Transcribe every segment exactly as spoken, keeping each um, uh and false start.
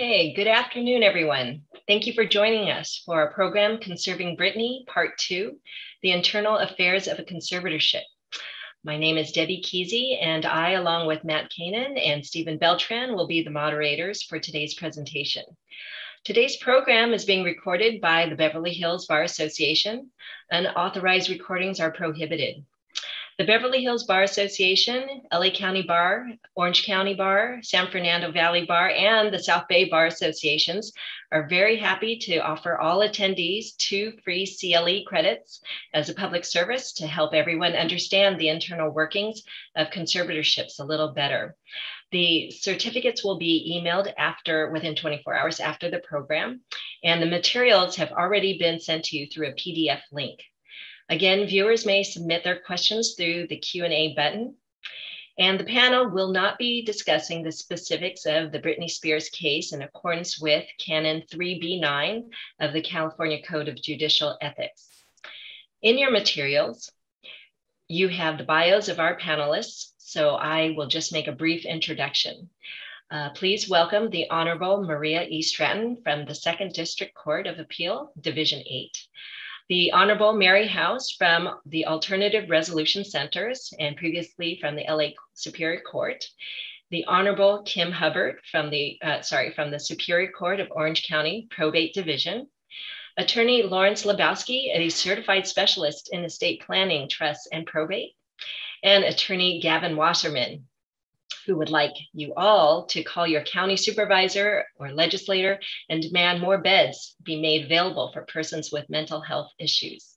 Okay, good afternoon, everyone. Thank you for joining us for our program, Conserving Britney, Part two, The Internal Affairs of a Conservatorship. My name is Debbie Keesey, and I, along with Matt Kanin and Stephen Beltran, will be the moderators for today's presentation. Today's program is being recorded by the Beverly Hills Bar Association. Unauthorized recordings are prohibited. The Beverly Hills Bar Association, L A County Bar, Orange County Bar, San Fernando Valley Bar, and the South Bay Bar Associations are very happy to offer all attendees two free C L E credits as a public service to help everyone understand the internal workings of conservatorships a little better. The certificates will be emailed after, within twenty-four hours after the program, and the materials have already been sent to you through a P D F link. Again, viewers may submit their questions through the Q and A button, and the panel will not be discussing the specifics of the Britney Spears case in accordance with Canon three B nine of the California Code of Judicial Ethics. In your materials, you have the bios of our panelists, so I will just make a brief introduction. Uh, please welcome the Honorable Maria E. Stratton from the Second District Court of Appeal, Division eight. The Honorable Mary House from the Alternative Resolution Centers and previously from the L A Superior Court. The Honorable Kim Hubbard from the, uh, sorry, from the Superior Court of Orange County Probate Division. Attorney Lawrence Lebowski, a certified specialist in estate planning, trusts, and probate. And Attorney Gavin Wasserman, who would like you all to call your county supervisor or legislator and demand more beds be made available for persons with mental health issues.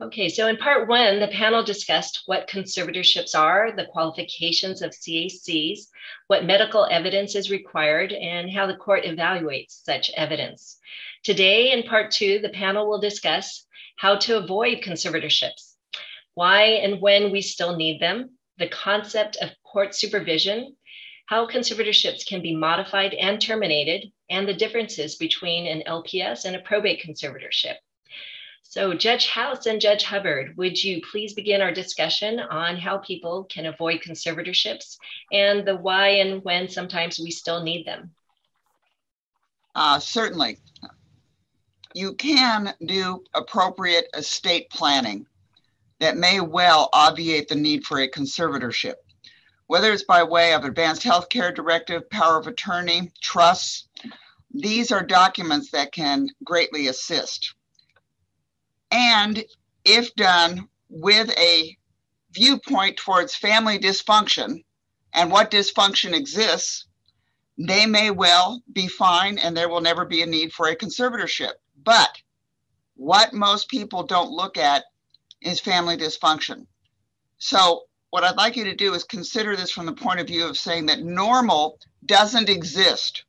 Okay, so in part one, the panel discussed what conservatorships are, the qualifications of C A Cs, what medical evidence is required, and how the court evaluates such evidence. Today, in part two, the panel will discuss how to avoid conservatorships, why and when we still need them, the concept of court supervision, how conservatorships can be modified and terminated, and the differences between an L P S and a probate conservatorship. So Judge House and Judge Hubbard, would you please begin our discussion on how people can avoid conservatorships and the why and when sometimes we still need them? Uh, certainly. You can do appropriate estate planning that may well obviate the need for a conservatorship, whether it's by way of advanced healthcare directive, power of attorney, trusts. These are documents that can greatly assist. And if done with a viewpoint towards family dysfunction and what dysfunction exists, they may well be fine and there will never be a need for a conservatorship. But what most people don't look at is family dysfunction. So what I'd like you to do is consider this from the point of view of saying that normal doesn't exist.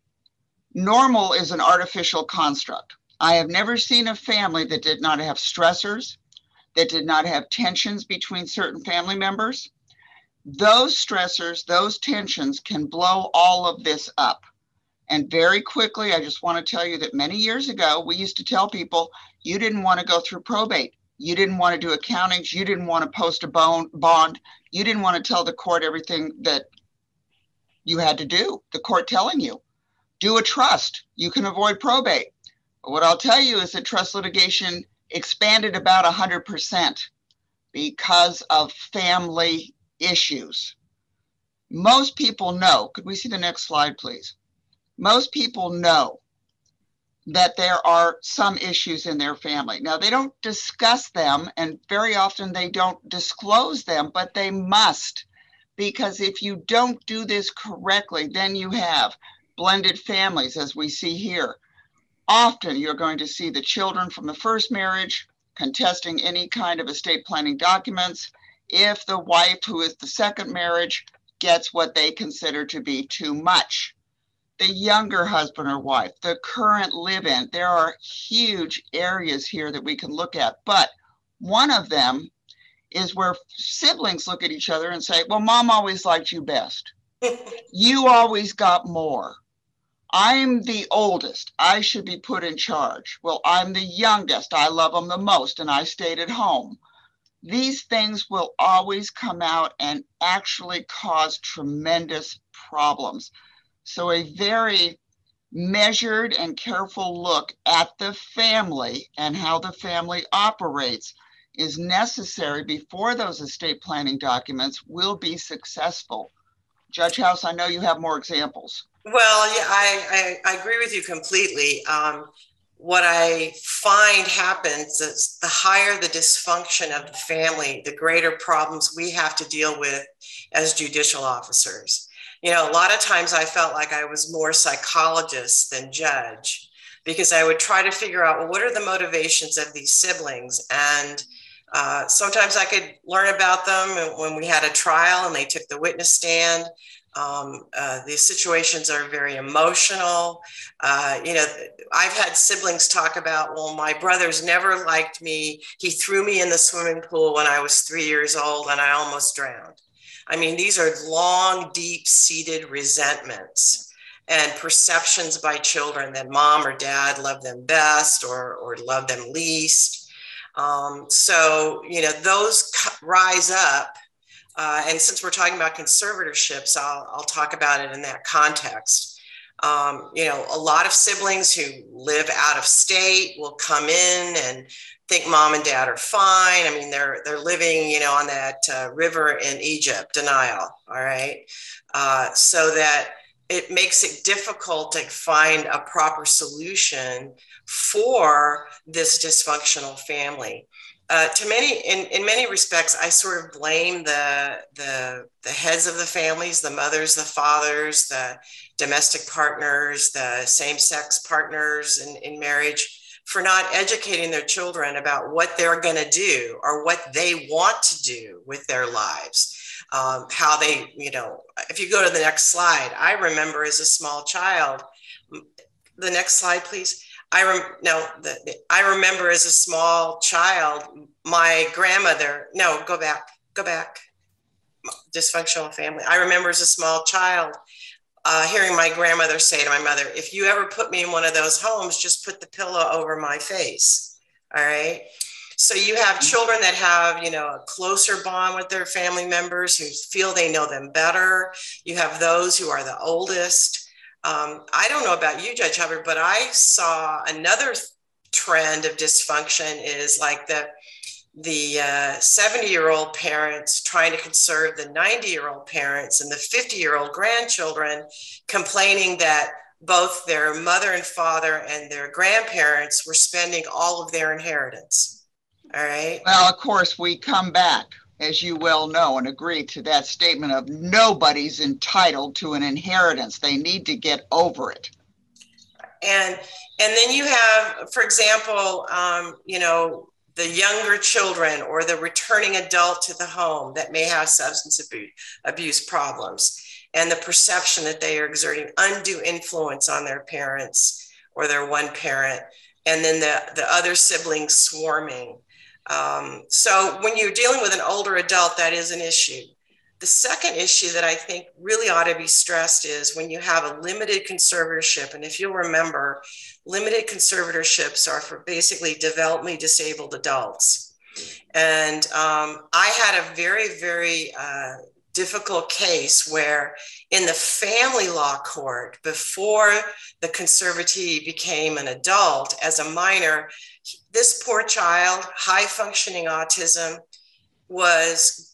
Normal is an artificial construct. I have never seen a family that did not have stressors, that did not have tensions between certain family members. Those stressors, those tensions can blow all of this up. And very quickly, I just want to tell you that many years ago, we used to tell people, you didn't want to go through probate. You didn't want to do accountings. You didn't want to post a bond. You didn't want to tell the court everything that you had to do, the court telling you. Do a trust. You can avoid probate. But what I'll tell you is that trust litigation expanded about one hundred percent because of family issues. Most people know, could we see the next slide, please? Most people know that there are some issues in their family. Now, they don't discuss them, and very often they don't disclose them, but they must, because if you don't do this correctly, then you have blended families, as we see here. Often you're going to see the children from the first marriage contesting any kind of estate planning documents if the wife, who is the second marriage, gets what they consider to be too much. The younger husband or wife, the current live-in, there are huge areas here that we can look at. But one of them is where siblings look at each other and say, well, mom always liked you best. You always got more. I'm the oldest. I should be put in charge. Well, I'm the youngest. I love them the most, and I stayed at home. These things will always come out and actually cause tremendous problems. So a very measured and careful look at the family and how the family operates is necessary before those estate planning documents will be successful. Judge House, I know you have more examples. Well, yeah, I, I, I agree with you completely. Um, what I find happens is the higher the dysfunction of the family, the greater problems we have to deal with as judicial officers. You know, a lot of times I felt like I was more psychologist than judge, because I would try to figure out, well, what are the motivations of these siblings? And uh, sometimes I could learn about them when we had a trial and they took the witness stand. Um, uh, these situations are very emotional. Uh, you know, I've had siblings talk about, well, my brothers never liked me. He threw me in the swimming pool when I was three years old and I almost drowned. I mean, these are long, deep-seated resentments and perceptions by children that mom or dad loved them best or, or loved them least. Um, so, you know, those rise up. Uh, and since we're talking about conservatorships, I'll, I'll talk about it in that context. Um, you know, a lot of siblings who live out of state will come in and think mom and dad are fine. I mean, they're they're living, you know, on that uh, river in Egypt, in Nile, all right? Uh, so that it makes it difficult to find a proper solution for this dysfunctional family. Uh, to many, in, in many respects, I sort of blame the, the, the heads of the families, the mothers, the fathers, the domestic partners, the same-sex partners in, in marriage, for not educating their children about what they're going to do or what they want to do with their lives. Um, how they, you know, if you go to the next slide, I remember as a small child, the next slide, please. I, rem no, the, the, I remember as a small child, my grandmother, no, go back, go back, dysfunctional family. I remember as a small child, Uh, hearing my grandmother say to my mother, if you ever put me in one of those homes, just put the pillow over my face. All right. So you have children that have, you know, a closer bond with their family members who feel they know them better. You have those who are the oldest. Um, I don't know about you, Judge Hubbard, but I saw another trend of dysfunction is like the the uh, seventy-year-old parents trying to conserve the ninety-year-old parents and the fifty-year-old grandchildren complaining that both their mother and father and their grandparents were spending all of their inheritance. All right. Well, of course, we come back, as you well know, and agree to that statement of nobody's entitled to an inheritance. They need to get over it. And, and then you have, for example, um, you know, the younger children or the returning adult to the home that may have substance abuse problems and the perception that they are exerting undue influence on their parents or their one parent, and then the, the other siblings swarming. Um, so when you're dealing with an older adult, that is an issue. The second issue that I think really ought to be stressed is when you have a limited conservatorship, and if you'll remember, limited conservatorships are for basically developmentally disabled adults. And um, I had a very, very uh, difficult case where in the family law court, before the conservatee became an adult as a minor, this poor child, high functioning autism, was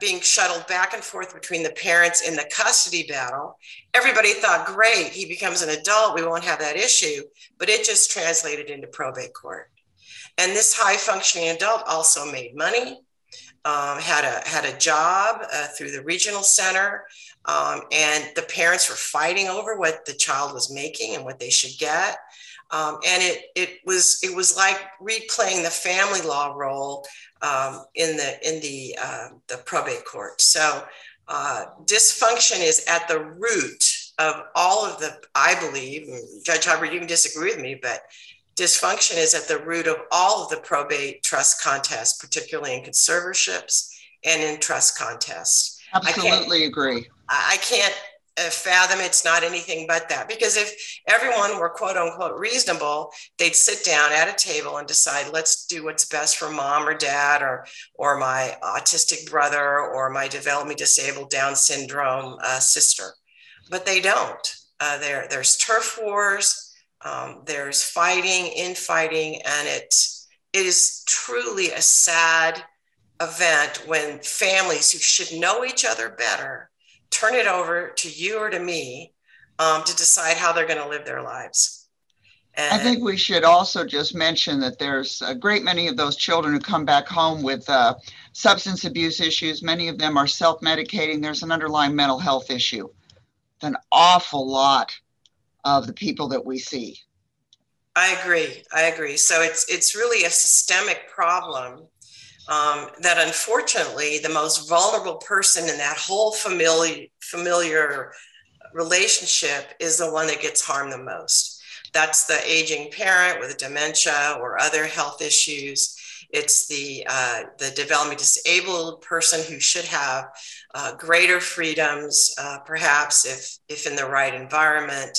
being shuttled back and forth between the parents in the custody battle. Everybody thought, great, he becomes an adult, we won't have that issue, but it just translated into probate court. And this high functioning adult also made money, um, had a, had a job uh, through the regional center, um, and the parents were fighting over what the child was making and what they should get. Um, and it, it, was, it was like replaying the family law role um, in, the, in the, uh, the probate court. So uh, dysfunction is at the root of all of the, I believe, Judge Hubbard, you can disagree with me, but dysfunction is at the root of all of the probate trust contests, particularly in conservatorships and in trust contests. Absolutely I agree. I can't fathom it's not anything but that, because if everyone were quote unquote reasonable, they'd sit down at a table and decide, let's do what's best for mom or dad or or my autistic brother or my developmentally disabled Down syndrome uh, sister. But they don't. Uh, there, there's turf wars, um, there's fighting, infighting, and it, it is truly a sad event when families who should know each other better turn it over to you or to me um, to decide how they're going to live their lives. And I think we should also just mention that there's a great many of those children who come back home with uh, substance abuse issues. Many of them are self-medicating. There's an underlying mental health issue. An awful lot of the people that we see. I agree. I agree. So it's it's really a systemic problem um, that unfortunately the most vulnerable person in that whole familiar familiar relationship is the one that gets harmed the most. That's the aging parent with dementia or other health issues. It's the uh, the developmentally disabled person who should have uh, greater freedoms, uh, perhaps if if in the right environment.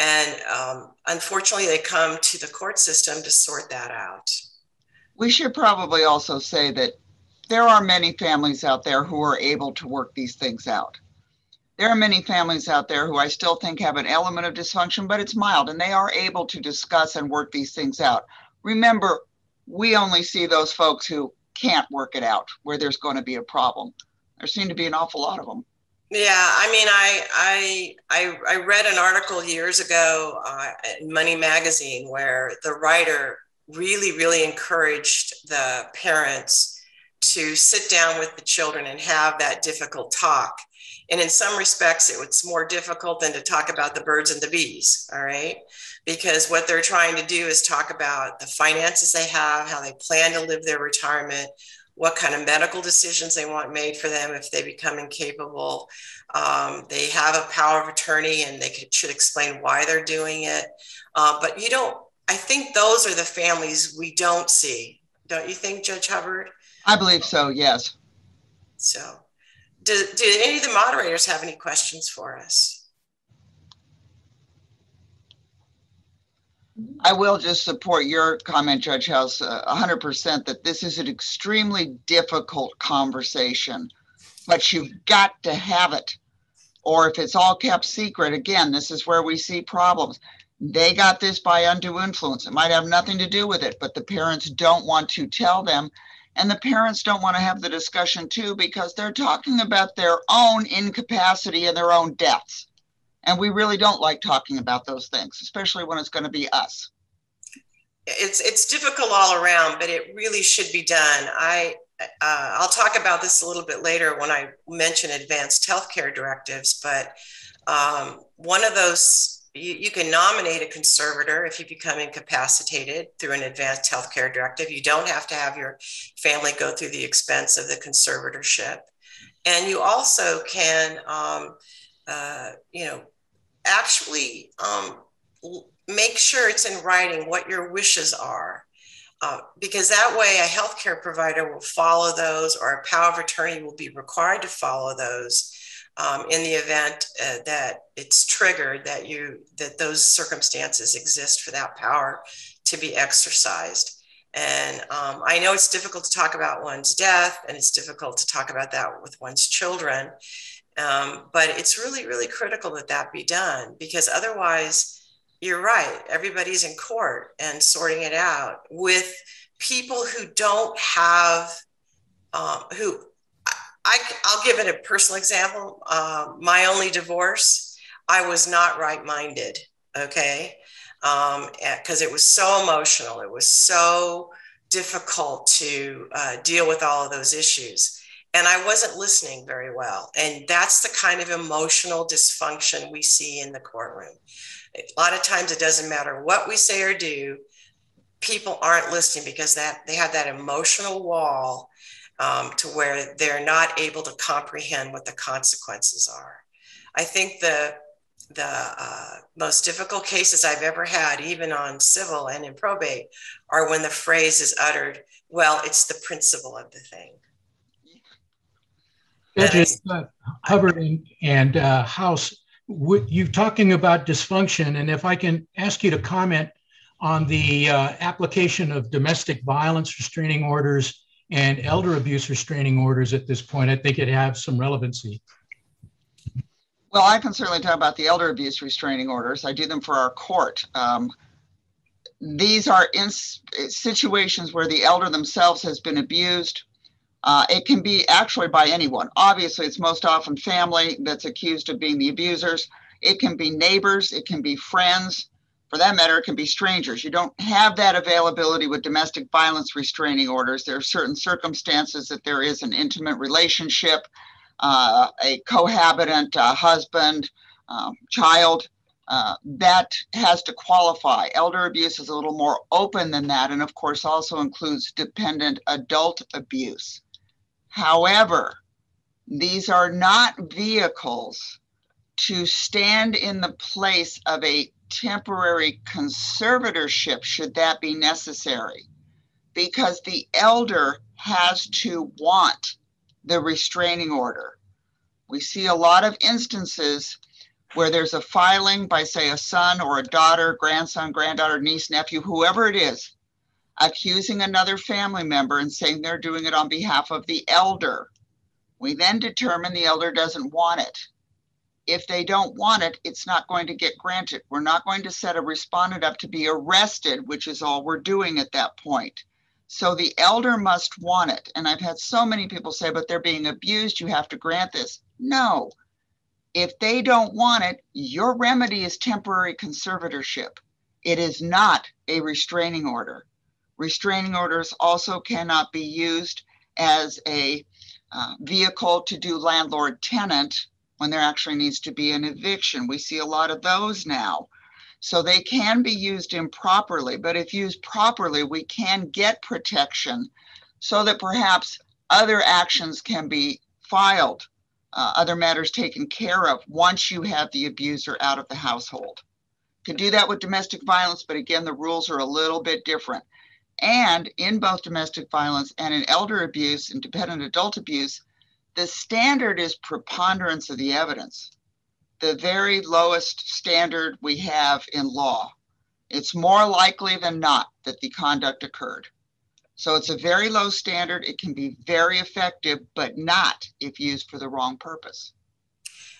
And um, unfortunately, they come to the court system to sort that out. We should probably also say that there are many families out there who are able to work these things out. There are many families out there who I still think have an element of dysfunction, but it's mild, and they are able to discuss and work these things out. Remember, we only see those folks who can't work it out, where there's going to be a problem. There seem to be an awful lot of them. Yeah, I mean, I I I, I read an article years ago uh, in Money Magazine where the writer really, really encouraged the parents to sit down with the children and have that difficult talk. And in some respects, it was more difficult than to talk about the birds and the bees, all right? Because what they're trying to do is talk about the finances they have, how they plan to live their retirement, what kind of medical decisions they want made for them if they become incapable. Um, they have a power of attorney and they could, should explain why they're doing it. Uh, but you don't, I think those are the families we don't see. Don't you think, Judge Hubbard? I believe so, yes. So. Do, do any of the moderators have any questions for us? I will just support your comment, Judge House, uh, one hundred percent that this is an extremely difficult conversation, but you've got to have it. Or if it's all kept secret, again, this is where we see problems. They got this by undue influence. It might have nothing to do with it, but the parents don't want to tell them. And the parents don't want to have the discussion too, because they're talking about their own incapacity and their own deaths. And we really don't like talking about those things, especially when it's going to be us. It's it's difficult all around, but it really should be done. I, uh, I'll talk about this a little bit later when I mention advanced healthcare directives, but um, one of those, you, you can nominate a conservator if you become incapacitated through an advanced healthcare directive. You don't have to have your family go through the expense of the conservatorship. And you also can, um, uh, you know, actually um, make sure it's in writing what your wishes are, uh, because that way a healthcare provider will follow those, or a power of attorney will be required to follow those. Um, in the event uh, that it's triggered, that you that those circumstances exist for that power to be exercised. And um, I know it's difficult to talk about one's death, and it's difficult to talk about that with one's children, um, but it's really, really critical that that be done, because otherwise, you're right, everybody's in court and sorting it out with people who don't have, um, who, I, I'll give it a personal example. Uh, my only divorce, I was not right-minded, okay? Um, because it was so emotional. It was so difficult to uh, deal with all of those issues. And I wasn't listening very well. And that's the kind of emotional dysfunction we see in the courtroom. A lot of times it doesn't matter what we say or do, people aren't listening because that they have that emotional wall Um, to where they're not able to comprehend what the consequences are. I think the, the uh, most difficult cases I've ever had, even on civil and in probate, are when the phrase is uttered, well, it's the principle of the thing. Judges uh, Hubbard and, and uh, House, you're talking about dysfunction, and if I can ask you to comment on the uh, application of domestic violence restraining orders and elder abuse restraining orders at this point, I think it has some relevancy. Well, I can certainly talk about the elder abuse restraining orders. I do them for our court. Um, these are in situations where the elder themselves has been abused. Uh, it can be actually by anyone. Obviously, it's most often family that's accused of being the abusers. It can be neighbors. It can be friends. For that matter, it can be strangers. You don't have that availability with domestic violence restraining orders. There are certain circumstances that there is an intimate relationship, Uh, a cohabitant, uh, husband, um, child, uh, that has to qualify. Elder abuse is a little more open than that, and of course also includes dependent adult abuse. However, these are not vehicles to stand in the place of a temporary conservatorship, should that be necessary, because the elder has to want the restraining order. We see a lot of instances where there's a filing by, say, a son or a daughter, grandson, granddaughter, niece, nephew, whoever it is, accusing another family member and saying they're doing it on behalf of the elder. We then determine the elder doesn't want it. If they don't want it, it's not going to get granted. We're not going to set a respondent up to be arrested, which is all we're doing at that point. So the elder must want it. And I've had so many people say, but they're being abused, you have to grant this. No, if they don't want it, your remedy is temporary conservatorship. It is not a restraining order. Restraining orders also cannot be used as a uh, vehicle to do landlord-tenant when there actually needs to be an eviction. We see a lot of those now. So they can be used improperly, but if used properly, we can get protection so that perhaps other actions can be filed, uh, other matters taken care of once you have the abuser out of the household. You can do that with domestic violence, but again, the rules are a little bit different. And in both domestic violence and in elder abuse and dependent adult abuse, the standard is preponderance of the evidence. The very lowest standard we have in law. It's more likely than not that the conduct occurred. So it's a very low standard. It can be very effective, but not if used for the wrong purpose.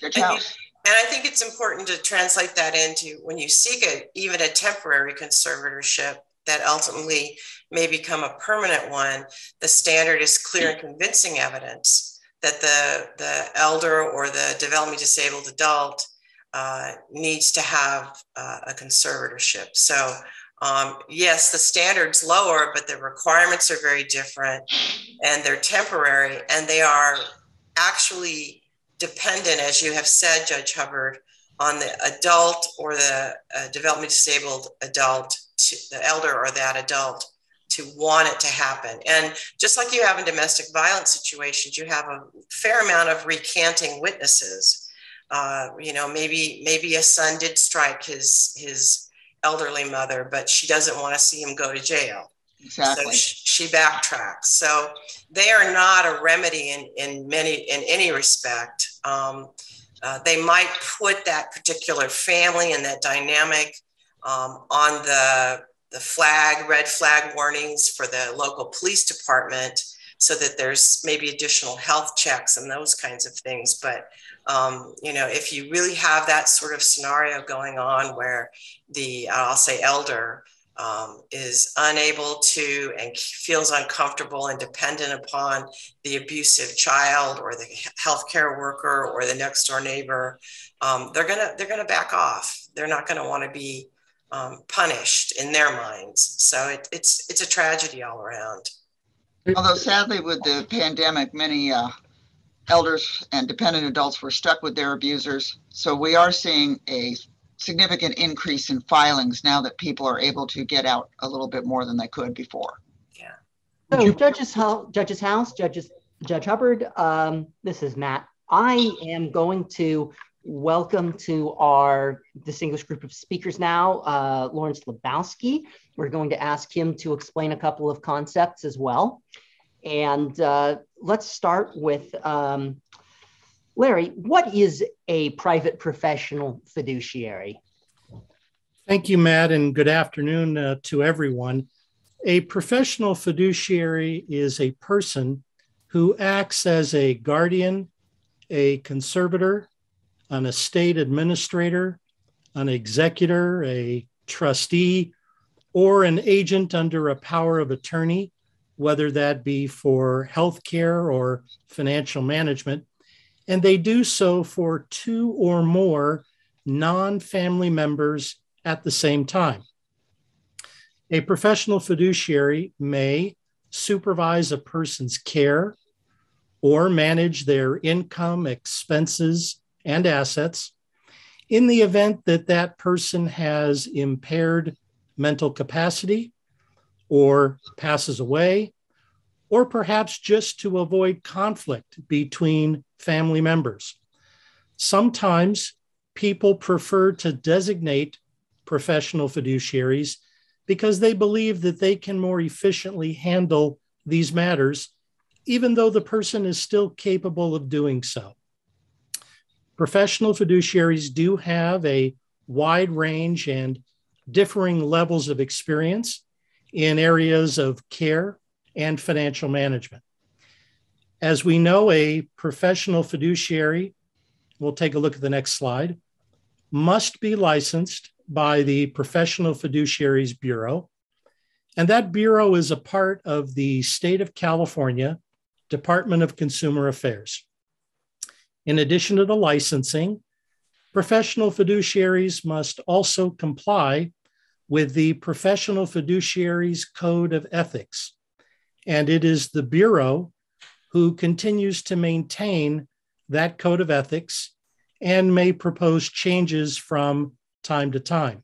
Judge House. And I think it's important to translate that into when you seek a, even a temporary conservatorship that ultimately may become a permanent one, the standard is clear and convincing evidence that the, the elder or the developmentally disabled adult uh, needs to have uh, a conservatorship. So um, yes, the standard's lower, but the requirements are very different and they're temporary and they are actually dependent, as you have said, Judge Hubbard, on the adult or the uh, developmentally disabled adult, to the elder or that adult, to want it to happen. And just like you have in domestic violence situations, you have a fair amount of recanting witnesses. Uh, you know, maybe maybe a son did strike his his elderly mother, but she doesn't want to see him go to jail. Exactly. So she, she backtracks. So they are not a remedy in in many in any respect. Um, uh, they might put that particular family and that dynamic um, on the the flag, red flag warnings for the local police department so that there's maybe additional health checks and those kinds of things. But, um, you know, if you really have that sort of scenario going on where the, I'll say elder um, is unable to and feels uncomfortable and dependent upon the abusive child or the healthcare worker or the next door neighbor, um, they're gonna, they're gonna back off. They're not gonna wanna be Um, punished in their minds. So it, it's it's a tragedy all around. Although sadly with the pandemic, many uh, elders and dependent adults were stuck with their abusers. So we are seeing a significant increase in filings now that people are able to get out a little bit more than they could before. Yeah. So you- Judges, Judges House, Judges, Judge Hubbard, um, this is Matt. I am going to welcome to our distinguished group of speakers now, uh, Lawrence Lebowski. We're going to ask him to explain a couple of concepts as well. And uh, let's start with um, Larry. What is a private professional fiduciary? Thank you, Matt, and good afternoon uh, to everyone. A professional fiduciary is a person who acts as a guardian, a conservator, an estate administrator, an executor, a trustee, or an agent under a power of attorney, whether that be for healthcare or financial management, and they do so for two or more non-family members at the same time. A professional fiduciary may supervise a person's care or manage their income, expenses, and assets in the event that that person has impaired mental capacity or passes away, or perhaps just to avoid conflict between family members. Sometimes people prefer to designate professional fiduciaries because they believe that they can more efficiently handle these matters, even though the person is still capable of doing so. Professional fiduciaries do have a wide range and differing levels of experience in areas of care and financial management. As we know, a professional fiduciary, we'll take a look at the next slide, must be licensed by the Professional Fiduciaries Bureau. And that bureau is a part of the State of California Department of Consumer Affairs. In addition to the licensing, professional fiduciaries must also comply with the Professional Fiduciaries Code of Ethics. And it is the Bureau who continues to maintain that code of ethics and may propose changes from time to time.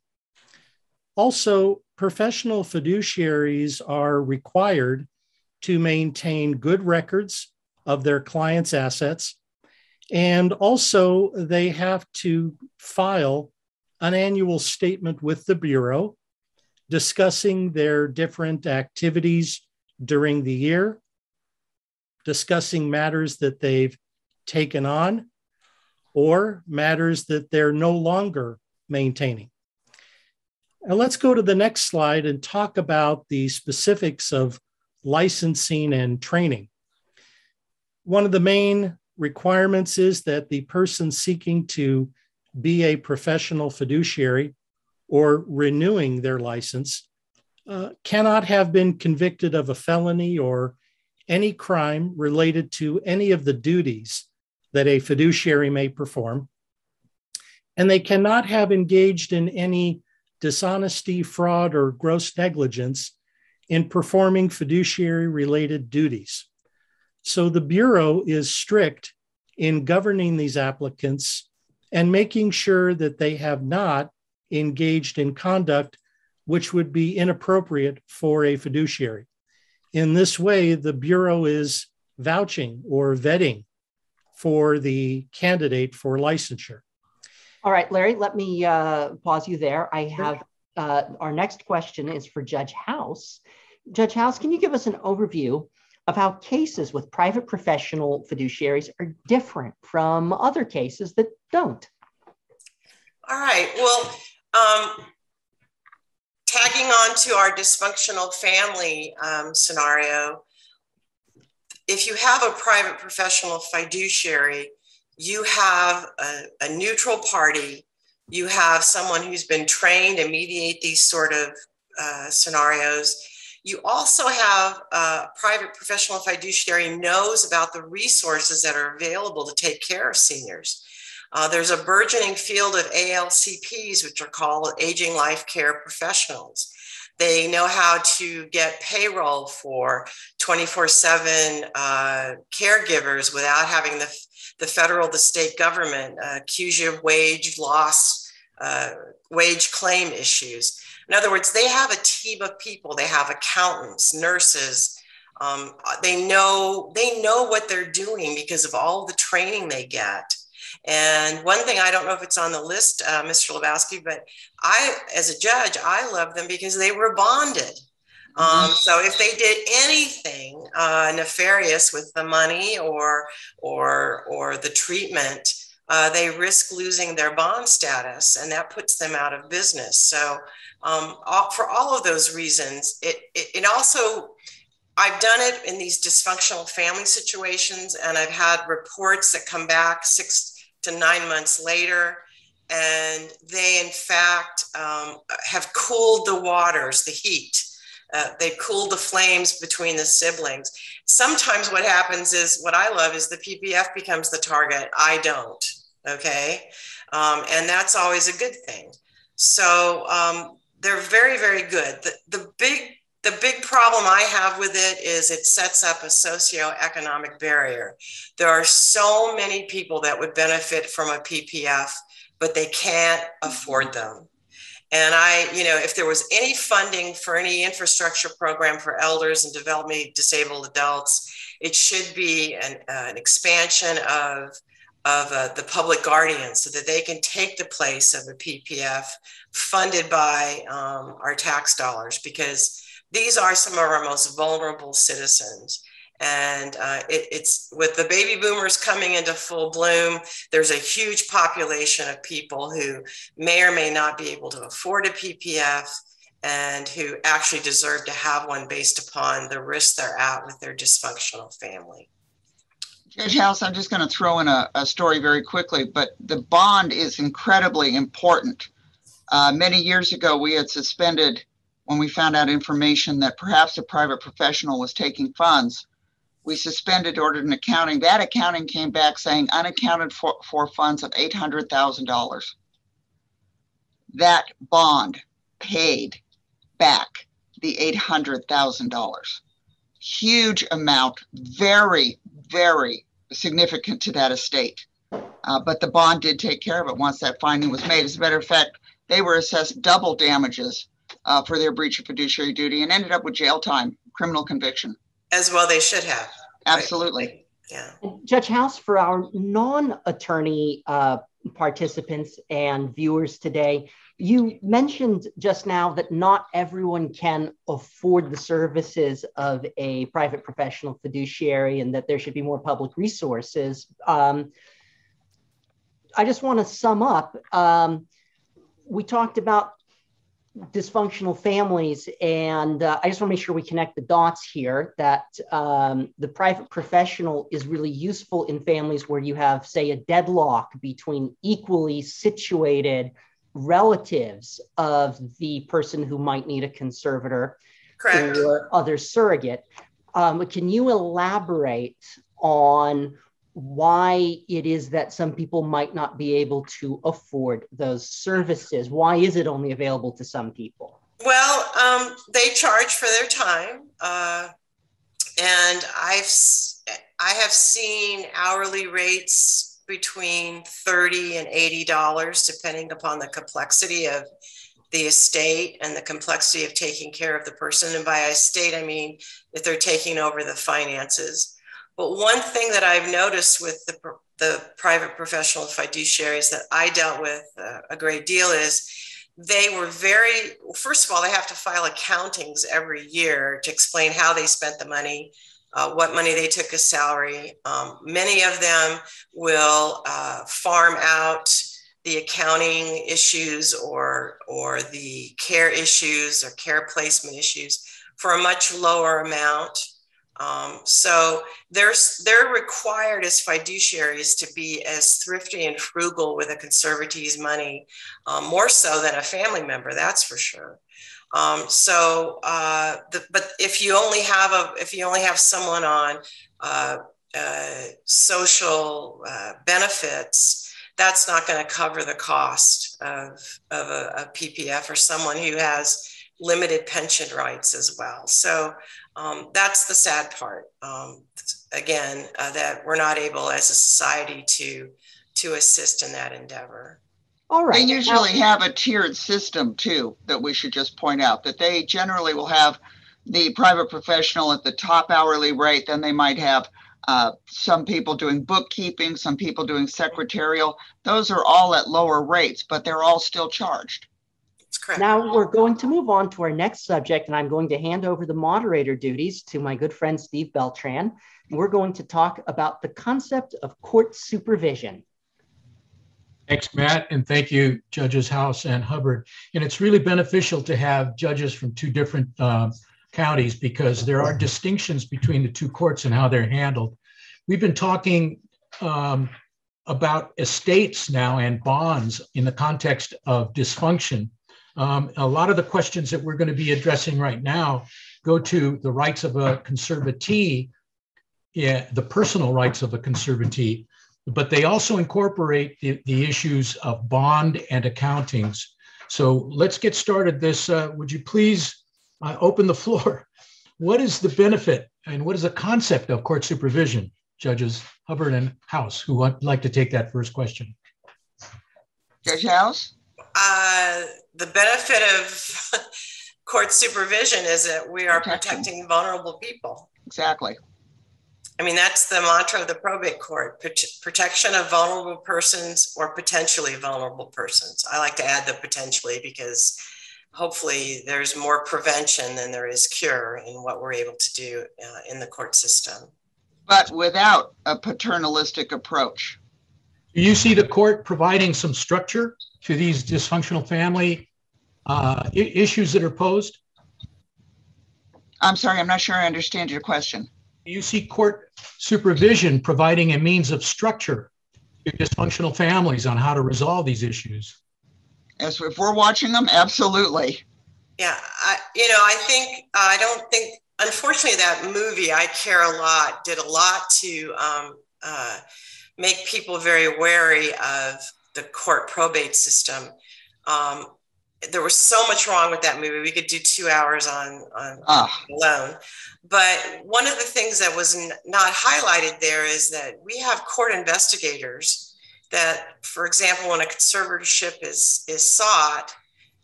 Also, professional fiduciaries are required to maintain good records of their clients' assets, and also they have to file an annual statement with the Bureau discussing their different activities during the year, discussing matters that they've taken on or matters that they're no longer maintaining. Now let's go to the next slide and talk about the specifics of licensing and training. One of the main requirements is that the person seeking to be a professional fiduciary or renewing their license Uh, cannot have been convicted of a felony or any crime related to any of the duties that a fiduciary may perform. And they cannot have engaged in any dishonesty, fraud, or gross negligence in performing fiduciary-related duties. So the Bureau is strict in governing these applicants and making sure that they have not engaged in conduct which would be inappropriate for a fiduciary. In this way, the Bureau is vouching or vetting for the candidate for licensure. All right, Larry, let me uh, pause you there. I have uh, our next question is for Judge House. Judge House, can you give us an overview of how cases with private professional fiduciaries are different from other cases that don't? All right, well, um, tagging on to our dysfunctional family um, scenario, if you have a private professional fiduciary, you have a, a neutral party, you have someone who's been trained to mediate these sort of uh, scenarios. You also have a private professional fiduciary knows about the resources that are available to take care of seniors. Uh, there's a burgeoning field of A L C Ps, which are called aging life care professionals. They know how to get payroll for twenty-four seven uh, caregivers without having the, the federal, the state government uh, accuse you of wage loss, uh, wage claim issues. In other words, they have a team of people. They have accountants, nurses. Um, they know, they know what they're doing because of all the training they get. And one thing, I don't know if it's on the list, uh, Mister Lebowski, but I, as a judge, I love them because they were bonded. Um, mm-hmm. So if they did anything uh, nefarious with the money or, or, or the treatment, uh, they risk losing their bond status, and that puts them out of business. So um, all, for all of those reasons, it, it, it also, I've done it in these dysfunctional family situations, and I've had reports that come back six to nine months later. And they, in fact, um, have cooled the waters, the heat. Uh, they've cooled the flames between the siblings. Sometimes what happens is, what I love is the P P F becomes the target. I don't, okay? Um, and that's always a good thing. So um, they're very, very good. The, the, big, the big problem I have with it is it sets up a socioeconomic barrier. There are so many people that would benefit from a P P F, but they can't afford them. And I, you know, if there was any funding for any infrastructure program for elders and developmentally disabled adults, it should be an, uh, an expansion of, of uh, the public guardians so that they can take the place of a P P F funded by um, our tax dollars, because these are some of our most vulnerable citizens. And uh, it, it's with the baby boomers coming into full bloom, there's a huge population of people who may or may not be able to afford a P P F and who actually deserve to have one based upon the risk they're at with their dysfunctional family. Judge House, I'm just going to throw in a, a story very quickly, but the bond is incredibly important. Uh, many years ago, we had suspended when we found out information that perhaps a private professional was taking funds. We suspended, ordered an accounting. That accounting came back saying unaccounted for, for funds of eight hundred thousand dollars. That bond paid back the eight hundred thousand dollars. Huge amount, very, very significant to that estate. Uh, but the bond did take care of it once that finding was made. As a matter of fact, they were assessed double damages uh, for their breach of fiduciary duty and ended up with jail time, criminal conviction. As well they should have. Absolutely. Yeah. Judge House, for our non-attorney uh, participants and viewers today, you mentioned just now that not everyone can afford the services of a private professional fiduciary and that there should be more public resources. Um, I just want to sum up. Um, we talked about dysfunctional families. And uh, I just want to make sure we connect the dots here that um, the private professional is really useful in families where you have, say, a deadlock between equally situated relatives of the person who might need a conservator. Correct. Or other surrogate. Um, can you elaborate on why it is that some people might not be able to afford those services? Why is it only available to some people? Well, um, they charge for their time. Uh, and I've, I have seen hourly rates between thirty and eighty dollars, depending upon the complexity of the estate and the complexity of taking care of the person. And by estate, I mean, if they're taking over the finances. But one thing that I've noticed with the, the private professional fiduciaries that I dealt with uh, a great deal is they were very, first of all, they have to file accountings every year to explain how they spent the money, uh, what money they took as salary. Um, many of them will uh, farm out the accounting issues or, or the care issues or care placement issues for a much lower amount. Um, so they're, they're required as fiduciaries to be as thrifty and frugal with a conservatee's money, um, more so than a family member, that's for sure. Um, so, uh, the, but if you only have a, if you only have someone on uh, uh, social uh, benefits, that's not going to cover the cost of, of a, a P P F or someone who has limited pension rights as well. So um, that's the sad part. Um, again, uh, that we're not able as a society to to assist in that endeavor. All right. They usually have a tiered system too that we should just point out, that they generally will have the private professional at the top hourly rate. Then they might have uh, some people doing bookkeeping, some people doing secretarial. Those are all at lower rates, but they're all still charged. Correct. Now we're going to move on to our next subject, and I'm going to hand over the moderator duties to my good friend, Steve Beltran. We're going to talk about the concept of court supervision. Thanks, Matt, and thank you, Judges House and Hubbard. And it's really beneficial to have judges from two different uh, counties because there are distinctions between the two courts and how they're handled. We've been talking um, about estates now and bonds in the context of dysfunction. Um, a lot of the questions that we're going to be addressing right now go to the rights of a conservatee, yeah, the personal rights of a conservatee, but they also incorporate the, the issues of bond and accountings. So let's get started this. Uh, would you please uh, open the floor? What is the benefit and what is the concept of court supervision? Judges Hubbard and House, who would like to take that first question? Judge House? Uh, the benefit of court supervision is that we are protection. protecting vulnerable people. Exactly. I mean, that's the mantra of the probate court, protection of vulnerable persons or potentially vulnerable persons. I like to add the potentially because hopefully there's more prevention than there is cure in what we're able to do uh, in the court system. But without a paternalistic approach. Do you see the court providing some structure to these dysfunctional family uh, issues that are posed? I'm sorry, I'm not sure I understand your question. You see court supervision providing a means of structure to dysfunctional families on how to resolve these issues? As if we're watching them, absolutely. Yeah, I, you know, I think, uh, I don't think, unfortunately, that movie, I Care A Lot, did a lot to um, uh, make people very wary of the court probate system. Um, there was so much wrong with that movie. We could do two hours on, on ah. alone. But one of the things that was not highlighted there is that we have court investigators that, for example, when a conservatorship is, is sought,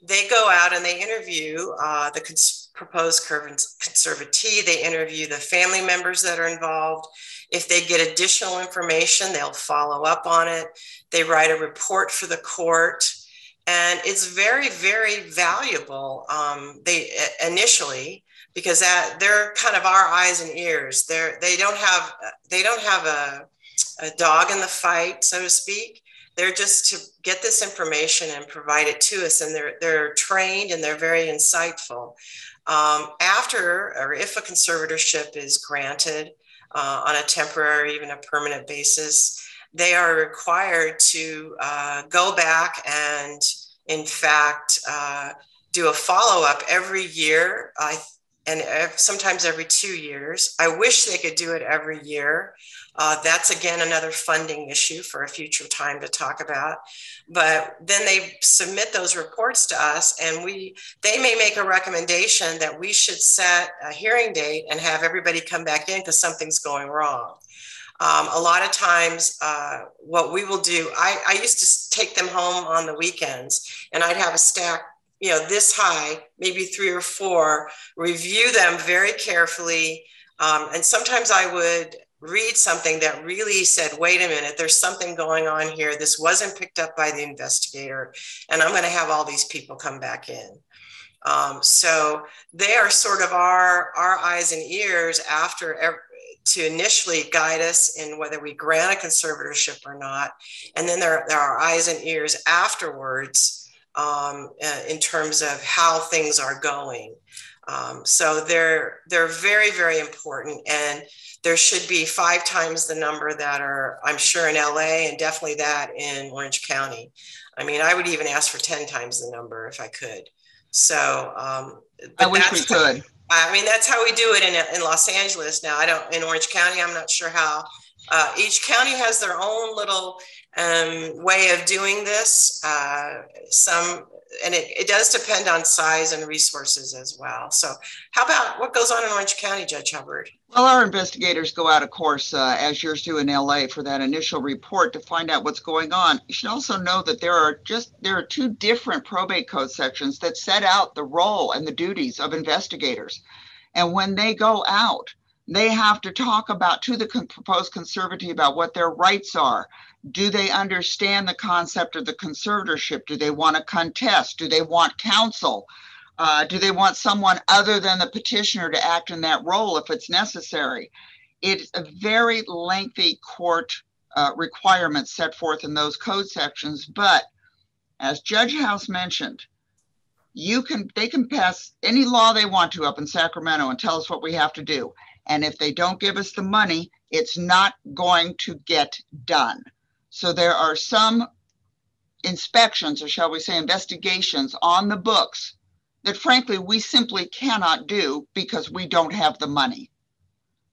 they go out and they interview uh, the cons proposed conservatee. They interview the family members that are involved. If they get additional information, they'll follow up on it. They write a report for the court. And it's very, very valuable um, they, initially, because that they're kind of our eyes and ears. They're, they don't have, they don't have a, a dog in the fight, so to speak. They're just to get this information and provide it to us. And they're, they're trained and they're very insightful. Um, after, or if a conservatorship is granted uh, on a temporary, even a permanent basis, they are required to uh, go back and, in fact, uh, do a follow-up every year. I And sometimes every two years. I wish they could do it every year. Uh, that's again another funding issue for a future time to talk about. But then they submit those reports to us, and we they may make a recommendation that we should set a hearing date and have everybody come back in because something's going wrong. Um, a lot of times uh, what we will do, I, I used to take them home on the weekends, and I'd have a stack, you know, this high, maybe three or four, review them very carefully. Um, and sometimes I would read something that really said, wait a minute, there's something going on here. This wasn't picked up by the investigator, and I'm going to have all these people come back in. Um, so they are sort of our, our eyes and ears after every, to initially guide us in whether we grant a conservatorship or not. And then there, there are eyes and ears afterwards um uh, in terms of how things are going. Um, so they're they're very, very important, and there should be five times the number that are, I'm sure, in L A, and definitely that in Orange County. I mean, I would even ask for ten times the number if I could. So um I wish we could. I mean, that's how we do it in, in Los Angeles now. I don't, in Orange County, I'm not sure how. Uh, each county has their own little um, way of doing this. Uh, some, and it, it does depend on size and resources as well. So how about what goes on in Orange County, Judge Hubbard? Well, our investigators go out, of course, uh, as yours do in L A, for that initial report to find out what's going on. You should also know that there are just, there are two different probate code sections that set out the role and the duties of investigators. And when they go out, they have to talk about to the proposed conservatee about what their rights are. Do they understand the concept of the conservatorship? Do they want to contest? Do they want counsel? Uh, do they want someone other than the petitioner to act in that role if it's necessary? It's a very lengthy court uh, requirement set forth in those code sections. But as Judge House mentioned, you can they can pass any law they want to up in Sacramento and tell us what we have to do. And if they don't give us the money, it's not going to get done. So there are some inspections, or shall we say investigations, on the books that frankly we simply cannot do because we don't have the money.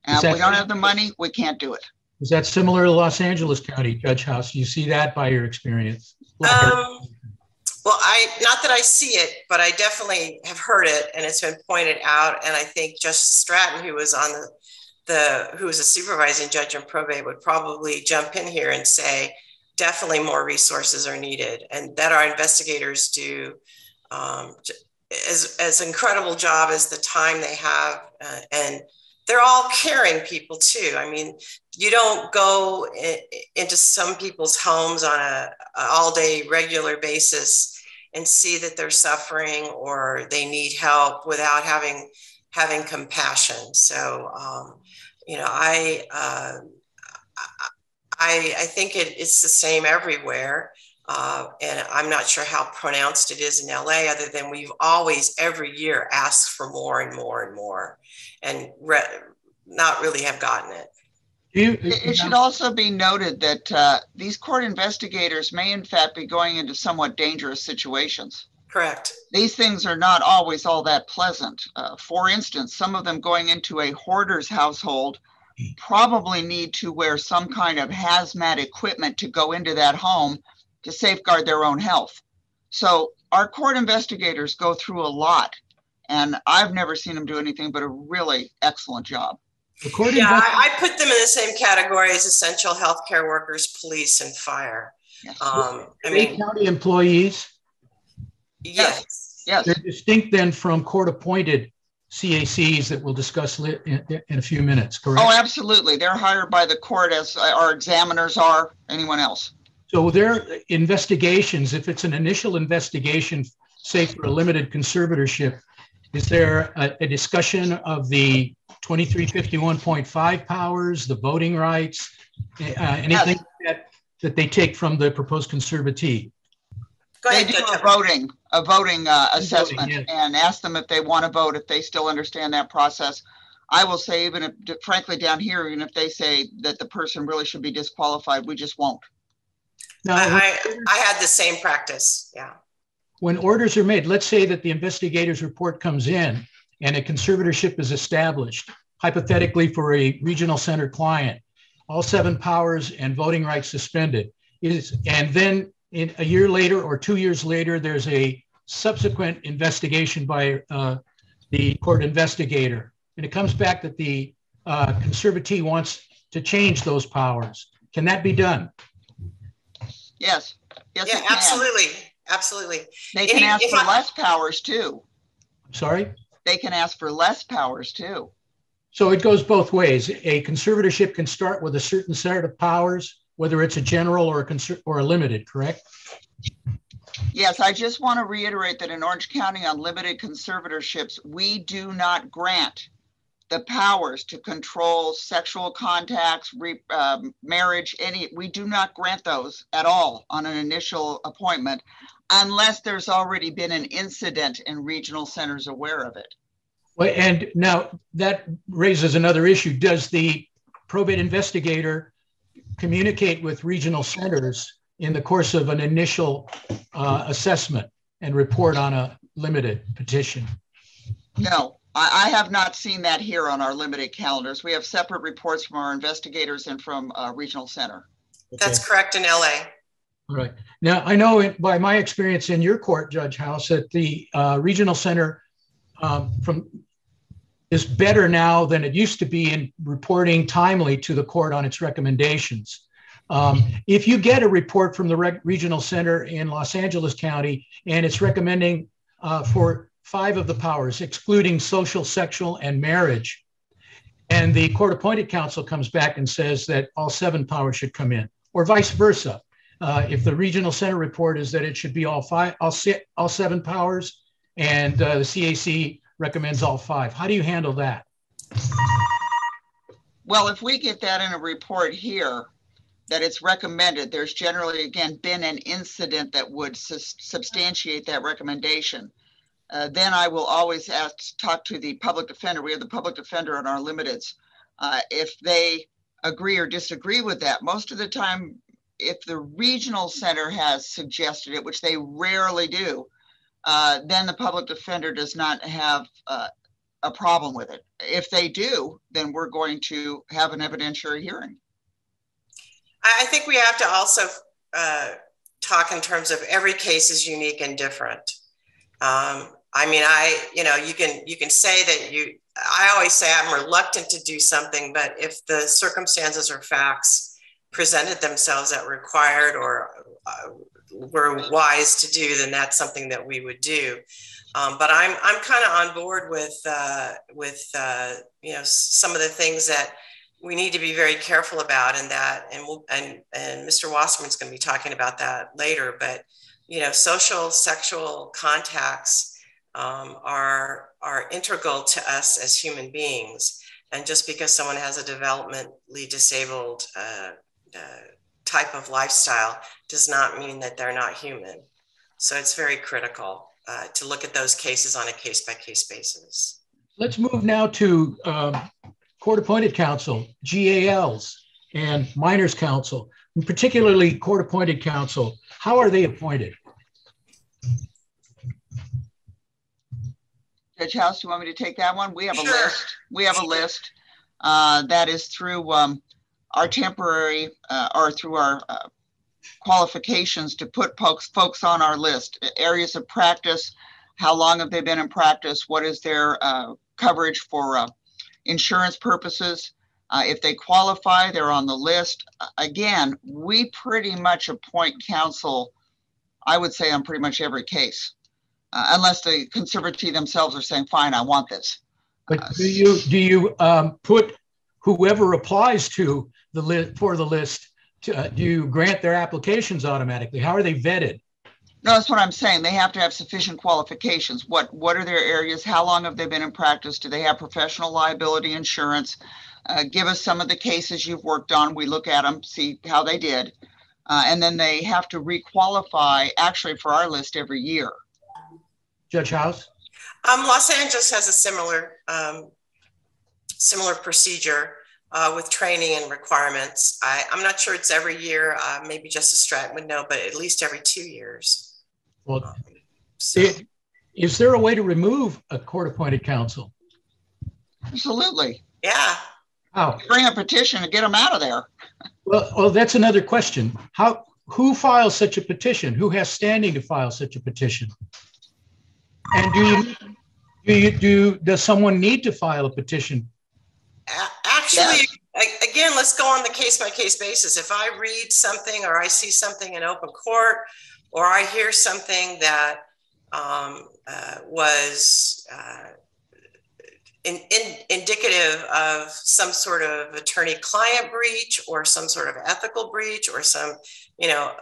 And if we don't have the money, we can't do it. Is that similar to Los Angeles County, Judge House? You see that by your experience? Um, well, I not that I see it, but I definitely have heard it, and it's been pointed out. And I think Justice Stratton, who was on the, the who was a supervising judge in probate, would probably jump in here and say, definitely more resources are needed, and that our investigators do um, as as incredible job as the time they have, uh, and. They're all caring people too. I mean, you don't go in, into some people's homes on a, a all day regular basis and see that they're suffering or they need help without having having compassion. So, um, you know, I, uh, I I think it, it's the same everywhere. Uh, and I'm not sure how pronounced it is in L A, other than we've always every year asked for more and more and more, and re not really have gotten it. It, it should also be noted that uh, these court investigators may in fact be going into somewhat dangerous situations. Correct. These things are not always all that pleasant. Uh, for instance, some of them going into a hoarder's household probably need to wear some kind of hazmat equipment to go into that home to safeguard their own health. So our court investigators go through a lot, and I've never seen them do anything but a really excellent job. Yeah, I, I put them in the same category as essential healthcare workers, police, and fire. Yes. Um, I mean, county employees? Yes. Yes. They're distinct then from court-appointed C A Cs that we'll discuss in, in a few minutes, correct? Oh, absolutely. They're hired by the court as our examiners are, anyone else. So their investigations, if it's an initial investigation, say for a limited conservatorship, is there a, a discussion of the twenty-three fifty-one point five powers, the voting rights, uh, anything yes. that, that they take from the proposed conservatee? Go ahead, they do a voting, a voting uh, assessment voting, yes. and ask them if they want to vote, if they still understand that process. I will say, even if, frankly, down here, even if they say that the person really should be disqualified, we just won't. Now, I, I, I had the same practice, yeah. When orders are made, let's say that the investigator's report comes in and a conservatorship is established, hypothetically for a regional center client, all seven powers and voting rights suspended. Is, and then in a year later or two years later, there's a subsequent investigation by uh, the court investigator. And it comes back that the uh, conservatee wants to change those powers. Can that be done? Yes. Yes. Yeah, absolutely. Absolutely. They can ask for less powers too. Sorry? They can ask for less powers too. So it goes both ways. A conservatorship can start with a certain set of powers, whether it's a general or a, or a limited, correct? Yes. I just want to reiterate that in Orange County on limited conservatorships, we do not grant the powers to control sexual contacts, re, um, marriage, any, we do not grant those at all on an initial appointment unless there's already been an incident and regional centers aware of it. Well, and now that raises another issue. Does the probate investigator communicate with regional centers in the course of an initial uh, assessment and report on a limited petition? No. I have not seen that here on our limited calendars. We have separate reports from our investigators and from uh, regional center. Okay. That's correct in L A. All right. Now, I know it, by my experience in your court, Judge House, that the uh, regional center um, from is better now than it used to be in reporting timely to the court on its recommendations. Um, if you get a report from the reg regional center in Los Angeles County and it's recommending uh, for five of the powers, excluding social, sexual, and marriage. And the court-appointed counsel comes back and says that all seven powers should come in, or vice versa. Uh, if the regional center report is that it should be all five, all, se all seven powers, and uh, the C A C recommends all five. How do you handle that? Well, if we get that in a report here, that it's recommended, there's generally, again, been an incident that would sus substantiate that recommendation. Uh, then I will always ask to talk to the public defender. We have the public defender on our limiteds. Uh, if they agree or disagree with that, most of the time if the regional center has suggested it, which they rarely do, uh, then the public defender does not have uh, a problem with it. If they do, then we're going to have an evidentiary hearing. I think we have to also uh, talk in terms of every case is unique and different. Um, I mean, I, you know, you can, you can say that you, I always say I'm reluctant to do something, but if the circumstances or facts presented themselves that required or uh, were wise to do, then that's something that we would do. Um, but I'm, I'm kind of on board with, uh, with, uh, you know, some of the things that we need to be very careful about in that, and we'll, and, and Mister Wasserman's going to be talking about that later, but, you know, social, sexual contacts um, are, are integral to us as human beings. And just because someone has a developmentally disabled uh, uh, type of lifestyle does not mean that they're not human. So it's very critical uh, to look at those cases on a case-by-case basis. Let's move now to um, court-appointed counsel, G A Ls, and minors counsel, and particularly court-appointed counsel. How are they appointed? Judge House, do you want me to take that one? We have a sure. list. We have a list uh, that is through um, our temporary uh, or through our uh, qualifications to put folks, folks on our list. Areas of practice, how long have they been in practice? What is their uh, coverage for uh, insurance purposes? Uh, if they qualify, they're on the list. Again, we pretty much appoint counsel, I would say, on pretty much every case. Uh, unless the conservatee themselves are saying, fine, I want this. But uh, do you, do you um, put whoever applies to the li for the list, to, uh, do you grant their applications automatically? How are they vetted? No, that's what I'm saying. They have to have sufficient qualifications. What, what are their areas? How long have they been in practice? Do they have professional liability insurance? Uh, give us some of the cases you've worked on. We look at them, see how they did. Uh, and then they have to requalify actually for our list every year. Judge House? Um, Los Angeles has a similar, um, similar procedure uh, with training and requirements. I, I'm not sure it's every year, uh, maybe Justice Stratton would know, but at least every two years. Well, um, so. it, is there a way to remove a court-appointed counsel? Absolutely. Yeah. How? Bring a petition and get them out of there. Well, well, that's another question. How? Who files such a petition? Who has standing to file such a petition? And do you, do you do does someone need to file a petition? Actually, yes. Again, let's go on the case by case basis. If I read something or I see something in open court, or I hear something that um, uh, was uh, in, in, indicative of some sort of attorney-client breach or some sort of ethical breach or some, you know,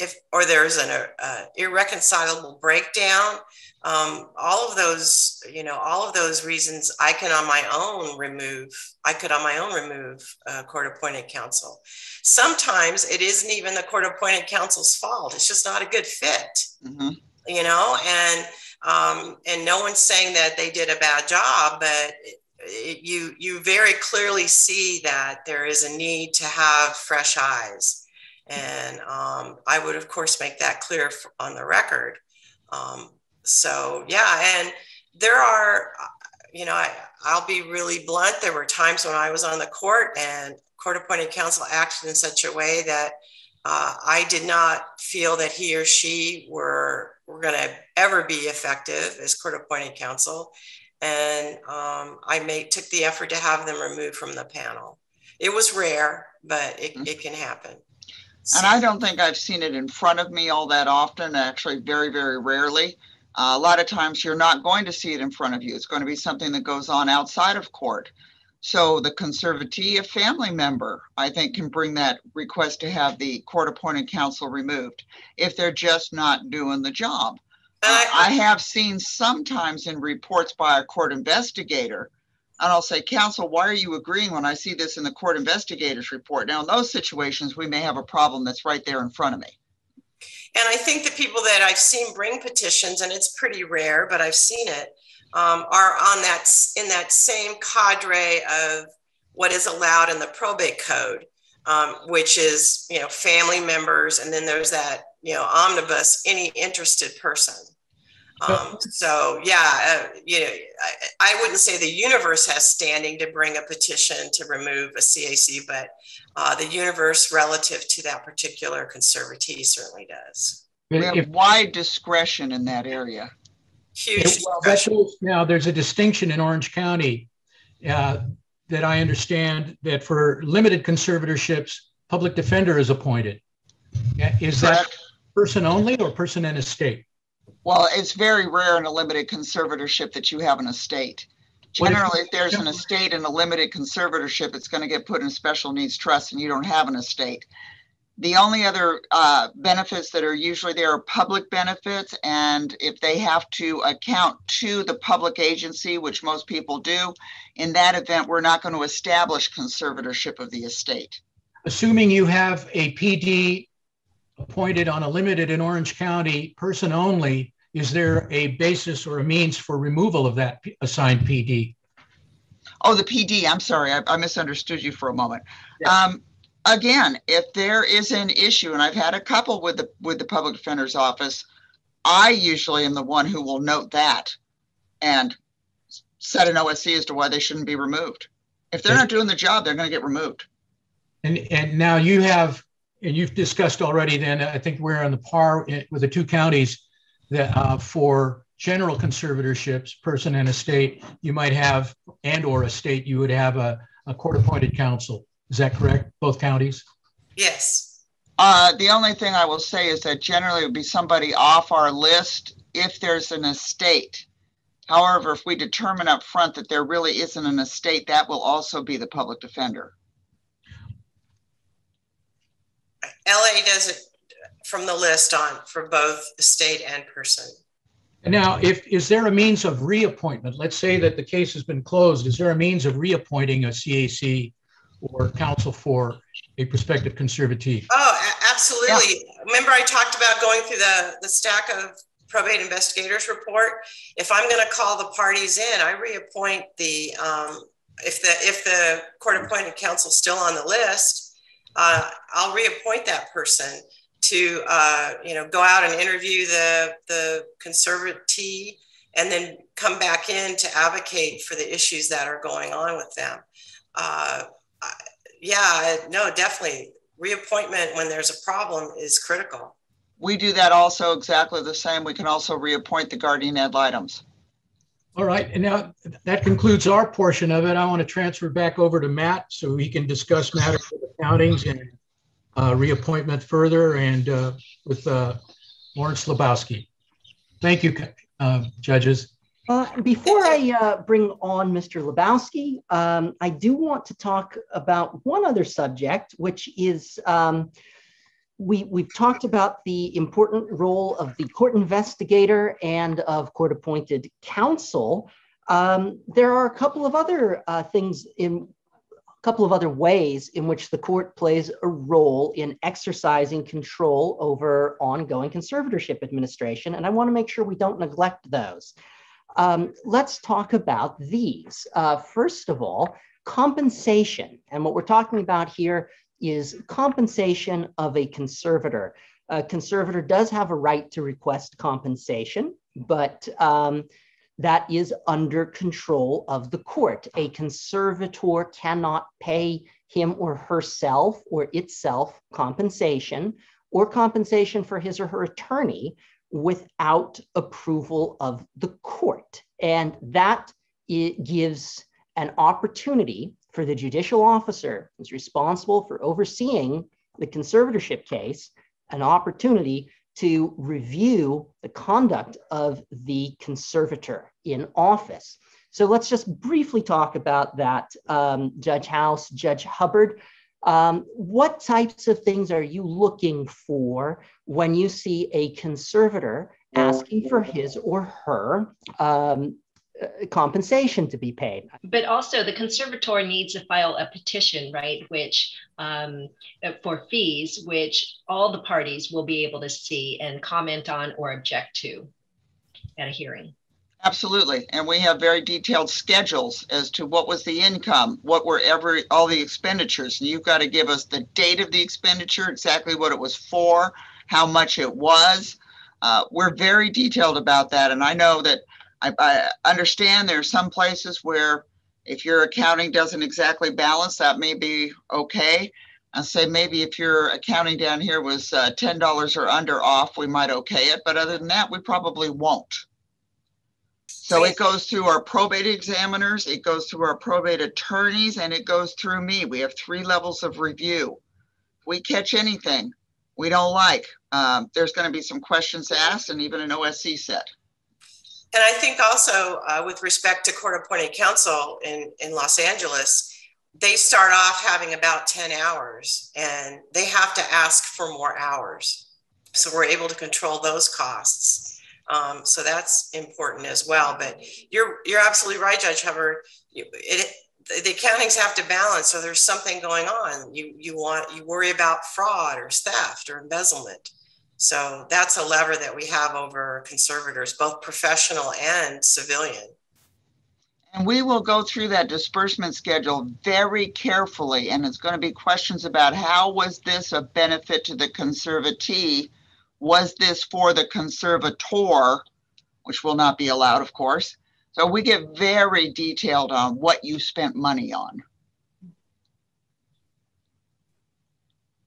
if or there's an uh, irreconcilable breakdown. Um, all of those, you know, all of those reasons I can on my own remove, I could on my own remove uh, court-appointed counsel. Sometimes it isn't even the court-appointed counsel's fault. It's just not a good fit, mm-hmm. you know, and, um, and no one's saying that they did a bad job, but it, it, you, you very clearly see that there is a need to have fresh eyes. And um, I would, of course, make that clear on the record. Um, So yeah, and there are, you know, I, I'll be really blunt. There were times when I was on the court and court-appointed counsel acted in such a way that uh, I did not feel that he or she were, were going to ever be effective as court-appointed counsel. And um, I made, took the effort to have them removed from the panel. It was rare, but it, it can happen. So. And I don't think I've seen it in front of me all that often, actually very, very rarely. Uh, a lot of times you're not going to see it in front of you. It's going to be something that goes on outside of court. So the conservatee, a family member, I think can bring that request to have the court-appointed counsel removed if they're just not doing the job. Uh, I have seen sometimes in reports by a court investigator, and I'll say, counsel, why are you agreeing when I see this in the court investigator's report? Now, in those situations, we may have a problem that's right there in front of me. And I think the people that I've seen bring petitions, and it's pretty rare, but I've seen it, um, are on that, in that same cadre of what is allowed in the probate code. um, which is, you know, family members. And then there's that, you know, omnibus, any interested person. Um, so, yeah, uh, you know, I, I wouldn't say the universe has standing to bring a petition to remove a C A C, but uh, the universe relative to that particular conservatee certainly does. We have wide discretion in that area. Huge. Well, now, there's a distinction in Orange County uh, that I understand that for limited conservatorships, public defender is appointed. Is that person only or person and estate? Well, it's very rare in a limited conservatorship that you have an estate. Generally, if there's an estate in a limited conservatorship, it's going to get put in a special needs trust and you don't have an estate. The only other uh, benefits that are usually there are public benefits, and if they have to account to the public agency, which most people do, in that event, we're not going to establish conservatorship of the estate. Assuming you have a P D appointed on a limited in Orange County, person only, is there a basis or a means for removal of that assigned P D? Oh, the P D, I'm sorry, I, I misunderstood you for a moment. Yeah. Um, Again, if there is an issue, and I've had a couple with the with the public defender's office, I usually am the one who will note that and set an O S C as to why they shouldn't be removed. If they're not doing the job, they're going to get removed. And and now you have, and you've discussed already then, I think we're on the par with the two counties that uh, for general conservatorships, person and estate, you might have, and or estate, you would have a, a court-appointed counsel. Is that correct? Both counties? Yes. Uh, the only thing I will say is that generally it would be somebody off our list if there's an estate. However, if we determine up front that there really isn't an estate, that will also be the public defender. L A does it from the list on for both estate and person. Now, if is there a means of reappointment? Let's say that the case has been closed. Is there a means of reappointing a C A C or counsel for a prospective conservatee? Oh, absolutely. Yeah. Remember I talked about going through the, the stack of probate investigators report? If I'm going to call the parties in, I reappoint the, um, if the if the court-appointed counsel is still on the list, uh, I'll reappoint that person to, uh, you know, go out and interview the, the conservatee and then come back in to advocate for the issues that are going on with them. Uh, Uh, yeah, no, definitely. Reappointment when there's a problem is critical. We do that also exactly the same. We can also reappoint the guardian ad litems. All right. And now that concludes our portion of it. I want to transfer back over to Matt so he can discuss matters of accountings and uh, reappointment further and uh, with uh, Lawrence Lebowski. Thank you, uh, judges. Uh, before I uh, bring on Mister Lebowski, um, I do want to talk about one other subject, which is um, we, we've talked about the important role of the court investigator and of court-appointed counsel. Um, there are a couple of other uh, things in a couple of other ways in which the court plays a role in exercising control over ongoing conservatorship administration, and I want to make sure we don't neglect those. Um, let's talk about these. Uh, first of all, compensation. And what we're talking about here is compensation of a conservator. A conservator does have a right to request compensation, but um, that is under control of the court. A conservator cannot pay him or herself or itself compensation or compensation for his or her attorney without approval of the court. And that it gives an opportunity for the judicial officer who's responsible for overseeing the conservatorship case, an opportunity to review the conduct of the conservator in office. So let's just briefly talk about that. Um, Judge House, Judge Hubbard, Um, what types of things are you looking for when you see a conservator asking for his or her um, compensation to be paid? But also the conservator needs to file a petition, right, which um, for fees, which all the parties will be able to see and comment on or object to at a hearing. Absolutely. And we have very detailed schedules as to what was the income, what were every, all the expenditures. And you've got to give us the date of the expenditure, exactly what it was for, how much it was. Uh, we're very detailed about that. And I know that I, I understand there are some places where if your accounting doesn't exactly balance, that may be okay. I'll say maybe if your accounting down here was uh, ten dollars or under off, we might okay it. But other than that, we probably won't. So it goes through our probate examiners, it goes through our probate attorneys, and it goes through me. We have three levels of review. If we catch anything we don't like, um, there's going to be some questions asked and even an O S C set. And I think also uh, with respect to court-appointed counsel in, in Los Angeles, they start off having about ten hours and they have to ask for more hours. So we're able to control those costs. Um, so that's important as well. But you're you're absolutely right, Judge Hubbard. You, it, the accountings have to balance. So there's something going on. You you want you worry about fraud or theft or embezzlement. So that's a lever that we have over conservators, both professional and civilian. And we will go through that disbursement schedule very carefully. And it's going to be questions about how was this a benefit to the conservatee? Was this for the conservator, which will not be allowed, of course. So we get very detailed on what you spent money on.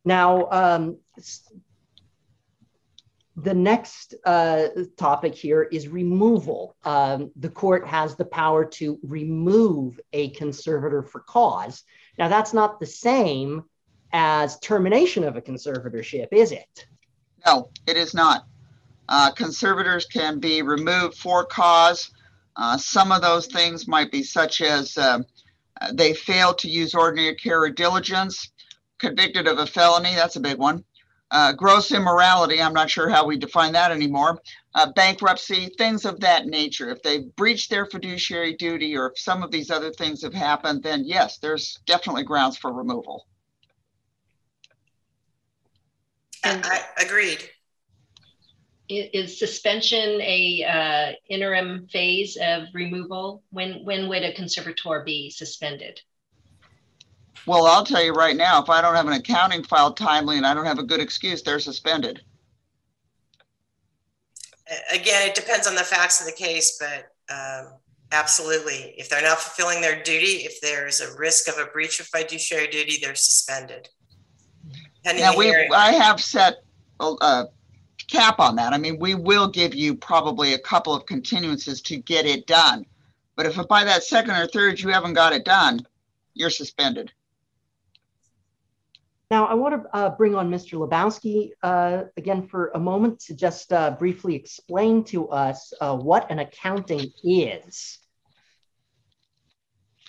Now, um, the next uh, topic here is removal. Um, the court has the power to remove a conservator for cause. Now, that's not the same as termination of a conservatorship, is it? No, it is not. Uh, conservators can be removed for cause. Uh, some of those things might be such as uh, they failed to use ordinary care or diligence, convicted of a felony, that's a big one, uh, gross immorality, I'm not sure how we define that anymore, uh, bankruptcy, things of that nature. If they've breached their fiduciary duty or if some of these other things have happened, then yes, there's definitely grounds for removal. I agreed. Is suspension a uh, interim phase of removal? When when would a conservator be suspended? Well, I'll tell you right now, if I don't have an accounting filed timely and I don't have a good excuse, they're suspended. Again, it depends on the facts of the case, but um, absolutely. If they're not fulfilling their duty, if there's a risk of a breach of fiduciary duty, they're suspended. Now we, I have set a cap on that. I mean, we will give you probably a couple of continuances to get it done. But if by that second or third you haven't got it done, you're suspended. Now, I want to uh, bring on Mister Lebowski uh, again for a moment to just uh, briefly explain to us uh, what an accounting is.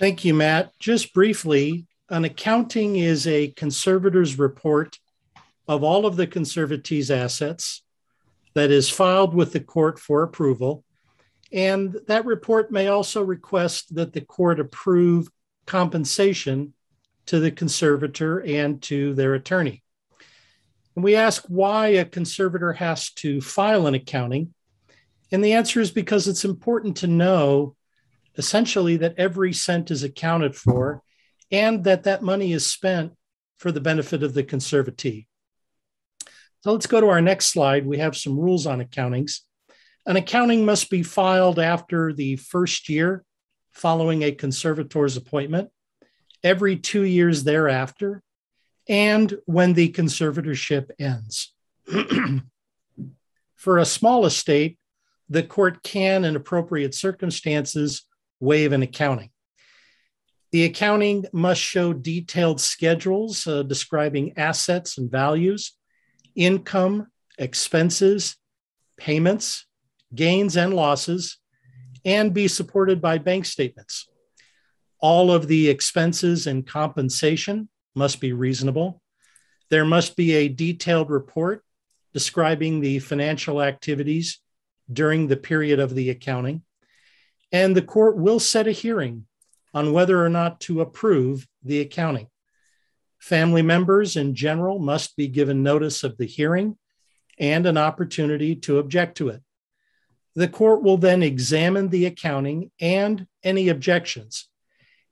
Thank you, Matt. Just briefly, an accounting is a conservator's report of all of the conservatee's assets that is filed with the court for approval. And that report may also request that the court approve compensation to the conservator and to their attorney. And we ask why a conservator has to file an accounting. And the answer is because it's important to know essentially that every cent is accounted for and that that money is spent for the benefit of the conservatee. So let's go to our next slide. We have some rules on accountings. An accounting must be filed after the first year following a conservator's appointment, every two years thereafter, and when the conservatorship ends. For a small estate, the court can, in appropriate circumstances, waive an accounting. The accounting must show detailed schedules uh, describing assets and values, income, expenses, payments, gains and losses, and be supported by bank statements. All of the expenses and compensation must be reasonable. There must be a detailed report describing the financial activities during the period of the accounting, and the court will set a hearing on whether or not to approve the accounting. Family members in general must be given notice of the hearing and an opportunity to object to it. The court will then examine the accounting and any objections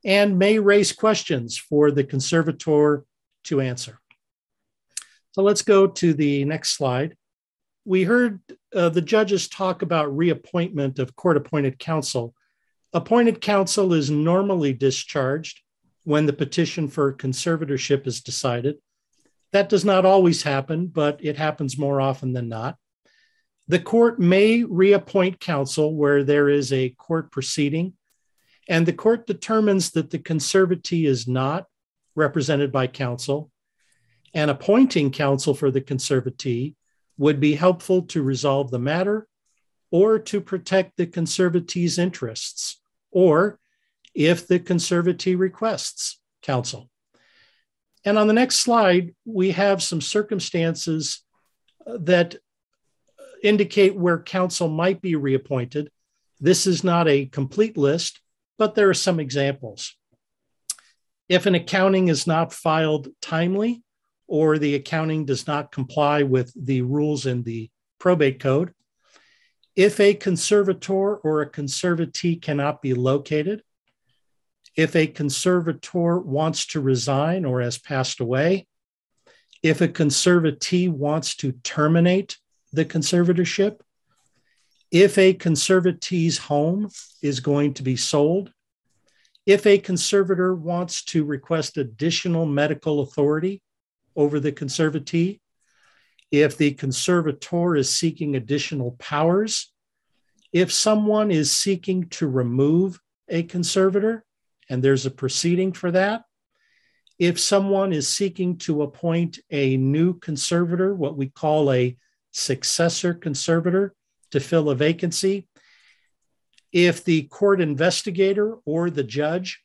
and may raise questions for the conservator to answer. So let's go to the next slide. We heard uh, the judges talk about reappointment of court-appointed counsel. Appointed counsel is normally discharged when the petition for conservatorship is decided. That does not always happen, but it happens more often than not. The court may reappoint counsel where there is a court proceeding, and the court determines that the conservatee is not represented by counsel, and appointing counsel for the conservatee would be helpful to resolve the matter or to protect the conservatee's interests, or if the conservatee requests counsel. And on the next slide, we have some circumstances that indicate where counsel might be reappointed. This is not a complete list, but there are some examples. If an accounting is not filed timely, or the accounting does not comply with the rules in the probate code, if a conservator or a conservatee cannot be located, if a conservator wants to resign or has passed away, if a conservatee wants to terminate the conservatorship, if a conservatee's home is going to be sold, if a conservator wants to request additional medical authority over the conservatee, if the conservator is seeking additional powers, if someone is seeking to remove a conservator and there's a proceeding for that, if someone is seeking to appoint a new conservator, what we call a successor conservator, to fill a vacancy, if the court investigator or the judge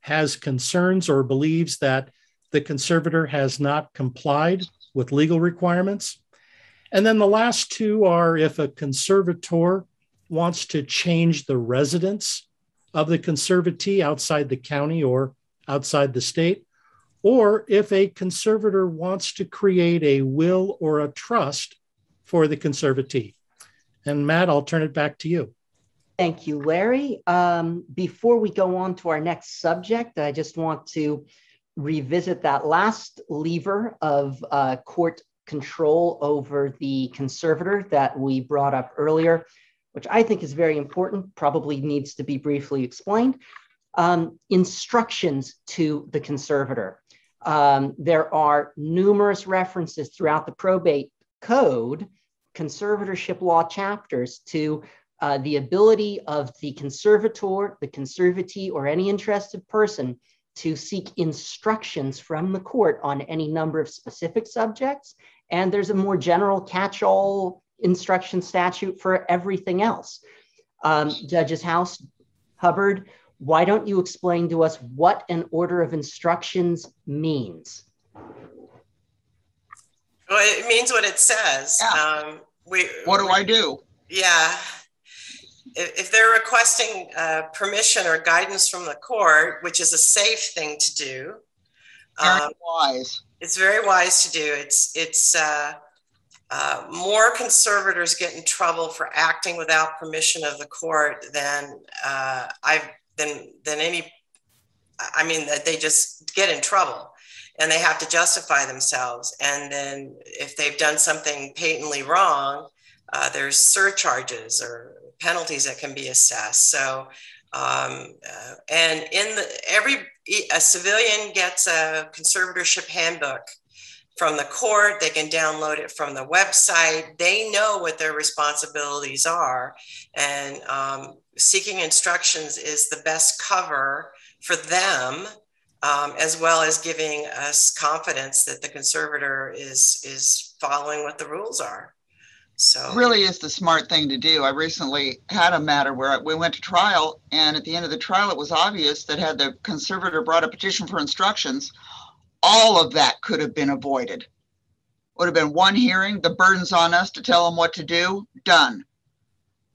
has concerns or believes that the conservator has not complied with legal requirements. And then the last two are if a conservator wants to change the residence of the conservatee outside the county or outside the state, or if a conservator wants to create a will or a trust for the conservatee. And Matt, I'll turn it back to you. Thank you, Larry. Um, before we go on to our next subject, I just want to revisit that last lever of uh, court control over the conservator that we brought up earlier, which I think is very important, probably needs to be briefly explained. Um, instructions to the conservator. Um, there are numerous references throughout the probate code, conservatorship law chapters, to uh, the ability of the conservator, the conservatee, or any interested person to seek instructions from the court on any number of specific subjects. And there's a more general catch-all instruction statute for everything else. Um, Judges House, Hubbard, why don't you explain to us what an order of instructions means? Well, it means what it says. Yeah. Um, we, what do I do? Yeah. If they're requesting uh, permission or guidance from the court, which is a safe thing to do. Um, very wise. It's very wise to do. It's, it's uh, uh, more conservators get in trouble for acting without permission of the court than uh, I've than than any. I mean, that they just get in trouble and they have to justify themselves. And then if they've done something patently wrong, uh, there's surcharges or penalties that can be assessed. So, um, uh, and in the, every, a civilian gets a conservatorship handbook from the court. They can download it from the website. They know what their responsibilities are, and um, seeking instructions is the best cover for them, um, as well as giving us confidence that the conservator is, is following what the rules are. So really is the smart thing to do. I recently had a matter where we went to trial, and at the end of the trial, it was obvious that had the conservator brought a petition for instructions, all of that could have been avoided. Would have been one hearing, the burden's on us to tell them what to do, done.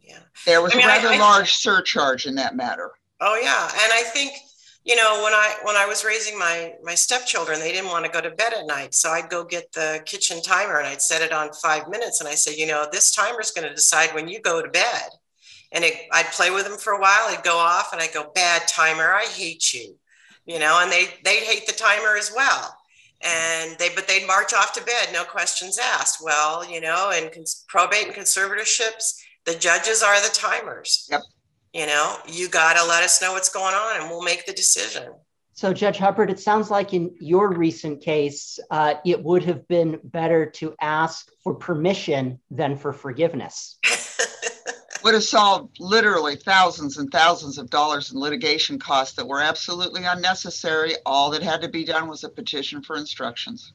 Yeah. There was I mean, a rather I, I, large surcharge in that matter. Oh yeah, and I think you know, when I when I was raising my my stepchildren, they didn't want to go to bed at night. So I'd go get the kitchen timer and I'd set it on five minutes. And I said, you know, this timer is going to decide when you go to bed. And it, I'd play with them for a while. It'd go off and I'd go, bad timer, I hate you, you know, and they, they'd hate the timer as well. And they, but they'd march off to bed, no questions asked. Well, you know, in cons- probate and conservatorships, the judges are the timers. Yep. You know, you got to let us know what's going on and we'll make the decision. So Judge Hubbard, it sounds like in your recent case, uh, it would have been better to ask for permission than for forgiveness. Would have solved literally thousands and thousands of dollars in litigation costs that were absolutely unnecessary. All that had to be done was a petition for instructions.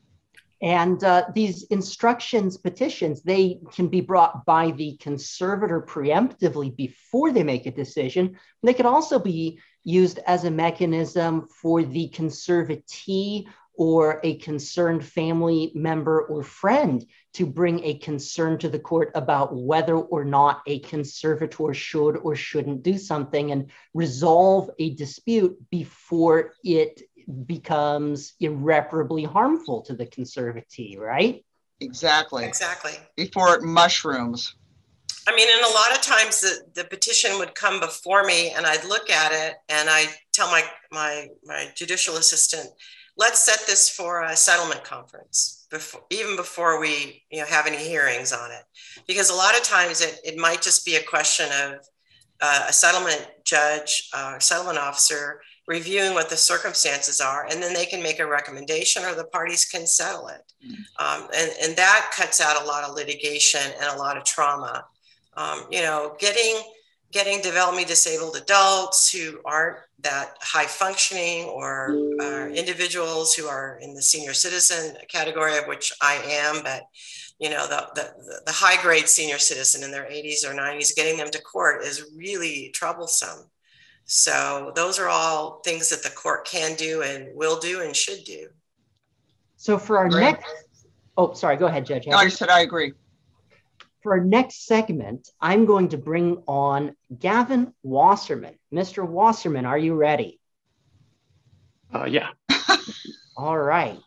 And uh, these instructions petitions, they can be brought by the conservator preemptively before they make a decision. They could also be used as a mechanism for the conservatee or a concerned family member or friend to bring a concern to the court about whether or not a conservator should or shouldn't do something and resolve a dispute before it becomes irreparably harmful to the conservatee, right? Exactly. Exactly. Before it mushrooms. I mean, and a lot of times the, the petition would come before me and I'd look at it and I'd tell my, my, my judicial assistant, let's set this for a settlement conference, before, even before we you know, have any hearings on it. Because a lot of times it, it might just be a question of uh, a settlement judge, uh, settlement officer reviewing what the circumstances are, and then they can make a recommendation or the parties can settle it. Mm-hmm. Um, and, and that cuts out a lot of litigation and a lot of trauma. Um, you know, getting, getting developmentally disabled adults who aren't that high functioning or uh, individuals who are in the senior citizen category, of which I am, but you know, the, the, the high grade senior citizen in their eighties or nineties, getting them to court is really troublesome. So those are all things that the court can do and will do and should do. So for our Great. next, oh, sorry, go ahead, Judge. No, I just said I agree. For our next segment, I'm going to bring on Gavin Wasserman. Mister Wasserman, are you ready? Uh, yeah. All right.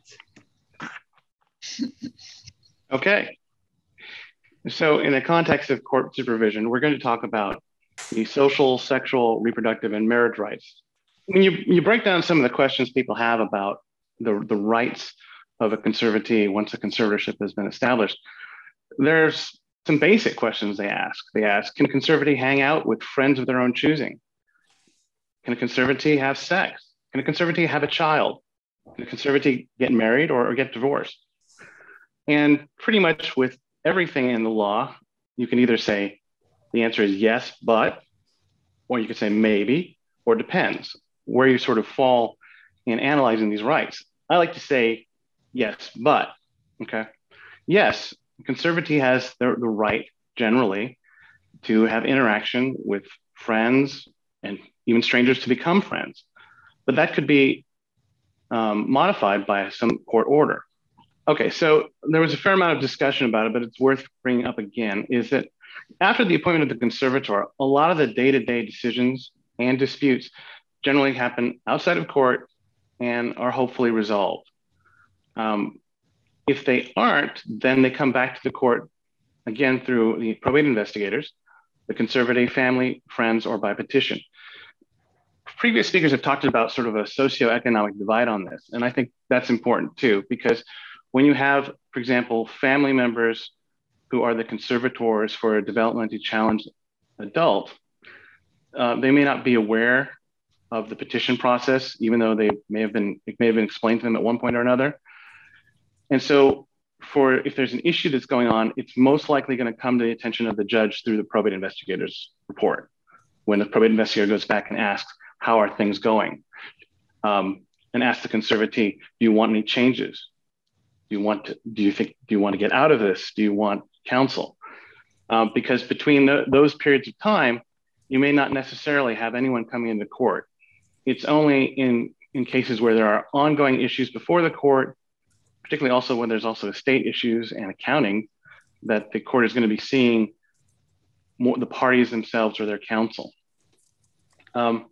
Okay. So in the context of court supervision, we're going to talk about the social, sexual, reproductive, and marriage rights. When you, you break down some of the questions people have about the, the rights of a conservatee once a conservatorship has been established, there's some basic questions they ask. They ask, can a conservatee hang out with friends of their own choosing? Can a conservatee have sex? Can a conservatee have a child? Can a conservatee get married or, or get divorced? And pretty much with everything in the law, you can either say the answer is yes, but, or you could say maybe, or depends, where you sort of fall in analyzing these rights. I like to say yes, but, okay? Yes. Conservatee has the, the right generally to have interaction with friends and even strangers to become friends. But that could be um, modified by some court order. Okay, so there was a fair amount of discussion about it, but it's worth bringing up again, is that after the appointment of the conservator, a lot of the day-to-day decisions and disputes generally happen outside of court and are hopefully resolved. Um, If they aren't, then they come back to the court, again, through the probate investigators, the conservatee family, friends, or by petition. Previous speakers have talked about sort of a socioeconomic divide on this. And I think that's important too, because when you have, for example, family members who are the conservators for a developmentally challenged adult, uh, they may not be aware of the petition process, even though they may have been, it may have been explained to them at one point or another. And so for if there's an issue that's going on, it's most likely going to come to the attention of the judge through the probate investigator's report. When the probate investigator goes back and asks, how are things going? Um, and asks the conservatee, do you want any changes? Do you want to, do you think, do you want to get out of this? Do you want counsel? Um, because between the, those periods of time, you may not necessarily have anyone coming into court. It's only in, in cases where there are ongoing issues before the court, particularly also when there's also estate issues and accounting, that the court is going to be seeing more the parties themselves or their counsel. Um,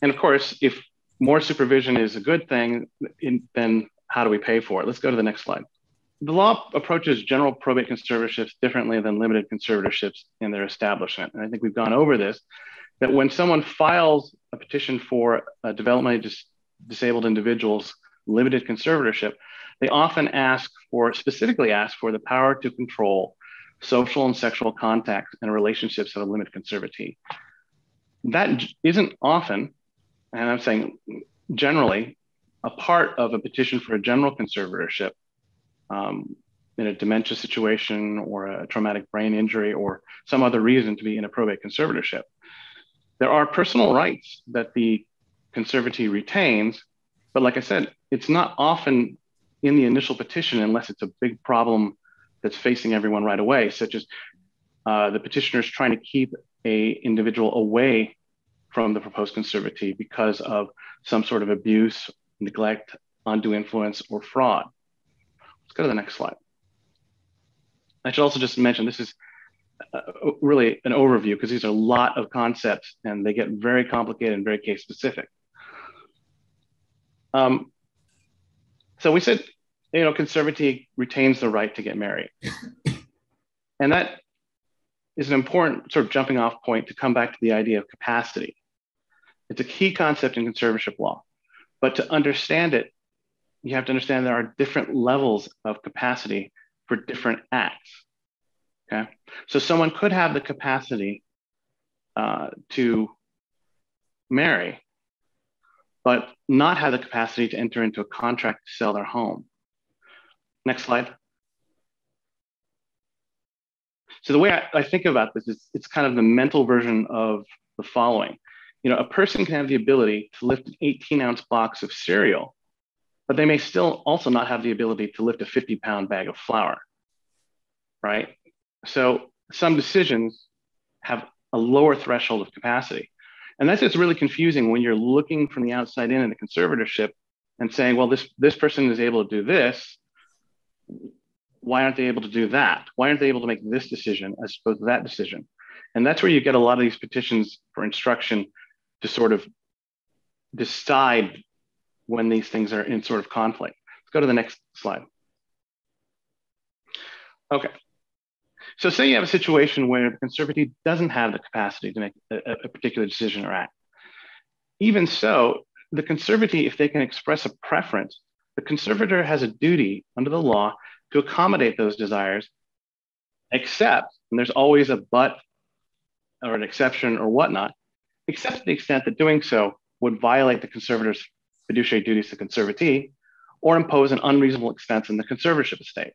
and of course, if more supervision is a good thing, in, then how do we pay for it? Let's go to the next slide. The law approaches general probate conservatorships differently than limited conservatorships in their establishment. And I think we've gone over this, that when someone files a petition for a developmentally dis disabled individual's limited conservatorship, they often ask for, specifically ask for the power to control social and sexual contact and relationships of a limited conservatee. That isn't often, and I'm saying generally, a part of a petition for a general conservatorship. Um, in a dementia situation or a traumatic brain injury or some other reason to be in a probate conservatorship. There are personal rights that the conservatee retains, but like I said, it's not often in the initial petition unless it's a big problem that's facing everyone right away, such as uh, the petitioner is trying to keep a individual away from the proposed conservatee because of some sort of abuse, neglect, undue influence, or fraud. Let's go to the next slide. I should also just mention this is uh, really an overview because these are a lot of concepts and they get very complicated and very case specific. Um, so we said, you know, conservatee retains the right to get married. And that is an important sort of jumping off point to come back to the idea of capacity. It's a key concept in conservatorship law, but to understand it, you have to understand there are different levels of capacity for different acts, okay? So someone could have the capacity uh, to marry, but not have the capacity to enter into a contract to sell their home. Next slide. So the way I, I think about this is it's kind of the mental version of the following. You know, a person can have the ability to lift an eighteen ounce box of cereal, but they may still also not have the ability to lift a fifty pound bag of flour, right? So some decisions have a lower threshold of capacity. And that's just really confusing when you're looking from the outside in at a conservatorship and saying, well, this, this person is able to do this. Why aren't they able to do that? Why aren't they able to make this decision as opposed to that decision? And that's where you get a lot of these petitions for instruction to sort of decide when these things are in sort of conflict. Let's go to the next slide. Okay, so say you have a situation where the conservatee doesn't have the capacity to make a, a particular decision or act. Even so, the conservatee, if they can express a preference, the conservator has a duty under the law to accommodate those desires, except, and there's always a but or an exception or whatnot, except to the extent that doing so would violate the conservator's fiduciary duties to conservatee, or impose an unreasonable expense in the conservatorship estate.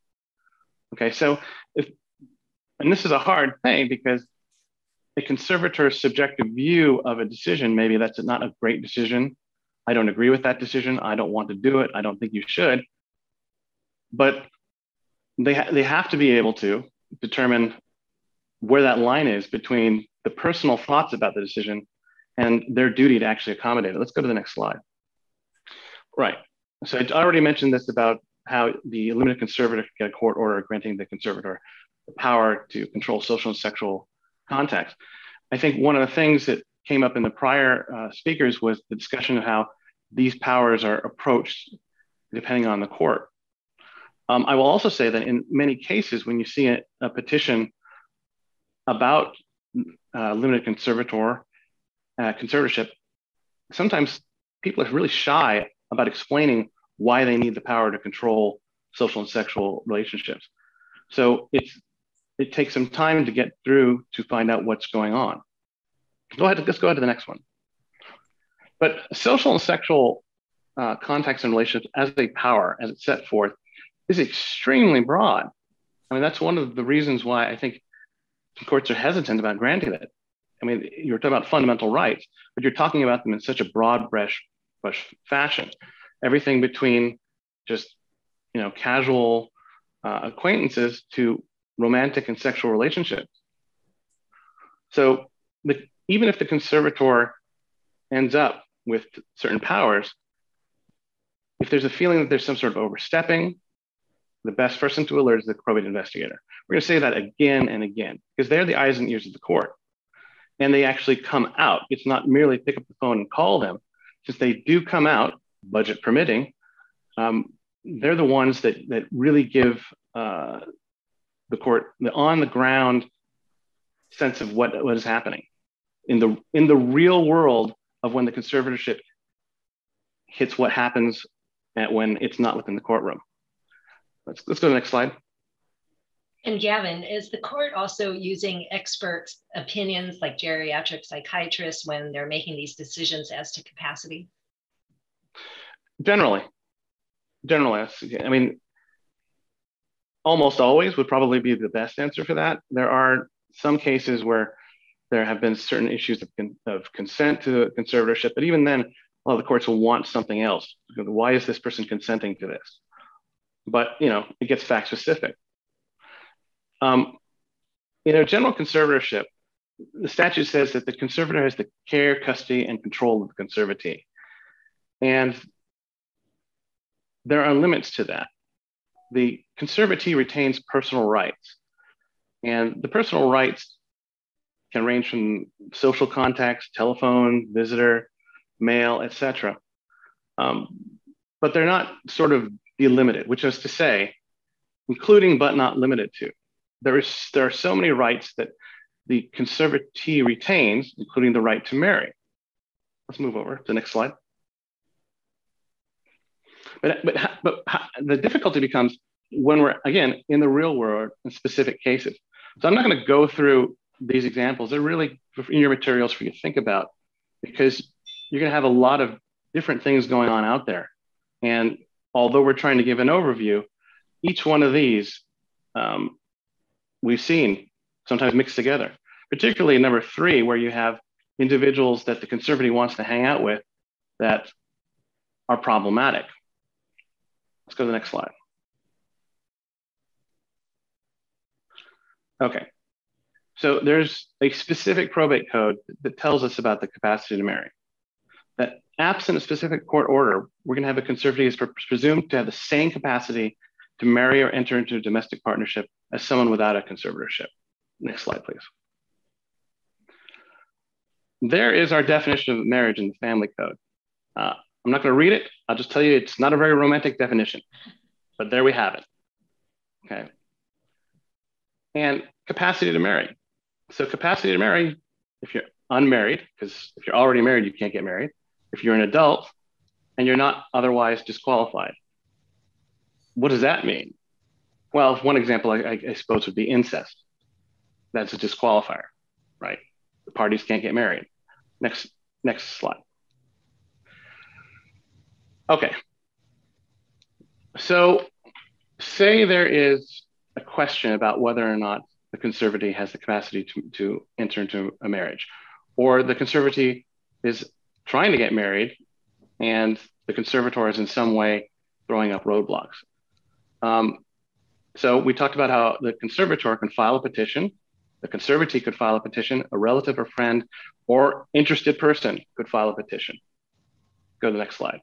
Okay, so if, and this is a hard thing because a conservator's subjective view of a decision, maybe that's not a great decision. I don't agree with that decision. I don't want to do it. I don't think you should. But they, ha they have to be able to determine where that line is between the personal thoughts about the decision and their duty to actually accommodate it. Let's go to the next slide. Right, so I already mentioned this about how the limited conservator can get a court order granting the conservator the power to control social and sexual contacts. I think one of the things that came up in the prior uh, speakers was the discussion of how these powers are approached depending on the court. Um, I will also say that in many cases, when you see a, a petition about uh, limited conservator, uh, conservatorship, sometimes people are really shy about explaining why they need the power to control social and sexual relationships. So it's, it takes some time to get through to find out what's going on. Go ahead, let's go ahead to the next one. But social and sexual uh, contacts and relationships as a power, as it's set forth, is extremely broad. I mean, that's one of the reasons why I think courts are hesitant about granting it. I mean, you're talking about fundamental rights, but you're talking about them in such a broad brush fashion, everything between just, you know, casual uh, acquaintances to romantic and sexual relationships. So the, even if the conservator ends up with certain powers, if there's a feeling that there's some sort of overstepping, the best person to alert is the probate investigator. We're going to say that again and again, because they're the eyes and ears of the court. And they actually come out. It's not merely pick up the phone and call them. because they do come out, budget permitting, um, they're the ones that, that really give uh, the court the on-the-ground sense of what, what is happening in the, in the real world of when the conservatorship hits what happens at when it's not within the courtroom. Let's, let's go to the next slide. And Gavin, is the court also using expert opinions like geriatric psychiatrists when they're making these decisions as to capacity? Generally, generally, I mean, almost always would probably be the best answer for that. There are some cases where there have been certain issues of, of consent to conservatorship, but even then, well, the courts will want something else. Why is this person consenting to this? But, you know, it gets fact specific. Um, in a general conservatorship, the statute says that the conservator has the care, custody, and control of the conservatee. And there are limits to that. The conservatee retains personal rights. And the personal rights can range from social contacts, telephone, visitor, mail, et cetera. Um, but they're not sort of delimited, which is to say, including but not limited to. There, is, there are so many rights that the conservatee retains, including the right to marry. Let's move over to the next slide. But, but, but the difficulty becomes when we're, again, in the real world in specific cases. So I'm not going to go through these examples. They're really in your materials for you to think about, because you're going to have a lot of different things going on out there. And although we're trying to give an overview, each one of these, um, we've seen sometimes mixed together, particularly number three, where you have individuals that the conservatee wants to hang out with that are problematic. Let's go to the next slide. Okay, so there's a specific probate code that tells us about the capacity to marry. That absent a specific court order, we're gonna have a conservatee is presumed to have the same capacity to marry or enter into a domestic partnership as someone without a conservatorship. Next slide, please. There is our definition of marriage in the family code. Uh, I'm not gonna read it. I'll just tell you, it's not a very romantic definition, but there we have it, okay? And capacity to marry. So capacity to marry, if you're unmarried, because if you're already married, you can't get married. If you're an adult and you're not otherwise disqualified. What does that mean? Well, one example I, I suppose would be incest. That's a disqualifier, right? The parties can't get married. Next, next slide. Okay. So say there is a question about whether or not the conservatee has the capacity to, to enter into a marriage, or the conservatee is trying to get married and the conservator is in some way throwing up roadblocks. Um, so we talked about how the conservator can file a petition, the conservatee could file a petition, a relative or friend or interested person could file a petition. Go to the next slide.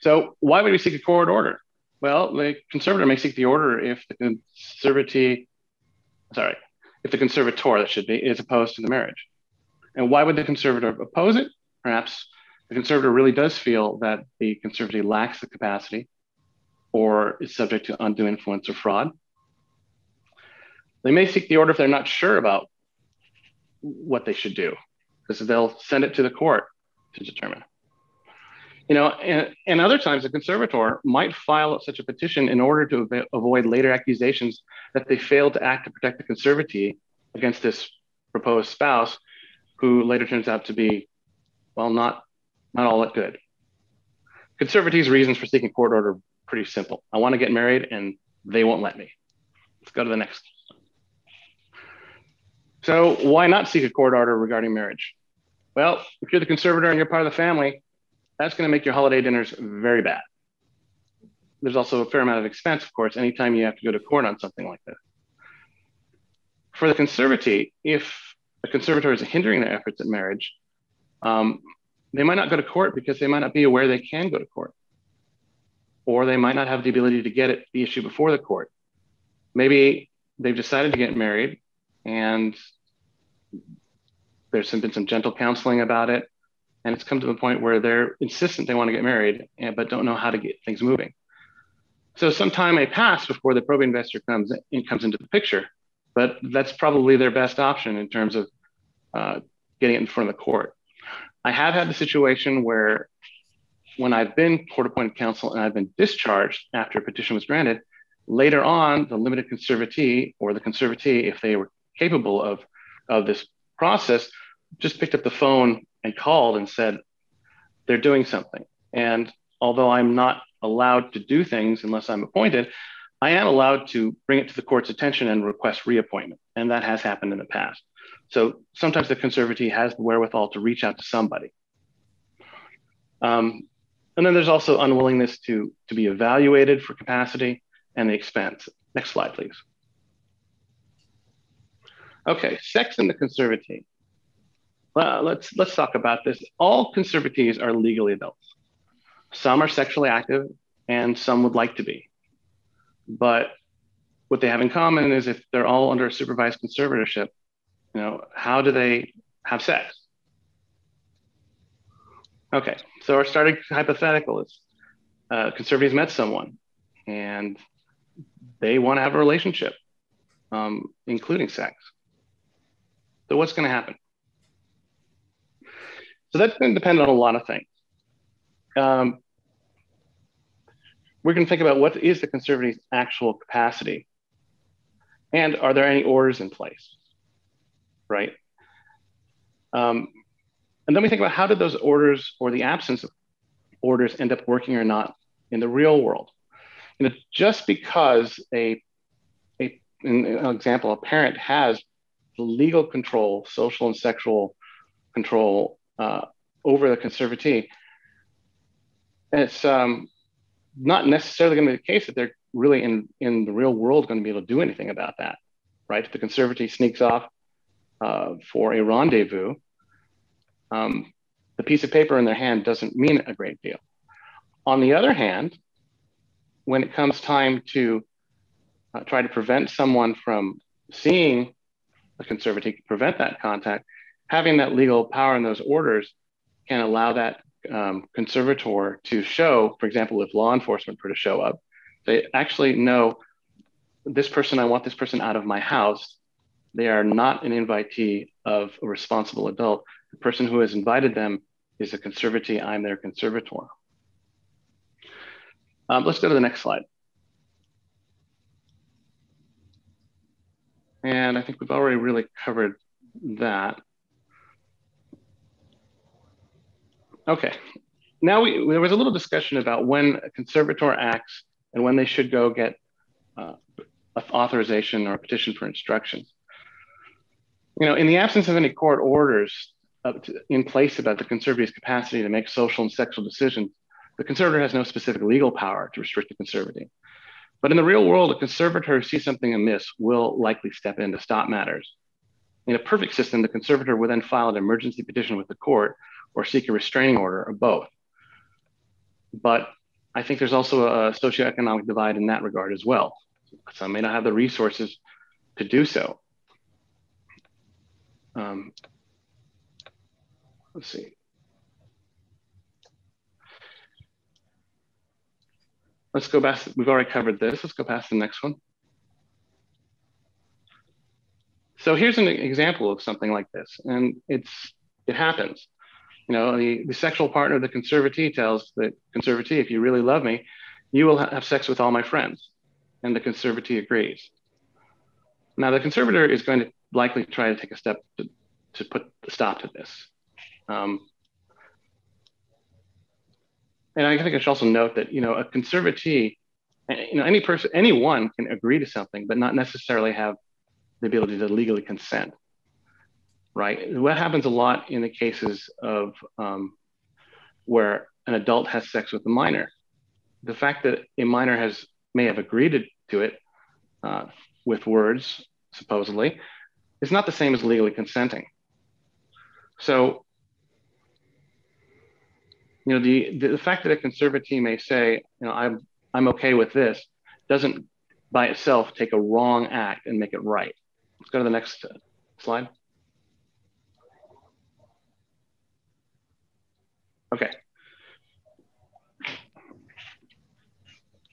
So why would we seek a court order? Well, the conservator may seek the order if the conservatee, sorry, if the conservator, that should be, is opposed to the marriage. And why would the conservator oppose it? Perhaps the conservator really does feel that the conservatee lacks the capacity or is subject to undue influence or fraud. They may seek the order if they're not sure about what they should do, because they'll send it to the court to determine. You know, and, and other times the conservator might file such a petition in order to av avoid later accusations that they failed to act to protect the conservatee against this proposed spouse, who later turns out to be, well, not, not all that good. Conservatee's reasons for seeking court order are pretty simple. I want to get married and they won't let me. Let's go to the next. So why not seek a court order regarding marriage? Well, if you're the conservator and you're part of the family, that's going to make your holiday dinners very bad. There's also a fair amount of expense, of course, anytime you have to go to court on something like this. For the conservatee, if the conservator is hindering their efforts at marriage, um, they might not go to court because they might not be aware they can go to court. Or they might not have the ability to get it, the issue before the court. Maybe they've decided to get married and there's been some gentle counseling about it. And it's come to the point where they're insistent they want to get married, and, but don't know how to get things moving. So some time may pass before the probate investor comes in, comes into the picture, but that's probably their best option in terms of uh, getting it in front of the court. I have had the situation where when I've been court-appointed counsel and I've been discharged after a petition was granted, later on, the limited conservatee or the conservatee, if they were capable of, of this process, just picked up the phone and called and said, they're doing something. And although I'm not allowed to do things unless I'm appointed, I am allowed to bring it to the court's attention and request reappointment. And that has happened in the past. So sometimes the conservatee has the wherewithal to reach out to somebody. Um, and then there's also unwillingness to, to be evaluated for capacity and the expense. Next slide, please. Okay, sex in the conservatee. Well, let's, let's talk about this. All conservatees are legally adults. Some are sexually active and some would like to be. But what they have in common is if they're all under a supervised conservatorship, you know, how do they have sex? Okay, so our starting hypothetical is uh, conservatives met someone and they want to have a relationship, um, including sex. So what's going to happen? So that's going to depend on a lot of things. Um, we're going to think about what is the conservative's actual capacity, and are there any orders in place, right? Um, and then we think about how did those orders or the absence of orders end up working or not in the real world. You know, just because a, a in an example, a parent has the legal control, social and sexual control uh, over the conservatee, and it's um, not necessarily going to be the case that they're really in, in the real world going to be able to do anything about that, right? If the conservatee sneaks off uh, for a rendezvous, um, the piece of paper in their hand doesn't mean a great deal. On the other hand, when it comes time to uh, try to prevent someone from seeing a conservatee, prevent that contact, having that legal power in those orders can allow that Um, conservator to show, for example, if law enforcement were to show up, they actually know this person, I want this person out of my house. They are not an invitee of a responsible adult. The person who has invited them is a conservatee. I'm their conservator. Um, let's go to the next slide. And I think we've already really covered that. Okay, now we, there was a little discussion about when a conservator acts and when they should go get uh, authorization or a petition for instruction. You know, in the absence of any court orders up to, in place about the conservative's capacity to make social and sexual decisions, the conservator has no specific legal power to restrict the conservatee. But in the real world, a conservator who sees something amiss will likely step in to stop matters. In a perfect system, the conservator would then file an emergency petition with the court or seek a restraining order, or both. But I think there's also a socioeconomic divide in that regard as well. Some may not have the resources to do so. Um, let's see. Let's go back, we've already covered this. Let's go past the next one. So here's an example of something like this, and it's it happens. You know, the, the sexual partner of the conservatee tells the conservatee, if you really love me, you will ha have sex with all my friends. And the conservatee agrees. Now, the conservator is going to likely try to take a step to, to put a stop to this. Um, and I think I should also note that, you know, a conservatee, you know, any person, anyone can agree to something, but not necessarily have the ability to legally consent. Right? What happens a lot in the cases of um, where an adult has sex with a minor. The fact that a minor has may have agreed to it uh, with words, supposedly, is not the same as legally consenting. So, you know, the, the fact that a conservatee may say, you know, I'm, I'm okay with this, doesn't by itself take a wrong act and make it right. Let's go to the next slide. Okay.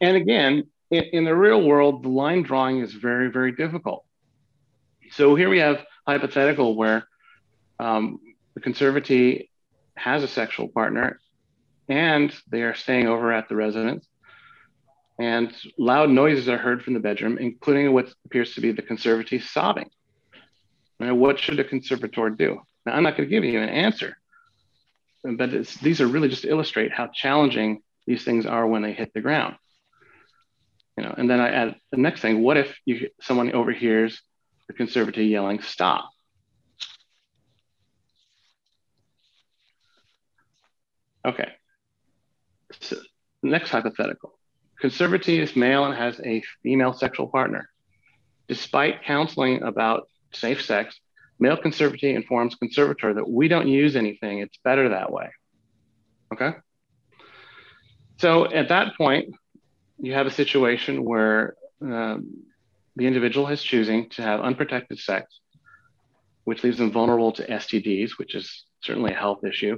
And again, in, in the real world, the line drawing is very, very difficult. So here we have hypothetical where um, the conservatee has a sexual partner and they are staying over at the residence, and loud noises are heard from the bedroom, including what appears to be the conservatee sobbing. Now, what should a conservator do? Now, I'm not going to give you an answer, but it's, these are really just to illustrate how challenging these things are when they hit the ground. You know, and then I add the next thing: what if you, someone overhears the conservatee yelling, "Stop"? Okay. So, next hypothetical: conservatee is male and has a female sexual partner. Despite counseling about safe sex, male conservatee informs conservator that we don't use anything, it's better that way. Okay. So at that point, you have a situation where um, the individual is choosing to have unprotected sex, which leaves them vulnerable to S T Ds, which is certainly a health issue.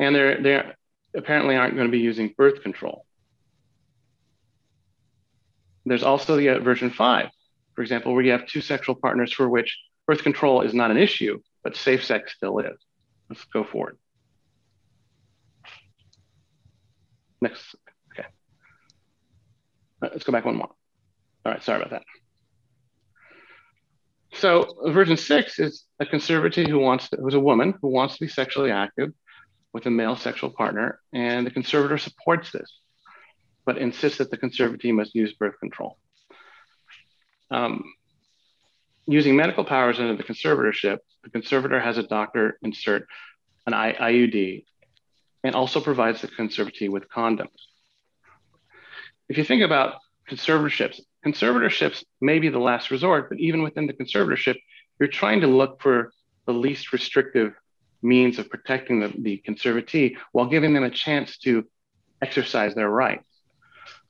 And they're, they're apparently aren't going to be using birth control. There's also the uh, version five, for example, where you have two sexual partners for which birth control is not an issue, but safe sex still is. Let's go forward. Next, okay. Uh, let's go back one more. All right, sorry about that. So version six is a conservatee who wants to, who's a woman who wants to be sexually active with a male sexual partner, and the conservator supports this, but insists that the conservatee must use birth control. Um, using medical powers under the conservatorship, the conservator has a doctor insert an I U D and also provides the conservatee with condoms. If you think about conservatorships, conservatorships may be the last resort, but even within the conservatorship, you're trying to look for the least restrictive means of protecting the, the conservatee while giving them a chance to exercise their rights.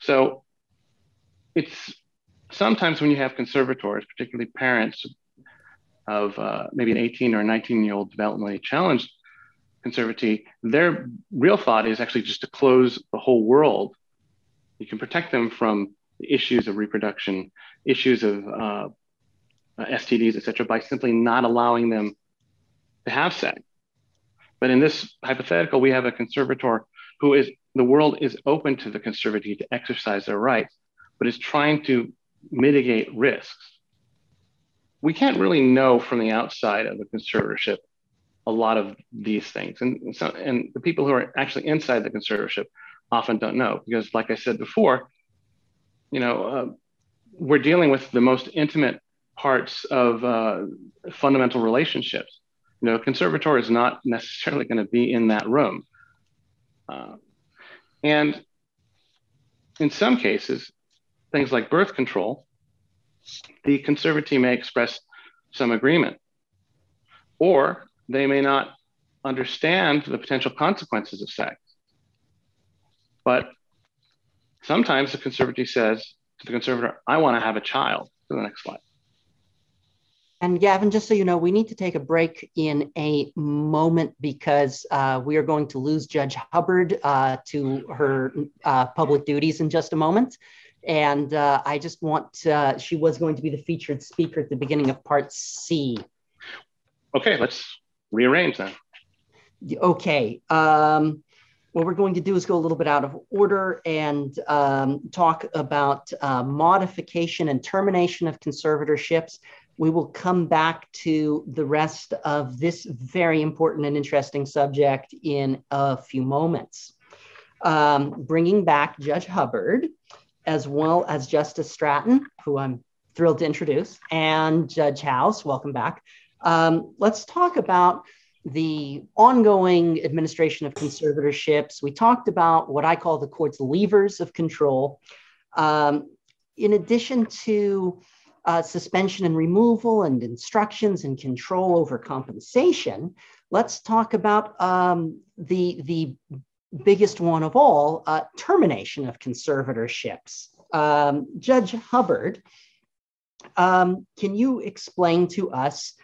So it's sometimes when you have conservators, particularly parents of uh, maybe an eighteen or nineteen year old developmentally challenged conservatee, their real thought is actually just to close the whole world. You can protect them from the issues of reproduction, issues of uh, S T Ds, et cetera, by simply not allowing them to have sex. But in this hypothetical, we have a conservator who is, the world is open to the conservatee to exercise their rights, but is trying to mitigate risks. We can't really know from the outside of the conservatorship a lot of these things. And, so, and the people who are actually inside the conservatorship often don't know, because like I said before, you know, uh, we're dealing with the most intimate parts of uh, fundamental relationships. You know, a conservator is not necessarily going to be in that room. Uh, and in some cases, things like birth control, the conservatee may express some agreement, or they may not understand the potential consequences of sex. But sometimes the conservatee says to the conservator, "I want to have a child." To the next slide. And Gavin, just so you know, we need to take a break in a moment because uh, we are going to lose Judge Hubbard uh, to her uh, public duties in just a moment. And uh, I just want, uh, she was going to be the featured speaker at the beginning of part C. Okay, let's rearrange then. Okay, um, what we're going to do is go a little bit out of order and um, talk about uh, modification and termination of conservatorships. We will come back to the rest of this very important and interesting subject in a few moments. Um, bringing back Judge Hubbard, as well as Justice Stratton, who I'm thrilled to introduce, and Judge House, welcome back. Um, let's talk about the ongoing administration of conservatorships. We talked about what I call the court's levers of control. Um, in addition to uh, suspension and removal and instructions and control over compensation, let's talk about um, the, the biggest one of all, uh, termination of conservatorships. Um, Judge Hubbard, um, can you explain to us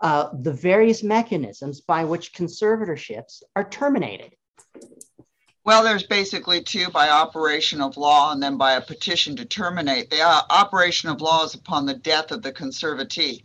uh, the various mechanisms by which conservatorships are terminated? Well, there's basically two, by operation of law and then by a petition to terminate. The uh, operation of law is upon the death of the conservatee.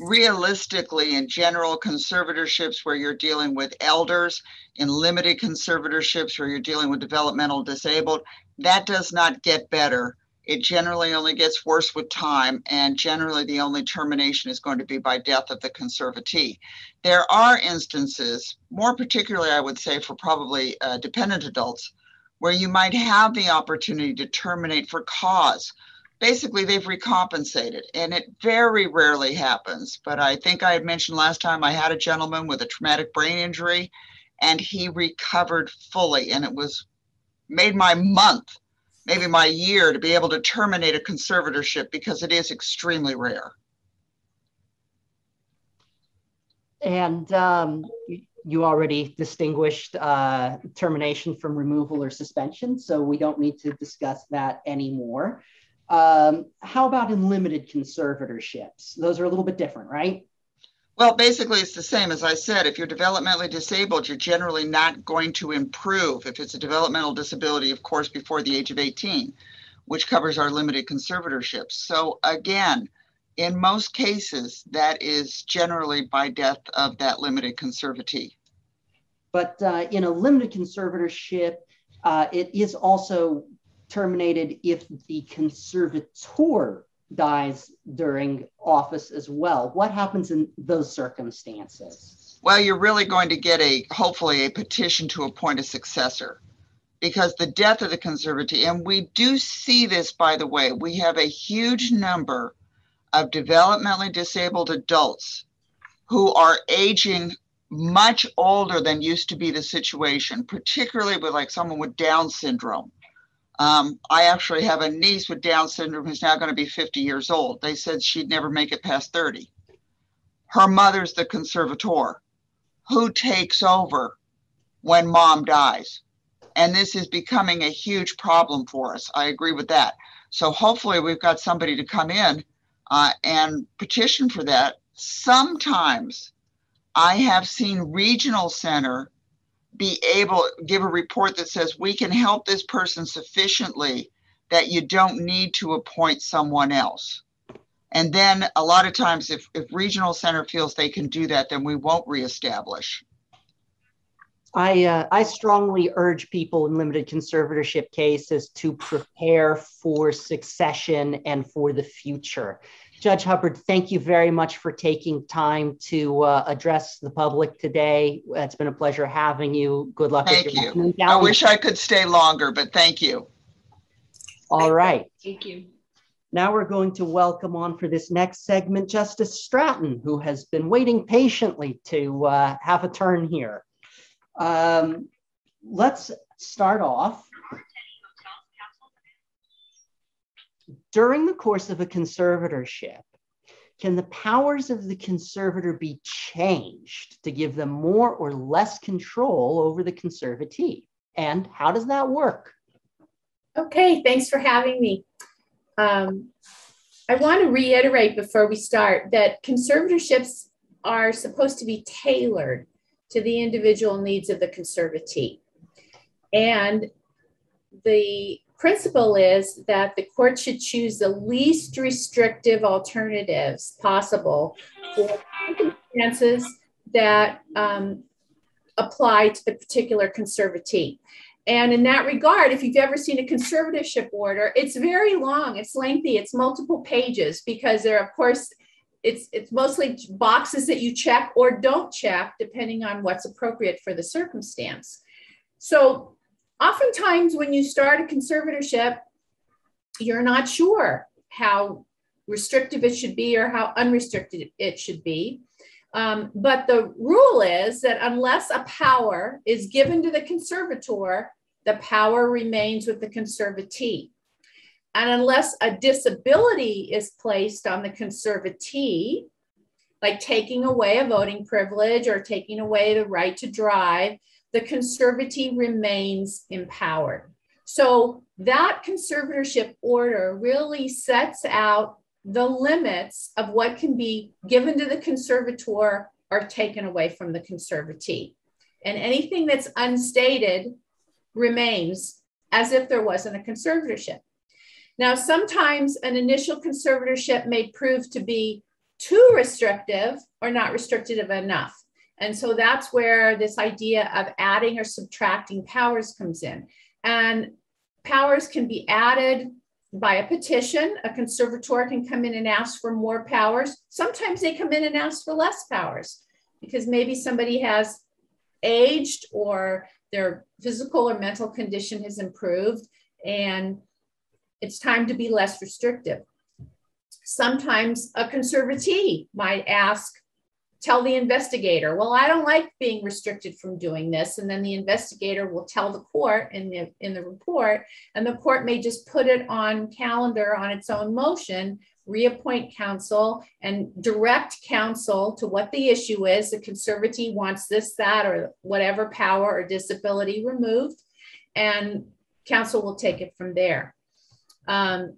Realistically, in general conservatorships where you're dealing with elders, in limited conservatorships where you're dealing with developmental disabled, that does not get better. It generally only gets worse with time, and generally the only termination is going to be by death of the conservatee. There are instances, more particularly I would say for probably uh, dependent adults, where you might have the opportunity to terminate for cause. Basically, they've recompensated, and it very rarely happens. But I think I had mentioned last time I had a gentleman with a traumatic brain injury, and he recovered fully, and it was made my month, maybe my year, to be able to terminate a conservatorship because it is extremely rare. And um, you already distinguished uh, termination from removal or suspension, so we don't need to discuss that anymore. Um, how about in limited conservatorships? Those are a little bit different, right? Well, basically, it's the same. As I said, if you're developmentally disabled, you're generally not going to improve. If it's a developmental disability, of course, before the age of eighteen, which covers our limited conservatorships. So again, in most cases, that is generally by death of that limited conservatee. But uh, in a limited conservatorship, uh, it is also terminated if the conservator dies during office as well. What happens in those circumstances? Well, you're really going to get a, hopefully, a petition to appoint a successor, because the death of the conservatee, and we do see this, by the way, we have a huge number of developmentally disabled adults who are aging much older than used to be the situation, particularly with like someone with Down syndrome. Um, I actually have a niece with Down syndrome who's now going to be fifty years old. They said she'd never make it past thirty. Her mother's the conservator who takes over when mom dies. And this is becoming a huge problem for us. I agree with that. So hopefully we've got somebody to come in uh, and petition for that. Sometimes I have seen regional center be able to give a report that says we can help this person sufficiently that you don't need to appoint someone else. And then a lot of times if, if regional center feels they can do that, then we won't reestablish. I, uh, I strongly urge people in limited conservatorship cases to prepare for succession and for the future. Judge Hubbard, thank you very much for taking time to uh, address the public today. It's been a pleasure having you. Good luck. Thank you. I wish I could stay longer, but thank you. All right. Thank you. Now we're going to welcome on for this next segment, Justice Stratton, who has been waiting patiently to uh, have a turn here. Um, let's start off. During the course of a conservatorship, can the powers of the conservator be changed to give them more or less control over the conservatee? And how does that work? Okay, thanks for having me. Um, I want to reiterate before we start that conservatorships are supposed to be tailored to the individual needs of the conservatee. And the principle is that the court should choose the least restrictive alternatives possible for circumstances that um, apply to the particular conservatee. And in that regard, if you've ever seen a conservatorship order, it's very long, it's lengthy, it's multiple pages, because there, of course, it's, it's mostly boxes that you check or don't check, depending on what's appropriate for the circumstance. So oftentimes when you start a conservatorship, you're not sure how restrictive it should be or how unrestricted it should be. Um, but the rule is that unless a power is given to the conservator, the power remains with the conservatee. And unless a disability is placed on the conservatee, like taking away a voting privilege or taking away the right to drive, the conservatee remains empowered. So that conservatorship order really sets out the limits of what can be given to the conservator or taken away from the conservatee. And anything that's unstated remains as if there wasn't a conservatorship. Now, sometimes an initial conservatorship may prove to be too restrictive or not restrictive enough. And so that's where this idea of adding or subtracting powers comes in. And powers can be added by a petition. A conservator can come in and ask for more powers. Sometimes they come in and ask for less powers because maybe somebody has aged or their physical or mental condition has improved and it's time to be less restrictive. Sometimes a conservatee might ask, tell the investigator, well, I don't like being restricted from doing this. And then the investigator will tell the court in the, in the report, and the court may just put it on calendar on its own motion, reappoint counsel and direct counsel to what the issue is. The conservatee wants this, that, or whatever power or disability removed, and counsel will take it from there. Um,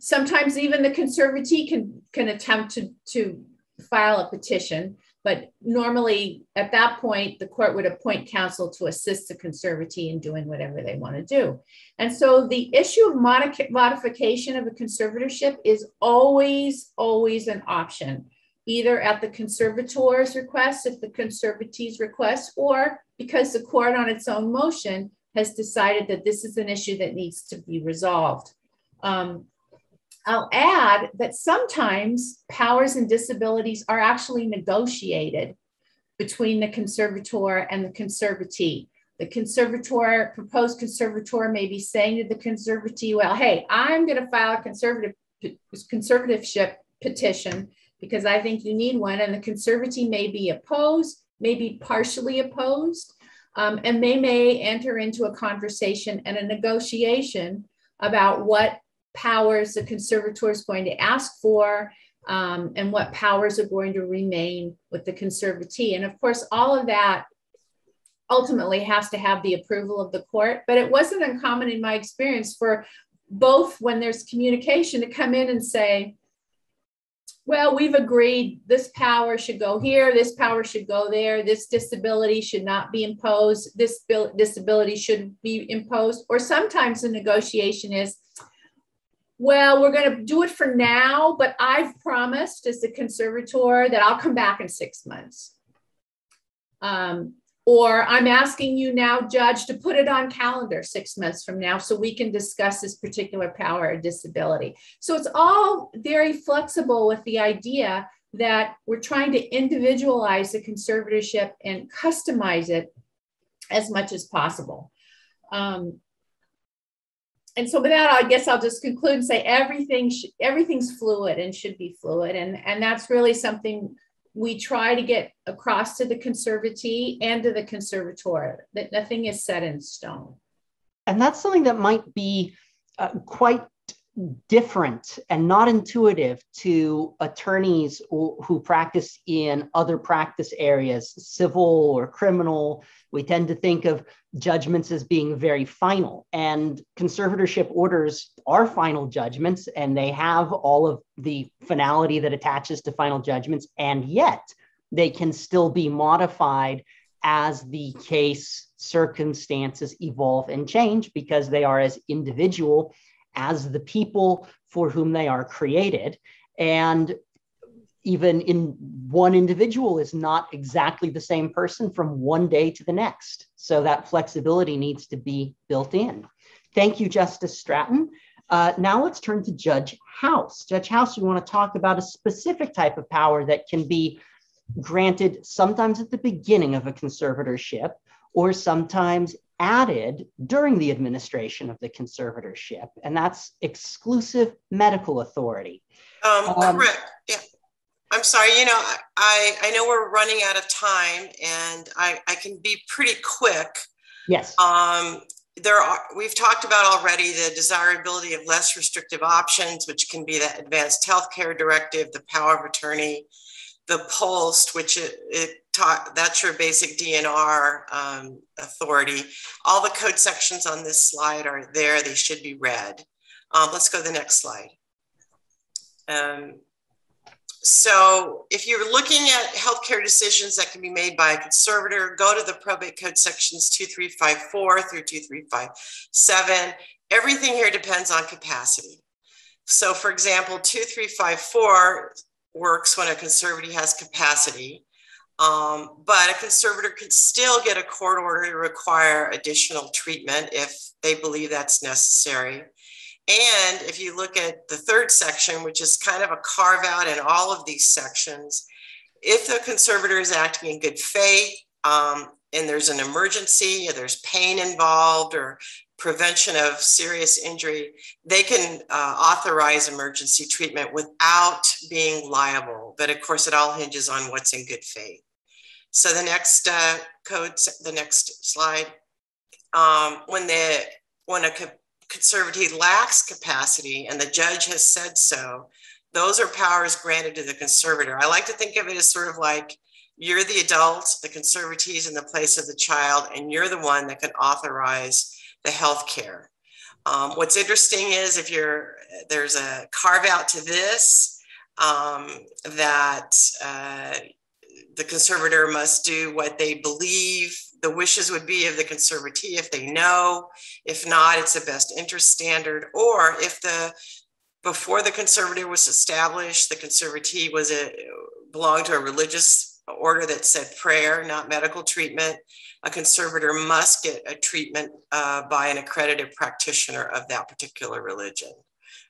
sometimes even the conservatee can, can attempt to, to file a petition, but normally at that point, the court would appoint counsel to assist the conservatee in doing whatever they want to do. And so the issue of modi- modification of a conservatorship is always, always an option, either at the conservator's request, if the conservatee's request, or because the court on its own motion has decided that this is an issue that needs to be resolved. Um, I'll add that sometimes powers and disabilities are actually negotiated between the conservator and the conservatee. The conservator, proposed conservator may be saying to the conservatee, well, hey, I'm going to file a conservative, conservatorship petition because I think you need one. And the conservatee may be opposed, may be partially opposed, um, and they may enter into a conversation and a negotiation about what powers the conservator is going to ask for um, and what powers are going to remain with the conservatee. And of course, all of that ultimately has to have the approval of the court, but it wasn't uncommon in my experience for both, when there's communication, to come in and say, well, we've agreed this power should go here, this power should go there, this disability should not be imposed, this disability should be imposed. Or sometimes the negotiation is, well, we're going to do it for now, but I've promised as the conservator that I'll come back in six months. Um, or I'm asking you now, judge, to put it on calendar six months from now so we can discuss this particular power or disability. So it's all very flexible with the idea that we're trying to individualize the conservatorship and customize it as much as possible. Um, And so with that, I guess I'll just conclude and say everything sh everything's fluid and should be fluid. And, and that's really something we try to get across to the conservatee and to the conservator, that nothing is set in stone. And that's something that might be uh, quite different and not intuitive to attorneys who, who practice in other practice areas, civil or criminal. We tend to think of judgments as being very final, and conservatorship orders are final judgments, and they have all of the finality that attaches to final judgments, and yet they can still be modified as the case circumstances evolve and change, because they are as individual as the people for whom they are created. And even in one individual is not exactly the same person from one day to the next. So that flexibility needs to be built in. Thank you, Justice Stratton. Uh, now let's turn to Judge House. Judge House, we want to talk about a specific type of power that can be granted sometimes at the beginning of a conservatorship or sometimes added during the administration of the conservatorship, and that's exclusive medical authority. Um, um, correct. Yeah. I'm sorry. You know, I, I know we're running out of time, and I, I can be pretty quick. Yes. Um, there are, we've talked about already the desirability of less restrictive options, which can be the Advanced Healthcare Directive, the Power of Attorney, the P O L S T, which it, it taught, that's your basic D N R um, authority. All the code sections on this slide are there. They should be read. Um, let's go to the next slide. Um, So if you're looking at healthcare decisions that can be made by a conservator, go to the probate code sections two three five four through two three five seven. Everything here depends on capacity. So for example, two three five four works when a conservator has capacity, um, but a conservator could still get a court order to require additional treatment if they believe that's necessary. And if you look at the third section, which is kind of a carve out in all of these sections, if the conservator is acting in good faith um, and there's an emergency or there's pain involved or prevention of serious injury, they can uh, authorize emergency treatment without being liable. But of course, it all hinges on what's in good faith. So the next uh, code, the next slide, um, when, the, when a conservator lacks capacity and the judge has said so, those are powers granted to the conservator. I like to think of it as sort of like you're the adult, the conservator is in the place of the child, and you're the one that can authorize the health care. Um, what's interesting is if you're, there's a carve out to this um, that uh, the conservator must do what they believe the wishes would be of the conservatee if they know. If not, it's the best interest standard. Or if the, before the conservator was established, the conservatee was a, belonged to a religious order that said prayer, not medical treatment, a conservator must get a treatment uh, by an accredited practitioner of that particular religion.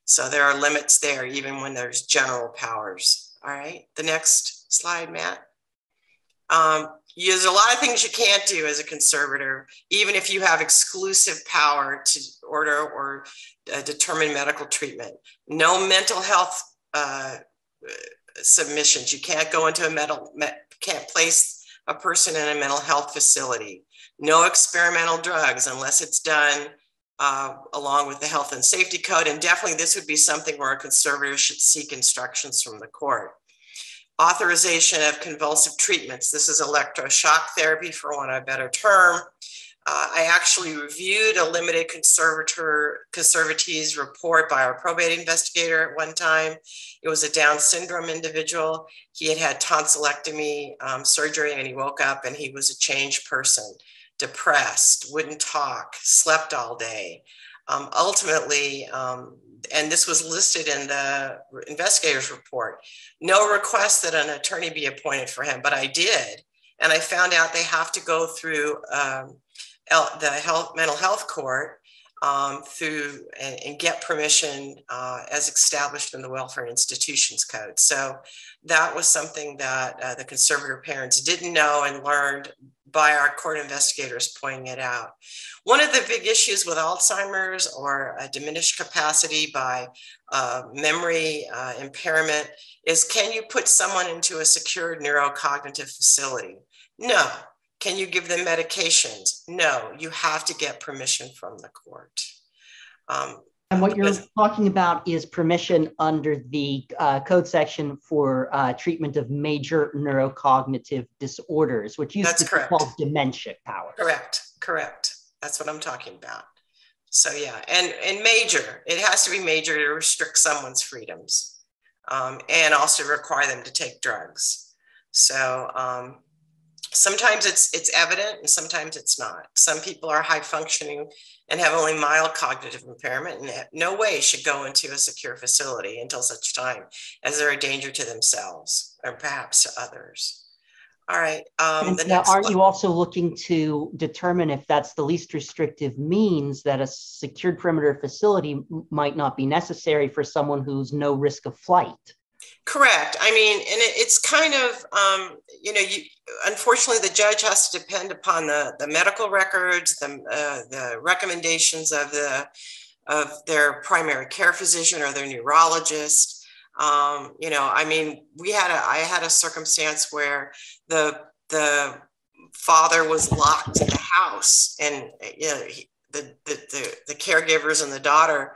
So there are limits there, even when there's general powers. All right, the next slide, Matt. Um, There's a lot of things you can't do as a conservator, even if you have exclusive power to order or uh, determine medical treatment. No mental health uh, submissions. You can't go into a mental, can't place a person in a mental health facility. No experimental drugs unless it's done uh, along with the health and safety code. And definitely this would be something where a conservator should seek instructions from the court. Authorization of convulsive treatments. This is electroshock therapy, for want of a better term. Uh, I actually reviewed a limited conservator conservatee's report by our probate investigator at one time. It was a Down syndrome individual. He had had tonsillectomy um, surgery, and he woke up and he was a changed person, depressed, wouldn't talk, slept all day. Um, ultimately, um, and this was listed in the investigator's report, no request that an attorney be appointed for him, but I did. And I found out they have to go through um, the health, mental health court um, through and, and get permission uh, as established in the Welfare Institutions Code. So that was something that uh, the conservator parents didn't know and learned by our court investigators pointing it out. One of the big issues with Alzheimer's or a diminished capacity by uh, memory uh, impairment is, can you put someone into a secured neurocognitive facility? No. Can you give them medications? No, you have to get permission from the court. Um, and what you're talking about is permission under the uh, code section for uh, treatment of major neurocognitive disorders, which used to be called dementia powers. Correct, correct. That's what I'm talking about. So yeah, and, and major, it has to be major to restrict someone's freedoms um, and also require them to take drugs. So um, sometimes it's, it's evident and sometimes it's not. Some people are high functioning and have only mild cognitive impairment and no way should go into a secure facility until such time as they're a danger to themselves or perhaps to others. All right. Um, the now, next are one. You also looking to determine if that's the least restrictive means that a secured perimeter facility might not be necessary for someone who's no risk of flight? Correct. I mean, and it, it's kind of, um, you know, you, unfortunately, the judge has to depend upon the, the medical records, the, uh, the recommendations of, the, of their primary care physician or their neurologist. Um, you know, I mean, we had a, I had a circumstance where the, the father was locked in the house and you know, he, the, the, the, the caregivers and the daughter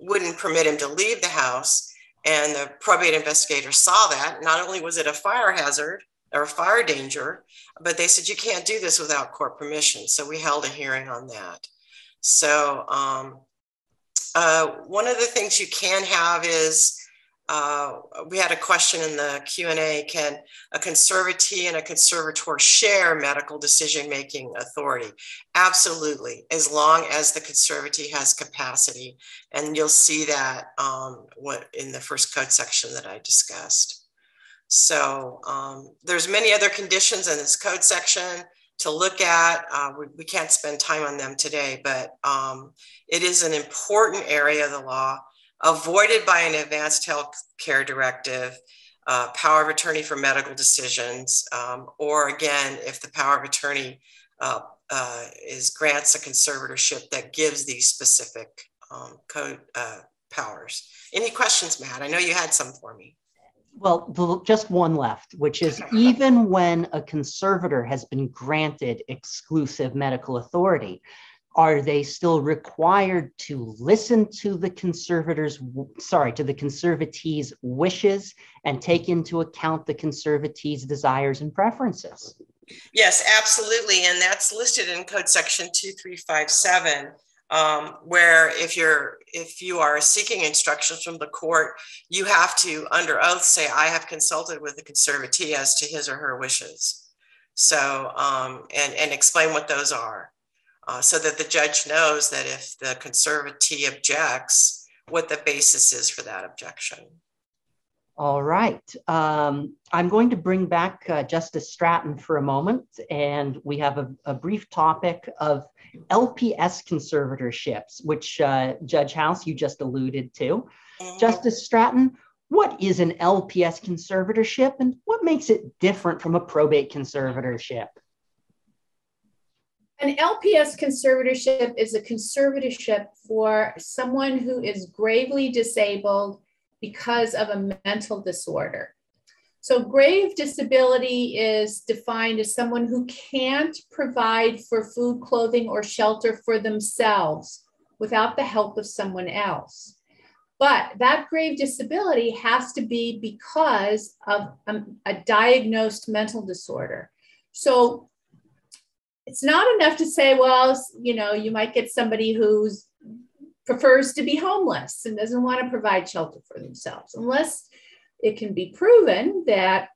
wouldn't permit him to leave the house. And the probate investigator saw that. Not only was it a fire hazard or a fire danger, but they said, you can't do this without court permission. So we held a hearing on that. So um, uh, one of the things you can have is Uh, we had a question in the Q and A, can a conservatee and a conservator share medical decision-making authority? Absolutely, as long as the conservatee has capacity. And you'll see that um, what in the first code section that I discussed. So um, there's many other conditions in this code section to look at. Uh, we, we can't spend time on them today, but um, it is an important area of the law, avoided by an advanced health care directive, uh, power of attorney for medical decisions, um, or again, if the power of attorney uh, uh, is grants a conservatorship that gives these specific um, code uh, powers. Any questions, Matt? I know you had some for me. Well, the, just one left, which is even when a conservator has been granted exclusive medical authority, are they still required to listen to the conservators, sorry, to the conservatee's wishes and take into account the conservatee's desires and preferences? Yes, absolutely. And that's listed in code section two three five seven, um, where if you're, if you are seeking instructions from the court, you have to under oath say, I have consulted with the conservatee as to his or her wishes. So, um, and, and explain what those are. Uh, so that the judge knows that if the conservatee objects, what the basis is for that objection. All right. Um, I'm going to bring back uh, Justice Stratton for a moment, and we have a, a brief topic of L P S conservatorships, which uh, Judge House, you just alluded to. Mm-hmm. Justice Stratton, what is an L P S conservatorship, and what makes it different from a probate conservatorship? An L P S conservatorship is a conservatorship for someone who is gravely disabled because of a mental disorder. So grave disability is defined as someone who can't provide for food, clothing, or shelter for themselves without the help of someone else. But that grave disability has to be because of a, a diagnosed mental disorder. So it's not enough to say, well, you know, you might get somebody who prefers to be homeless and doesn't want to provide shelter for themselves, unless it can be proven that,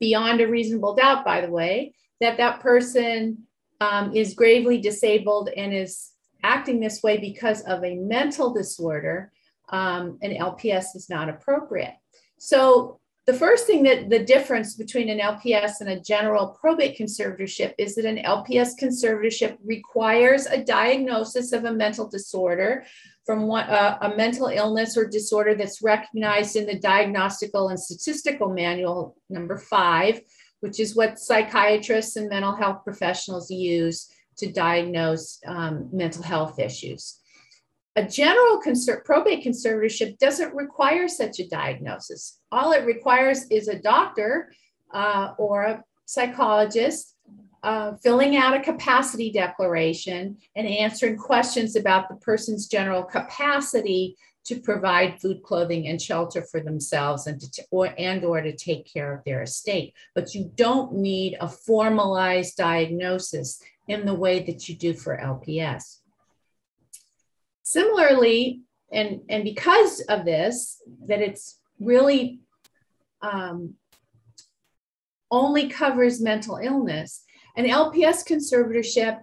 beyond a reasonable doubt, by the way, that that person um, is gravely disabled and is acting this way because of a mental disorder, um, an L P S is not appropriate. So the first thing that the difference between an L P S and a general probate conservatorship is that an L P S conservatorship requires a diagnosis of a mental disorder from one, uh, a mental illness or disorder that's recognized in the Diagnostic and Statistical Manual number five, which is what psychiatrists and mental health professionals use to diagnose um, mental health issues. A general conser- probate conservatorship doesn't require such a diagnosis. All it requires is a doctor uh, or a psychologist uh, filling out a capacity declaration and answering questions about the person's general capacity to provide food, clothing, and shelter for themselves and, to t- or, and or to take care of their estate. But you don't need a formalized diagnosis in the way that you do for L P S. Similarly, and, and because of this, that it's really um, only covers mental illness, an L P S conservatorship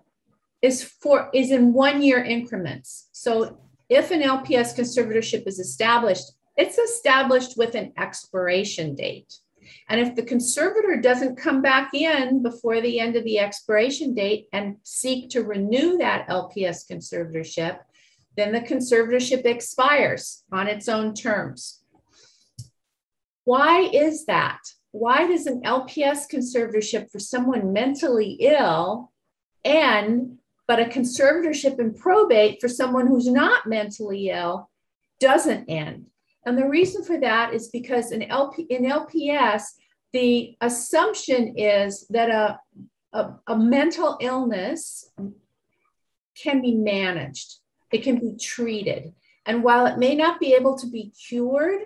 is, for, is in one-year increments. So if an L P S conservatorship is established, it's established with an expiration date. And if the conservator doesn't come back in before the end of the expiration date and seek to renew that L P S conservatorship, then the conservatorship expires on its own terms. Why is that? Why does an L P S conservatorship for someone mentally ill end, but a conservatorship in probate for someone who's not mentally ill doesn't end? And the reason for that is because in, L P, in L P S, the assumption is that a, a, a mental illness can be managed. It can be treated. And while it may not be able to be cured,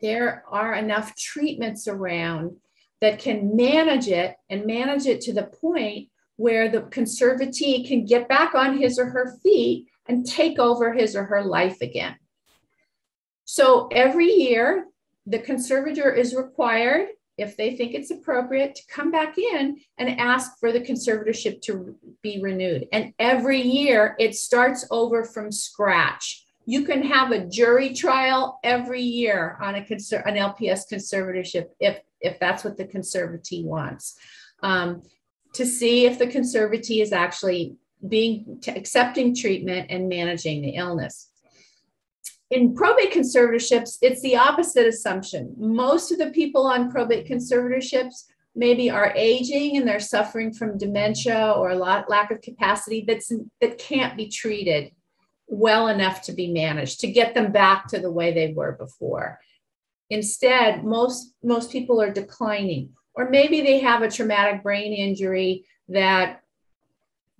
there are enough treatments around that can manage it and manage it to the point where the conservatee can get back on his or her feet and take over his or her life again. So every year, the conservator is required, if they think it's appropriate, to come back in and ask for the conservatorship to be renewed. And every year it starts over from scratch. You can have a jury trial every year on a conser- an L P S conservatorship if, if that's what the conservatee wants, um, to see if the conservatee is actually being t- accepting treatment and managing the illness. In probate conservatorships, it's the opposite assumption. Most of the people on probate conservatorships maybe are aging and they're suffering from dementia or a lot, lack of capacity that's, that can't be treated well enough to be managed, to get them back to the way they were before. Instead, most, most people are declining, or maybe they have a traumatic brain injury that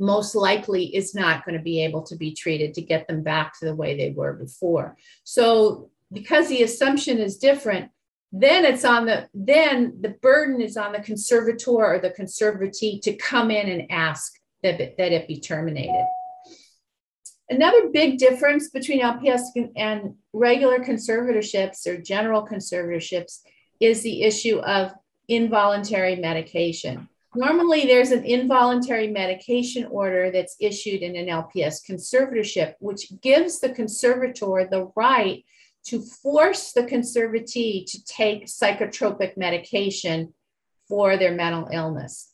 most likely is not going to be able to be treated to get them back to the way they were before. So because the assumption is different, then it's on the, then the burden is on the conservator or the conservatee to come in and ask that, that it be terminated. Another big difference between L P S and regular conservatorships or general conservatorships is the issue of involuntary medication. Normally, there's an involuntary medication order that's issued in an L P S conservatorship, which gives the conservator the right to force the conservatee to take psychotropic medication for their mental illness.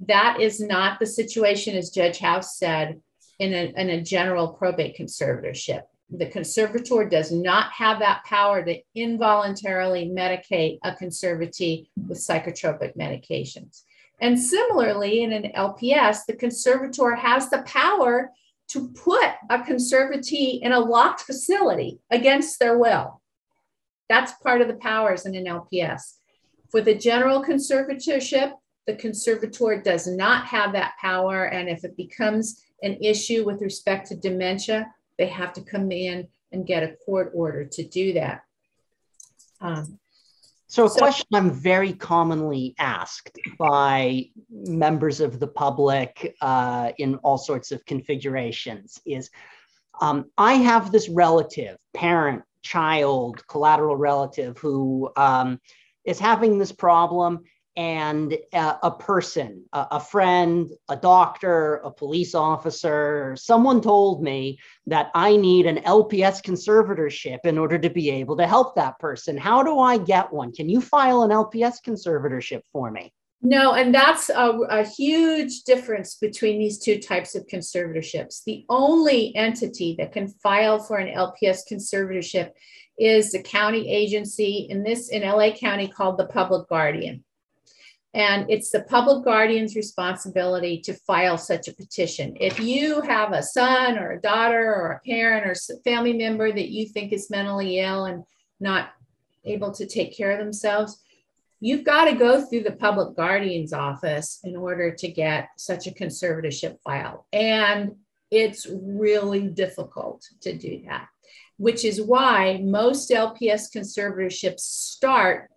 That is not the situation, as Judge House said, in a, in a general probate conservatorship. The conservator does not have that power to involuntarily medicate a conservatee with psychotropic medications. And similarly, in an L P S, the conservator has the power to put a conservatee in a locked facility against their will. That's part of the powers in an L P S. For the general conservatorship, the conservator does not have that power. And if it becomes an issue with respect to dementia, they have to come in and get a court order to do that. Um, So a question I'm very commonly asked by members of the public uh, in all sorts of configurations is, um, I have this relative, parent, child, collateral relative who um, is having this problem, and a, a person, a, a friend, a doctor, a police officer, someone told me that I need an L P S conservatorship in order to be able to help that person. How do I get one? Can you file an L P S conservatorship for me? No, and that's a, a huge difference between these two types of conservatorships. The only entity that can file for an L P S conservatorship is the county agency, in this in L A County called the Public Guardian. And it's the public guardian's responsibility to file such a petition. If you have a son or a daughter or a parent or family member that you think is mentally ill and not able to take care of themselves, you've got to go through the public guardian's office in order to get such a conservatorship filed. And it's really difficult to do that, which is why most L P S conservatorships start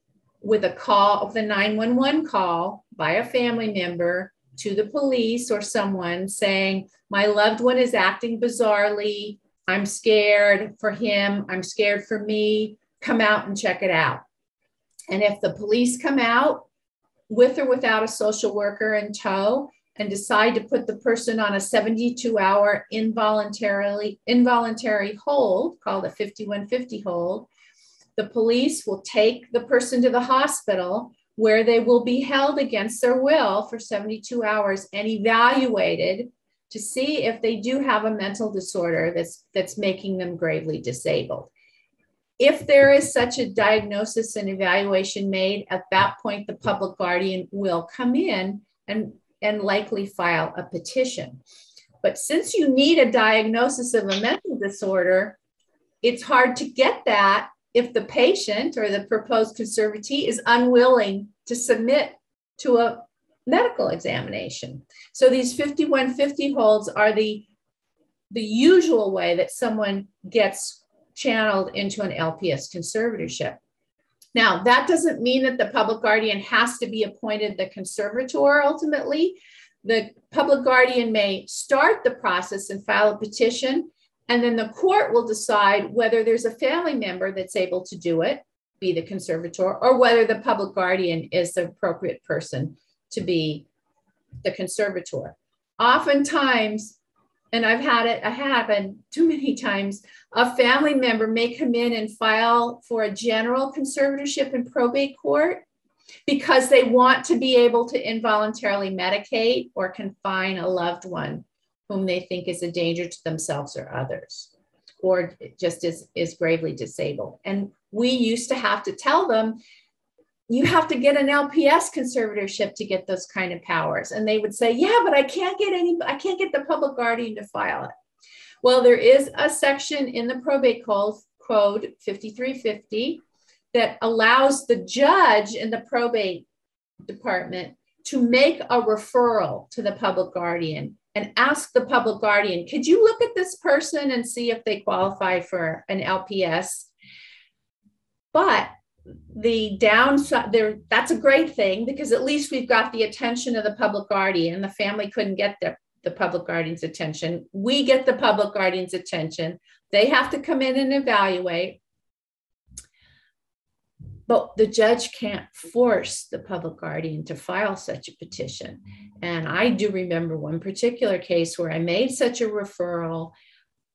with a call of the nine one one call by a family member to the police or someone saying, my loved one is acting bizarrely. I'm scared for him. I'm scared for me. Come out and check it out. And if the police come out with or without a social worker in tow and decide to put the person on a seventy-two hour involuntarily involuntary hold called a fifty-one fifty hold, the police will take the person to the hospital where they will be held against their will for seventy-two hours and evaluated to see if they do have a mental disorder that's, that's making them gravely disabled. If there is such a diagnosis and evaluation made, at that point, the public guardian will come in and, and likely file a petition. But since you need a diagnosis of a mental disorder, it's hard to get that if the patient or the proposed conservatee is unwilling to submit to a medical examination. So these fifty-one fifty holds are the, the usual way that someone gets channeled into an L P S conservatorship. Now, that doesn't mean that the public guardian has to be appointed the conservator ultimately. The public guardian may start the process and file a petition, And then the court will decide whether there's a family member that's able to do it, be the conservator, or whether the public guardian is the appropriate person to be the conservator. Oftentimes, and I've had it happen too many times, a family member may come in and file for a general conservatorship in probate court because they want to be able to involuntarily medicate or confine a loved one whom they think is a danger to themselves or others, or just is, is gravely disabled. And we used to have to tell them, you have to get an L P S conservatorship to get those kind of powers. And they would say, yeah, but I can't get any, I can't get the public guardian to file it. Well, there is a section in the probate code, code fifty-three fifty, that allows the judge in the probate department to make a referral to the public guardian and ask the public guardian, could you look at this person and see if they qualify for an L P S? But the downside there, that's a great thing, because at least we've got the attention of the public guardian. The family couldn't get the, the public guardian's attention. We get the public guardian's attention. They have to come in and evaluate. But the judge can't force the public guardian to file such a petition. And I do remember one particular case where I made such a referral.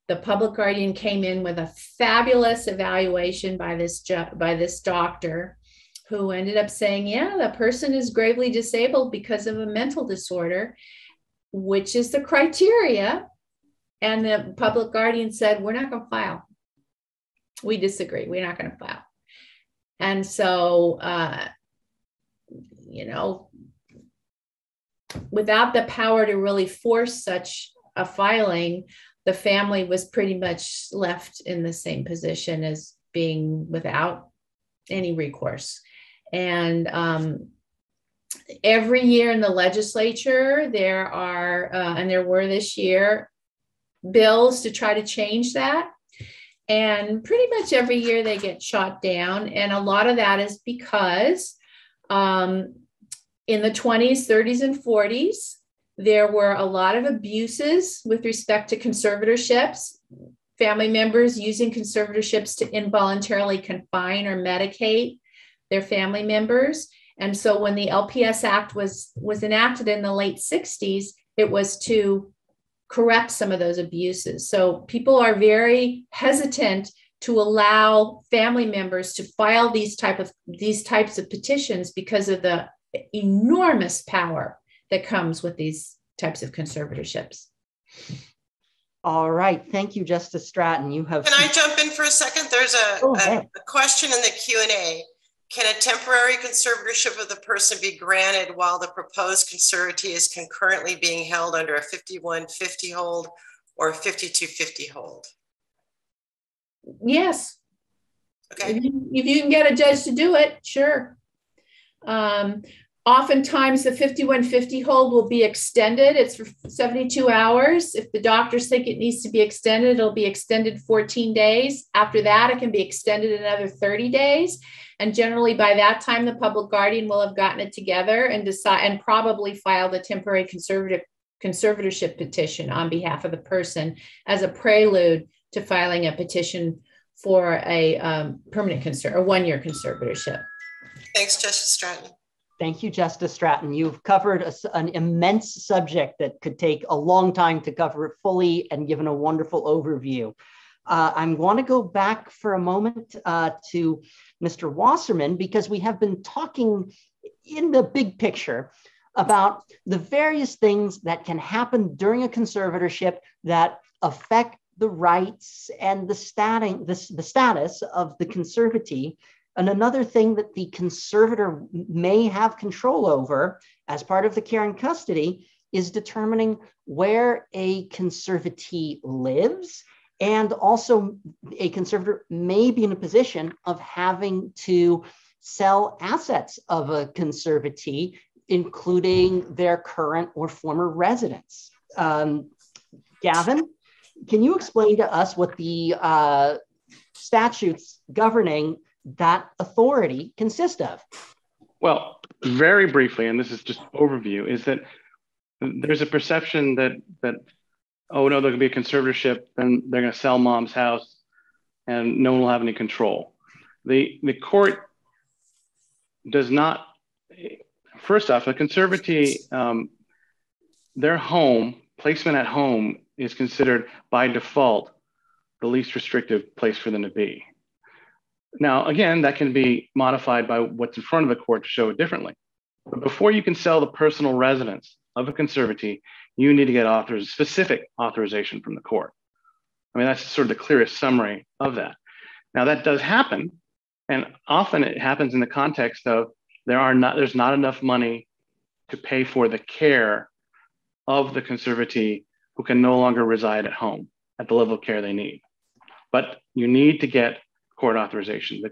The public guardian came in with a fabulous evaluation by this, by this doctor, who ended up saying, yeah, the person is gravely disabled because of a mental disorder, which is the criteria. And the public guardian said, we're not going to file. We disagree. We're not going to file. And so, uh, you know, without the power to really force such a filing, the family was pretty much left in the same position as being without any recourse. And um, every year in the legislature, there are, uh, and there were this year, bills to try to change that. And pretty much every year they get shot down. And a lot of that is because um, in the twenties, thirties, and forties, there were a lot of abuses with respect to conservatorships, family members using conservatorships to involuntarily confine or medicate their family members. And so when the L P S Act was, was enacted in the late sixties, it was to correct some of those abuses. So people are very hesitant to allow family members to file these type of these types of petitions because of the enormous power that comes with these types of conservatorships. All right, thank you, Justice Stratton. You have. Can I jump in for a second? There's a, oh, a, a question in the Q and A. Can a temporary conservatorship of the person be granted while the proposed conservatorship is concurrently being held under a fifty-one fifty hold or a fifty-two fifty hold? Yes. Okay. If you, if you can get a judge to do it, sure. Um, oftentimes the fifty-one fifty hold will be extended. It's for seventy-two hours. If the doctors think it needs to be extended, it'll be extended fourteen days. After that, it can be extended another thirty days. And generally by that time, the public guardian will have gotten it together and decide and probably filed a temporary conservative conservatorship petition on behalf of the person as a prelude to filing a petition for a um, permanent conser or one-year conservatorship. Thanks, Justice Stratton. Thank you, Justice Stratton. You've covered a, an immense subject that could take a long time to cover it fully and given a wonderful overview. Uh, I'm going to go back for a moment uh, to Mister Wasserman, because we have been talking in the big picture about the various things that can happen during a conservatorship that affect the rights and the, stating, the, the status of the conservatee, and another thing that the conservator may have control over as part of the care and custody is determining where a conservatee lives. And also, a conservator may be in a position of having to sell assets of a conservatee, including their current or former residence. Um, Gavin, can you explain to us what the uh, statutes governing that authority consist of? Well, very briefly, and this is just overview, is that there's a perception that that oh, no, there can be a conservatorship and they're going to sell mom's house and no one will have any control. The, the court does not, first off, a conservatee, um, their home, placement at home is considered by default the least restrictive place for them to be. Now, again, that can be modified by what's in front of the court to show it differently. But before you can sell the personal residence of a conservatee, you need to get authors, specific authorization from the court. I mean, that's sort of the clearest summary of that. Now, that does happen. And often it happens in the context of there are not, there's not enough money to pay for the care of the conservatee who can no longer reside at home at the level of care they need. But you need to get court authorization. The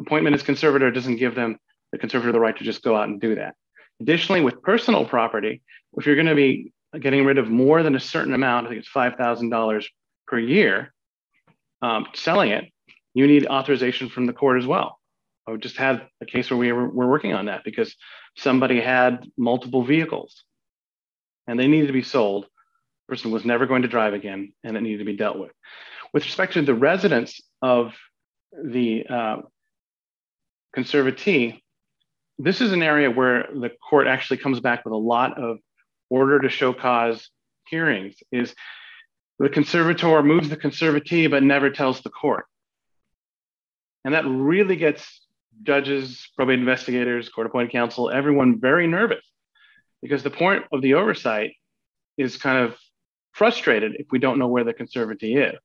appointment as conservator doesn't give them the conservator the right to just go out and do that. Additionally, with personal property, if you're going to be getting rid of more than a certain amount, I think it's five thousand dollars per year, um, selling it, you need authorization from the court as well. I just had a case where we were, were working on that because somebody had multiple vehicles and they needed to be sold. The person was never going to drive again and it needed to be dealt with. With respect to the residence of the uh, conservatee, this is an area where the court actually comes back with a lot of order to show cause hearings. Is the conservator moves the conservatee but never tells the court. And that really gets judges, probate investigators, court-appointed counsel, everyone very nervous because the point of the oversight is kind of frustrated if we don't know where the conservatee is.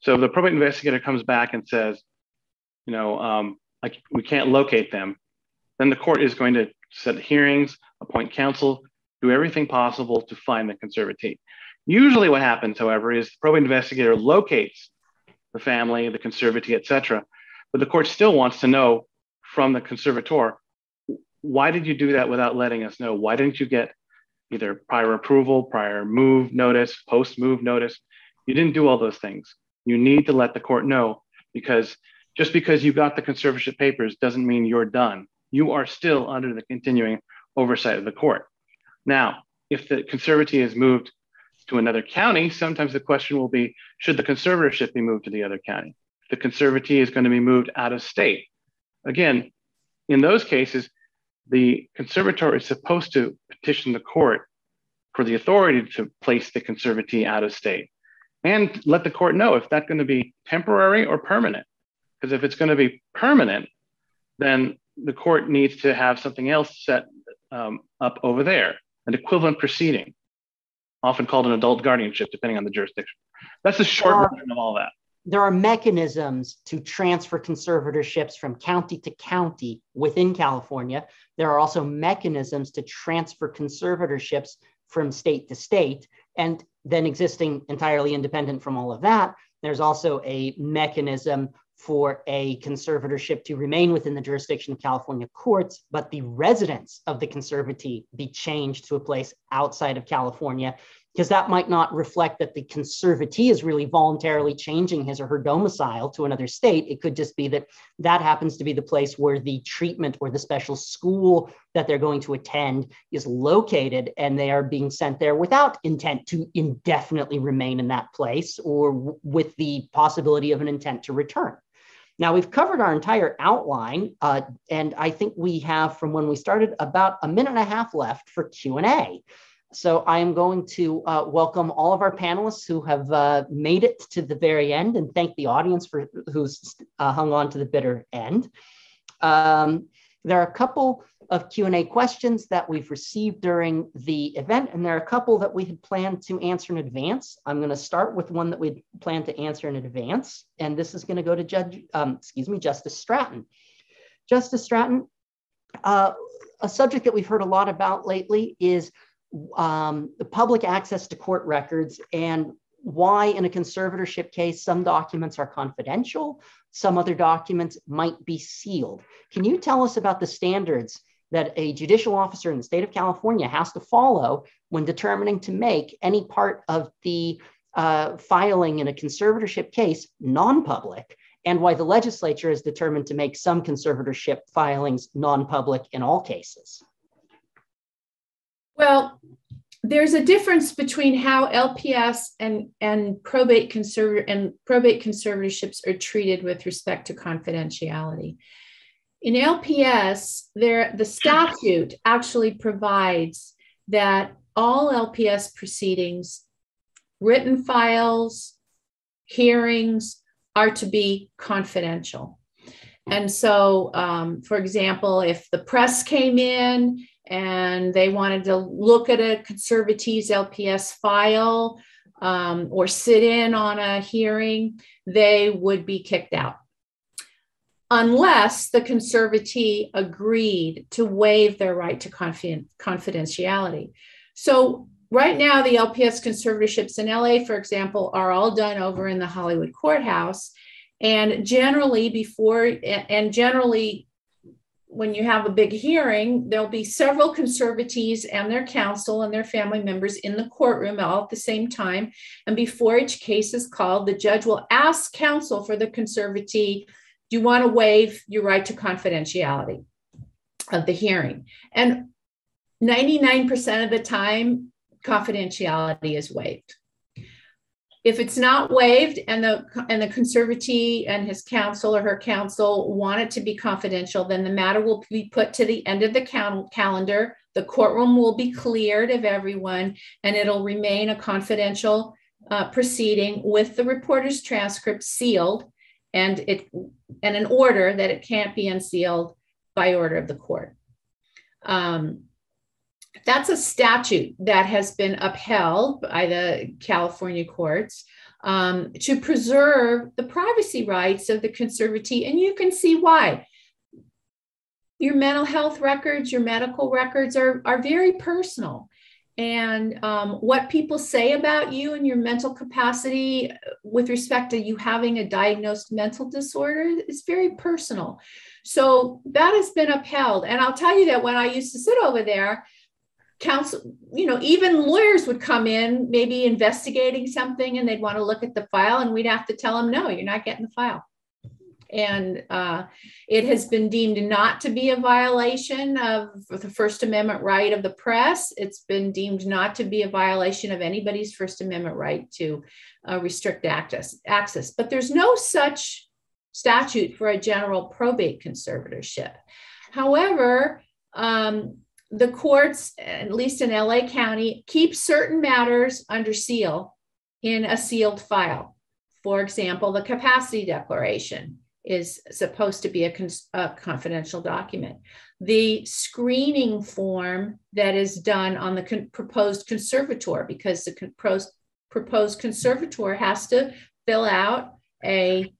So the probate investigator comes back and says, you know, um, I, we can't locate them. Then the court is going to set hearings, appoint counsel, do everything possible to find the conservatee. Usually what happens, however, is the probate investigator locates the family, the conservatee, et cetera, but the court still wants to know from the conservator, why did you do that without letting us know? Why didn't you get either prior approval, prior move notice, post-move notice? You didn't do all those things. You need to let the court know because just because you got the conservatorship papers doesn't mean you're done. You are still under the continuing oversight of the court. Now, if the conservatee is moved to another county, sometimes the question will be, should the conservatorship be moved to the other county? The conservatee is going to be moved out of state. Again, in those cases, the conservator is supposed to petition the court for the authority to place the conservatee out of state and let the court know if that's going to be temporary or permanent. Because if it's going to be permanent, then the court needs to have something else set um, up over there, an equivalent proceeding, often called an adult guardianship, depending on the jurisdiction. That's the short version of all that. There are mechanisms to transfer conservatorships from county to county within California. There are also mechanisms to transfer conservatorships from state to state, and then existing entirely independent from all of that, there's also a mechanism for a conservatorship to remain within the jurisdiction of California courts, but the residence of the conservatee be changed to a place outside of California, because that might not reflect that the conservatee is really voluntarily changing his or her domicile to another state. It could just be that that happens to be the place where the treatment or the special school that they're going to attend is located, and they are being sent there without intent to indefinitely remain in that place or with the possibility of an intent to return. Now, we've covered our entire outline, uh, and I think we have, from when we started, about a minute and a half left for Q and A. So I am going to uh, welcome all of our panelists who have uh, made it to the very end and thank the audience for who's uh, hung on to the bitter end. Um, there are a couple of Q and A questions that we've received during the event, and there are a couple that we had planned to answer in advance. I'm going to start with one that we planned to answer in advance, and this is going to go to Judge, um, excuse me, Justice Stratton. Justice Stratton, uh, a subject that we've heard a lot about lately is Um, the public access to court records and why in a conservatorship case, some documents are confidential, some other documents might be sealed. Can you tell us about the standards that a judicial officer in the state of California has to follow when determining to make any part of the uh, filing in a conservatorship case non-public, and why the legislature is determined to make some conservatorship filings non-public in all cases? Well, there's a difference between how L P S and, and, probate conserv- and probate conservatorships are treated with respect to confidentiality. In L P S, there, the statute actually provides that all L P S proceedings, written files, hearings, are to be confidential. And so, um, for example, if the press came in and they wanted to look at a conservatee's L P S file um, or sit in on a hearing, they would be kicked out, unless the conservatee agreed to waive their right to confiden- confidentiality. So right now, the L P S conservatorships in L A, for example, are all done over in the Hollywood courthouse. And generally before, and generally when you have a big hearing, there'll be several conservatees and their counsel and their family members in the courtroom all at the same time. And before each case is called, the judge will ask counsel for the conservatee, do you want to waive your right to confidentiality of the hearing? And ninety-nine percent of the time, confidentiality is waived. If it's not waived and the, and the conservatee and his counsel or her counsel want it to be confidential, then the matter will be put to the end of the cal- calendar. The courtroom will be cleared of everyone, and it'll remain a confidential uh, proceeding with the reporter's transcript sealed, and it and an order that it can't be unsealed by order of the court. Um, that's a statute that has been upheld by the California courts um, to preserve the privacy rights of the conservatee. And you can see why. Your mental health records, your medical records are, are very personal. And um, what people say about you and your mental capacity with respect to you having a diagnosed mental disorder is very personal. So that has been upheld. And I'll tell you that when I used to sit over there, counsel, you know, even lawyers would come in, maybe investigating something, and they'd want to look at the file, and we'd have to tell them, no, you're not getting the file. And uh, it has been deemed not to be a violation of the First Amendment right of the press. It's been deemed not to be a violation of anybody's First Amendment right to uh, restrict access, access. But there's no such statute for a general probate conservatorship. However, um, the courts, at least in L A County, keep certain matters under seal in a sealed file. For example, the capacity declaration is supposed to be a, cons- a confidential document. The screening form that is done on the con- proposed conservator, because the con- pro- proposed conservator has to fill out a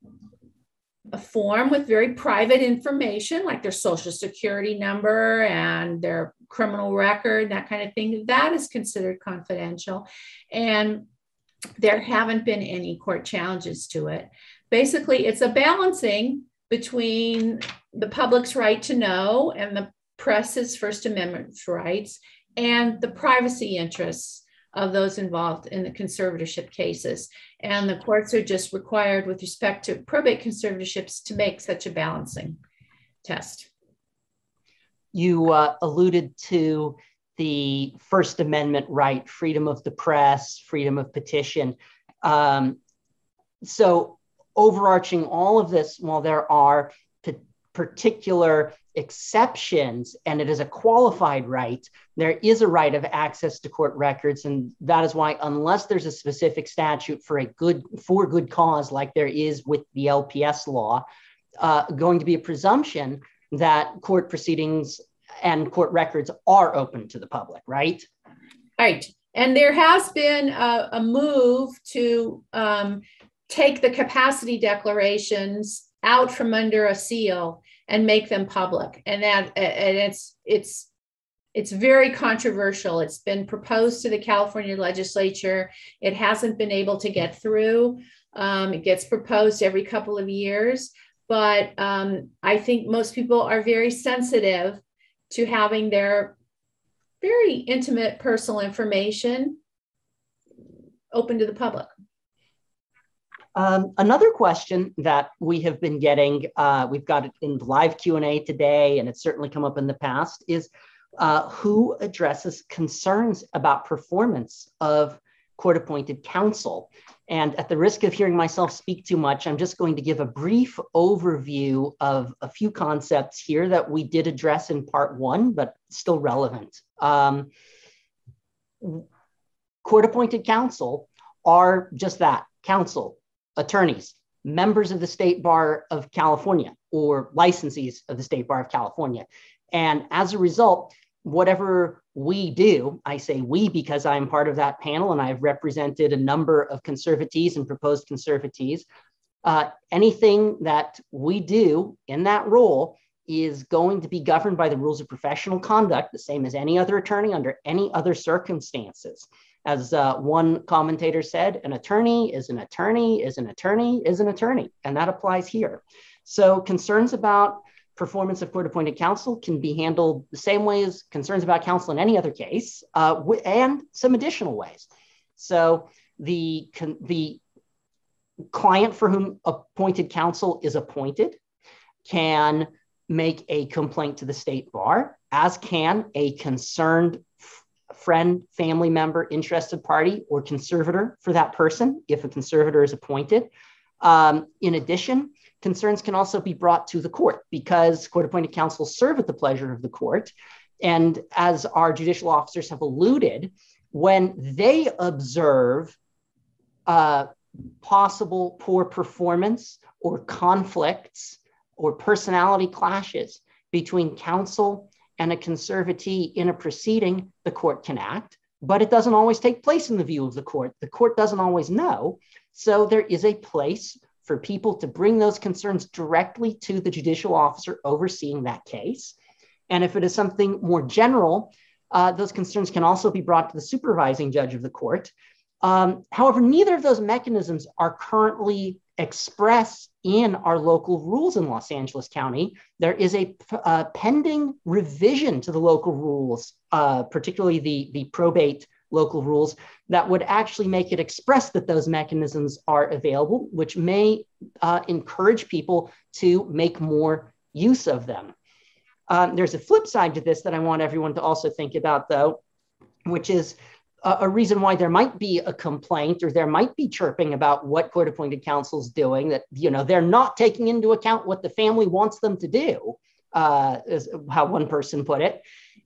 a form with very private information, like their social security number and their criminal record, that kind of thing, that is considered confidential. And there haven't been any court challenges to it. Basically, it's a balancing between the public's right to know and the press's First Amendment rights and the privacy interests of those involved in the conservatorship cases. And the courts are just required with respect to probate conservatorships to make such a balancing test. You uh, alluded to the First Amendment right, freedom of the press, freedom of petition. Um, so overarching all of this, while there are p- particular exceptions, and it is a qualified right, there is a right of access to court records. And that is why, unless there's a specific statute for a good, for good cause, like there is with the L P S law, uh, going to be a presumption that court proceedings and court records are open to the public, right? Right. And there has been a, a move to um, take the capacity declarations out from under a seal and make them public, and that and it's it's it's very controversial. It's been proposed to the California legislature. It hasn't been able to get through. Um, it gets proposed every couple of years, but um, I think most people are very sensitive to having their very intimate personal information open to the public. Um, another question that we have been getting, uh, we've got it in live Q and A today, and it's certainly come up in the past, is uh, who addresses concerns about performance of court-appointed counsel. And at the risk of hearing myself speak too much, I'm just going to give a brief overview of a few concepts here that we did address in part one, but still relevant. Um, court-appointed counsel are just that, counsel, attorneys, members of the State Bar of California or licensees of the State Bar of California. And as a result, whatever we do, I say we because I'm part of that panel and I've represented a number of conservatees and proposed conservatees. Uh, anything that we do in that role is going to be governed by the rules of professional conduct, the same as any other attorney under any other circumstances. As uh, one commentator said, an attorney is an attorney is an attorney is an attorney, and that applies here. So concerns about performance of court-appointed counsel can be handled the same way as concerns about counsel in any other case, uh, and some additional ways. So the, the client for whom appointed counsel is appointed can make a complaint to the State Bar, as can a concerned friend, family member, interested party, or conservator for that person, if a conservator is appointed. Um, in addition, concerns can also be brought to the court because court-appointed counsel serve at the pleasure of the court. And as our judicial officers have alluded, when they observe uh, possible poor performance or conflicts or personality clashes between counsel and a conservatee in a proceeding, the court can act, but it doesn't always take place in the view of the court. The court doesn't always know. So there is a place for people to bring those concerns directly to the judicial officer overseeing that case. And if it is something more general, uh, those concerns can also be brought to the supervising judge of the court. Um, however, neither of those mechanisms are currently expressed in our local rules in Los Angeles County. There is a uh, pending revision to the local rules, uh, particularly the, the probate local rules, that would actually make it express that those mechanisms are available, which may uh, encourage people to make more use of them. Um, there's a flip side to this that I want everyone to also think about, though, which is a reason why there might be a complaint or there might be chirping about what court-appointed counsel's doing, that, you know, they're not taking into account what the family wants them to do, uh, is how one person put it.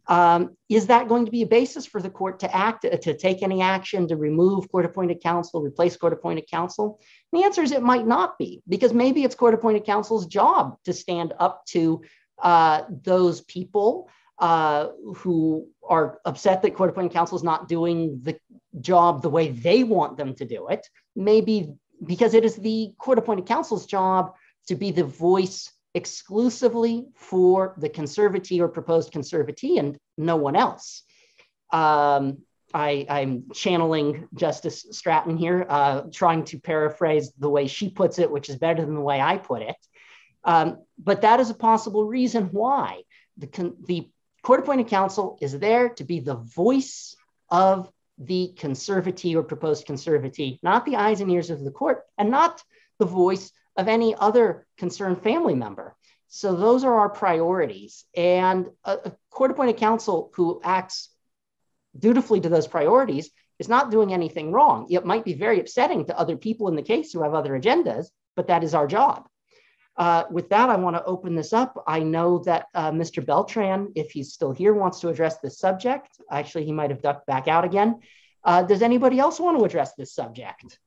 Um, is that going to be a basis for the court to act, to take any action to remove court-appointed counsel, replace court-appointed counsel? And the answer is it might not be, because maybe it's court-appointed counsel's job to stand up to uh, those people Uh, who are upset that court-appointed counsel is not doing the job the way they want them to do it, maybe because it is the court-appointed counsel's job to be the voice exclusively for the conservatee or proposed conservatee and no one else. Um, I, I'm channeling Justice Stratton here, uh, trying to paraphrase the way she puts it, which is better than the way I put it. Um, but that is a possible reason why the, the court-appointed counsel is there to be the voice of the conservatee or proposed conservatee, not the eyes and ears of the court, and not the voice of any other concerned family member. So those are our priorities. And a, a court-appointed counsel who acts dutifully to those priorities is not doing anything wrong. It might be very upsetting to other people in the case who have other agendas, but that is our job. Uh, with that, I want to open this up. I know that uh, Mister Beltran, if he's still here, wants to address this subject. Actually, he might have ducked back out again. Uh, does anybody else want to address this subject?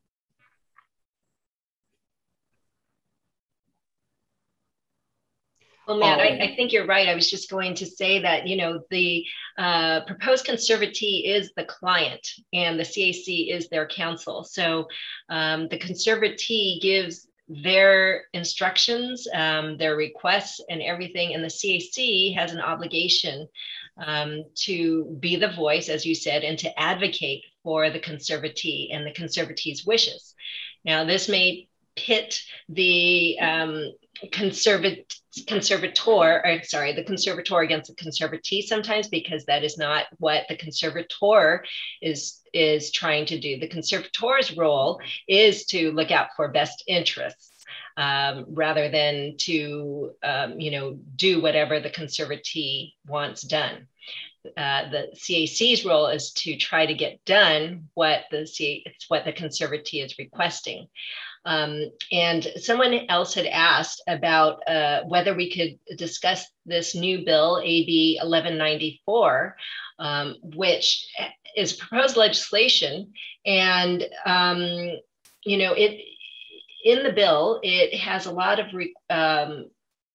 Well, Matt, um, I, I think you're right. I was just going to say that, you know, the uh, proposed conservatee is the client and the C A C is their counsel. So um, the conservatee gives their instructions, um, their requests and everything. And the C A C has an obligation um, to be the voice, as you said, and to advocate for the conservatee and the conservatee's wishes. Now, this may pit the um, conservat conservator, or, sorry, the conservator against the conservatee sometimes, because that is not what the conservator is is trying to do. The conservator's role is to look out for best interests um, rather than to, um, you know, do whatever the conservatee wants done. uh, the C A C's role is to try to get done what the C, it's what the conservatee is requesting. Um, and someone else had asked about uh, whether we could discuss this new bill, A B eleven ninety-four, um, which is proposed legislation. And, um, you know, it in the bill, it has a lot of re, um,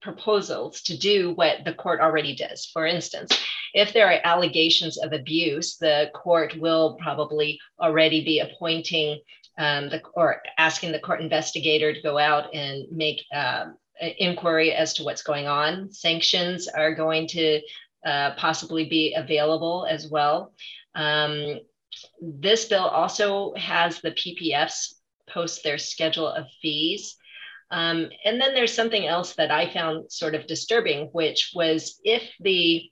proposals to do what the court already does. For instance, if there are allegations of abuse, the court will probably already be appointing Um, the, or asking the court investigator to go out and make uh, an inquiry as to what's going on. Sanctions are going to uh, possibly be available as well. Um, this bill also has the P P Fs post their schedule of fees. Um, and then there's something else that I found sort of disturbing, which was if the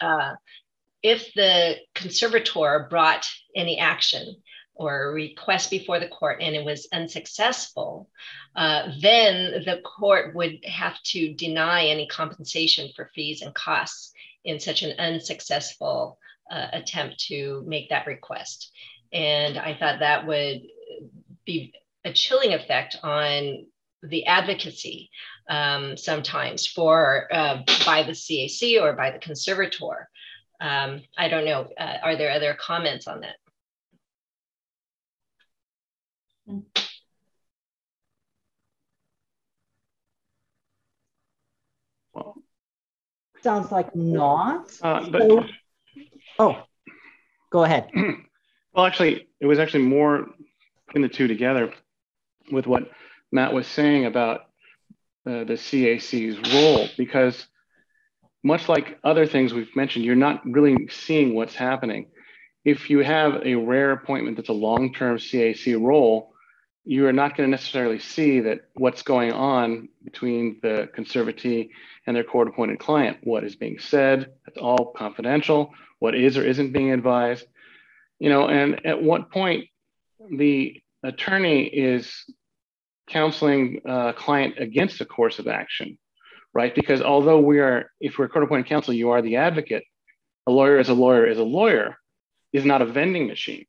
uh, if the conservator brought any action or a request before the court and it was unsuccessful, uh, then the court would have to deny any compensation for fees and costs in such an unsuccessful uh, attempt to make that request. And I thought that would be a chilling effect on the advocacy um, sometimes for uh, by the C A C or by the conservator. Um, I don't know, uh, are there other comments on that? Well, sounds like not. Uh, but, so, oh, go ahead. Well, actually, it was actually more in the two together with what Matt was saying about uh, the C A C's role, because much like other things we've mentioned, you're not really seeing what's happening. If you have a rare appointment that's a long-term C A C role, you are not going to necessarily see that what's going on between the conservatee and their court-appointed client. What is being said, it's all confidential. What is or isn't being advised, you know, and at what point the attorney is counseling a client against a course of action, right? Because although we are, if we're court-appointed counsel, you are the advocate. A lawyer is a lawyer is a lawyer is not a vending machine.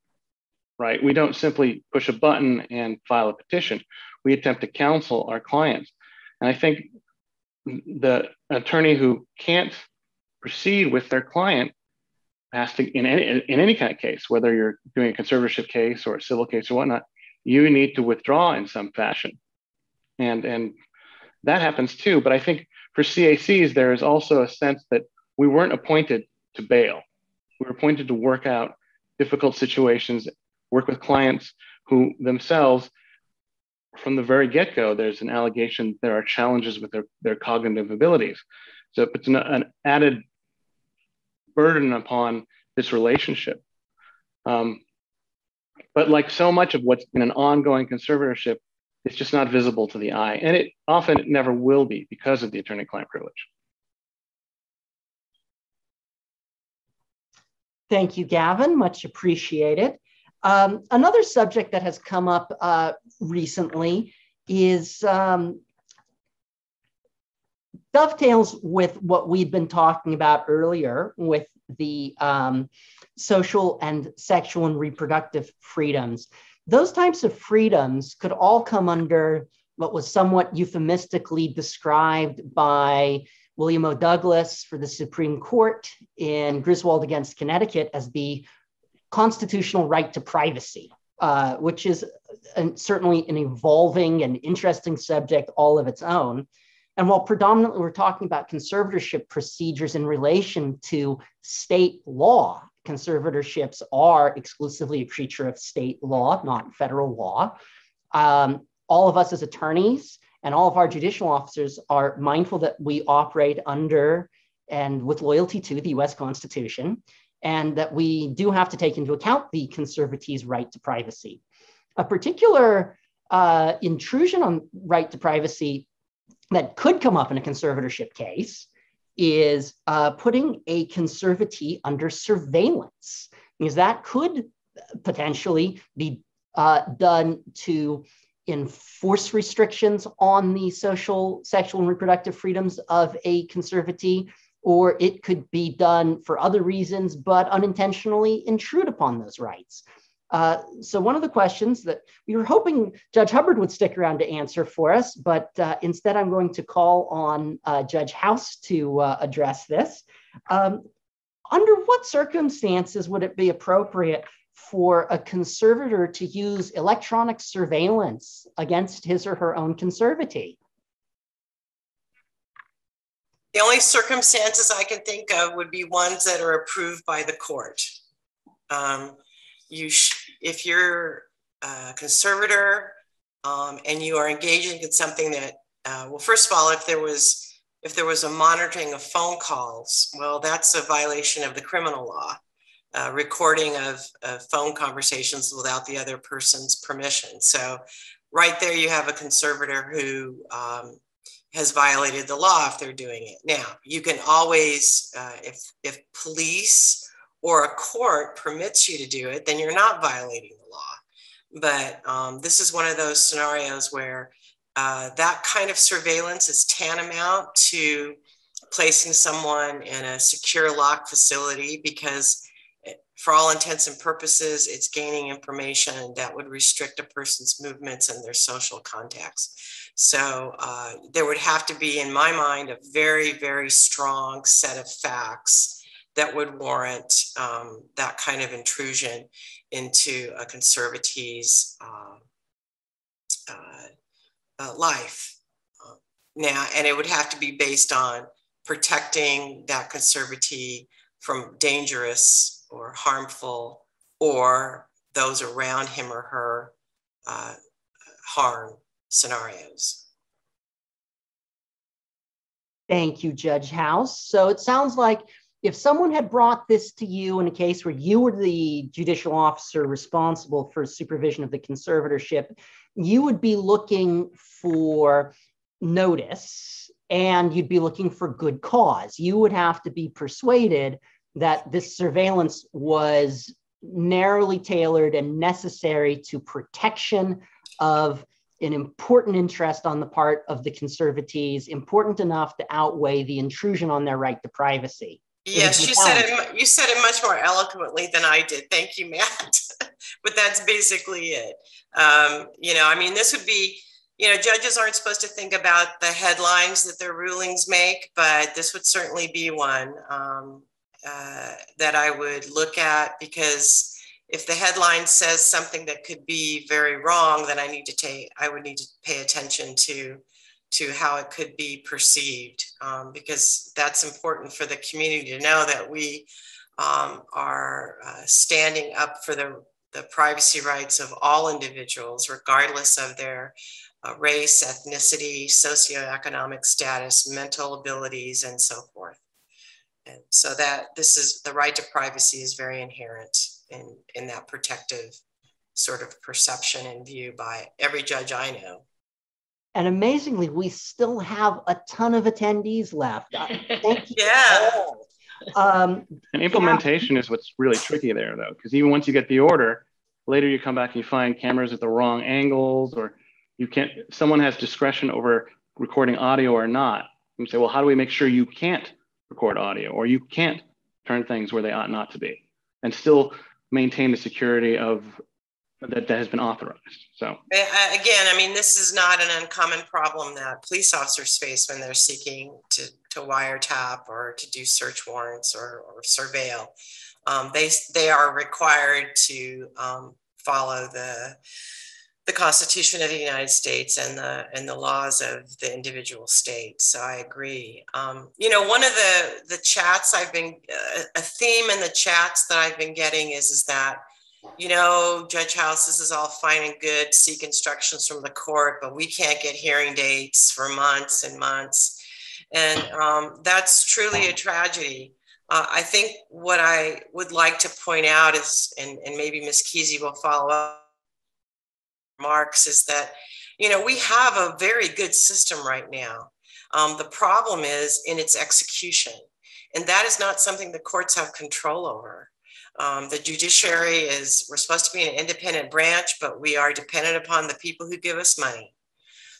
Right? We don't simply push a button and file a petition. We attempt to counsel our clients. And I think the attorney who can't proceed with their client has to, in any, in any kind of case, whether you're doing a conservatorship case or a civil case or whatnot, you need to withdraw in some fashion. And, and that happens too. But I think for C A Cs, there is also a sense that we weren't appointed to bail. We were appointed to work out difficult situations, work with clients who themselves, from the very get-go, there's an allegation there are challenges with their, their cognitive abilities. So it puts an, an added burden upon this relationship. Um, but like so much of what's in an ongoing conservatorship, it's just not visible to the eye. And it often it never will be because of the attorney-client privilege. Thank you, Gavin, much appreciated. Um, another subject that has come up uh, recently is um, dovetails with what we've been talking about earlier with the um, social and sexual and reproductive freedoms. Those types of freedoms could all come under what was somewhat euphemistically described by William O. Douglas for the Supreme Court in Griswold against Connecticut as the constitutional right to privacy, uh, which is an, certainly an evolving and interesting subject all of its own. And while predominantly we're talking about conservatorship procedures in relation to state law, conservatorships are exclusively a creature of state law, not federal law. Um, all of us as attorneys and all of our judicial officers are mindful that we operate under and with loyalty to the U S Constitution, and that we do have to take into account the conservatee's right to privacy. A particular uh, intrusion on right to privacy that could come up in a conservatorship case is uh, putting a conservatee under surveillance, because that could potentially be uh, done to enforce restrictions on the social, sexual, and reproductive freedoms of a conservatee, or it could be done for other reasons, but unintentionally intrude upon those rights. Uh, so one of the questions that we were hoping Judge Hubbard would stick around to answer for us, but uh, instead I'm going to call on uh, Judge House to uh, address this. Um, under what circumstances would it be appropriate for a conservator to use electronic surveillance against his or her own conservatee? The only circumstances I can think of would be ones that are approved by the court. Um, You sh if you're a conservator um, and you are engaging in something that, uh, well, first of all, if there was if there was a monitoring of phone calls, well, that's a violation of the criminal law. Uh, recording of, of phone conversations without the other person's permission. So right there, you have a conservator who um, has violated the law if they're doing it. Now, you can always, uh, if, if police or a court permits you to do it, then you're not violating the law. But um, this is one of those scenarios where uh, that kind of surveillance is tantamount to placing someone in a secure lock facility, because for all intents and purposes, it's gaining information that would restrict a person's movements and their social contacts. So uh, there would have to be, in my mind, a very, very strong set of facts that would warrant um, that kind of intrusion into a conservatee's uh, uh, uh, life. Uh, now, and it would have to be based on protecting that conservatee from dangerous or harmful or those around him or her uh, harm scenarios. Thank you, Judge House. So it sounds like if someone had brought this to you in a case where you were the judicial officer responsible for supervision of the conservatorship, you would be looking for notice and you'd be looking for good cause. You would have to be persuaded that this surveillance was narrowly tailored and necessary to protection of an important interest on the part of the conservatees, important enough to outweigh the intrusion on their right to privacy. Yes, you said it, you said it much more eloquently than I did. Thank you, Matt. But that's basically it. Um, you know, I mean, this would be, you know, judges aren't supposed to think about the headlines that their rulings make, but this would certainly be one um, uh, that I would look at, because if the headline says something that could be very wrong, then I need to take, I would need to pay attention to to how it could be perceived, um, because that's important for the community to know that we um, are uh, standing up for the, the privacy rights of all individuals, regardless of their uh, race, ethnicity, socioeconomic status, mental abilities, and so forth. And so that this is, the right to privacy is very inherent in, in that protective sort of perception and view by every judge I know. And amazingly, we still have a ton of attendees left. Thank you. Yeah. Um, and implementation yeah. is what's really tricky there, though, because even once you get the order, later you come back and you find cameras at the wrong angles, or you can't. Someone has discretion over recording audio or not. And you say, well, how do we make sure you can't record audio or you can't turn things where they ought not to be, and still maintain the security of That, that has been authorized. So again, I mean, this is not an uncommon problem that police officers face when they're seeking to, to wiretap or to do search warrants or, or surveil. Um, they, they are required to um, follow the, the Constitution of the United States and the, and the laws of the individual state. So I agree. Um, you know, one of the, the chats I've been, uh, a theme in the chats that I've been getting is, is that, you know, Judge House, this is all fine and good, seek instructions from the court, but we can't get hearing dates for months and months. And um, that's truly a tragedy. Uh, I think what I would like to point out is, and, and maybe Miz Keesey will follow up remarks, is that, you know, we have a very good system right now. Um, the problem is in its execution. And that is not something the courts have control over. Um, the judiciary is, we're supposed to be an independent branch, but we are dependent upon the people who give us money.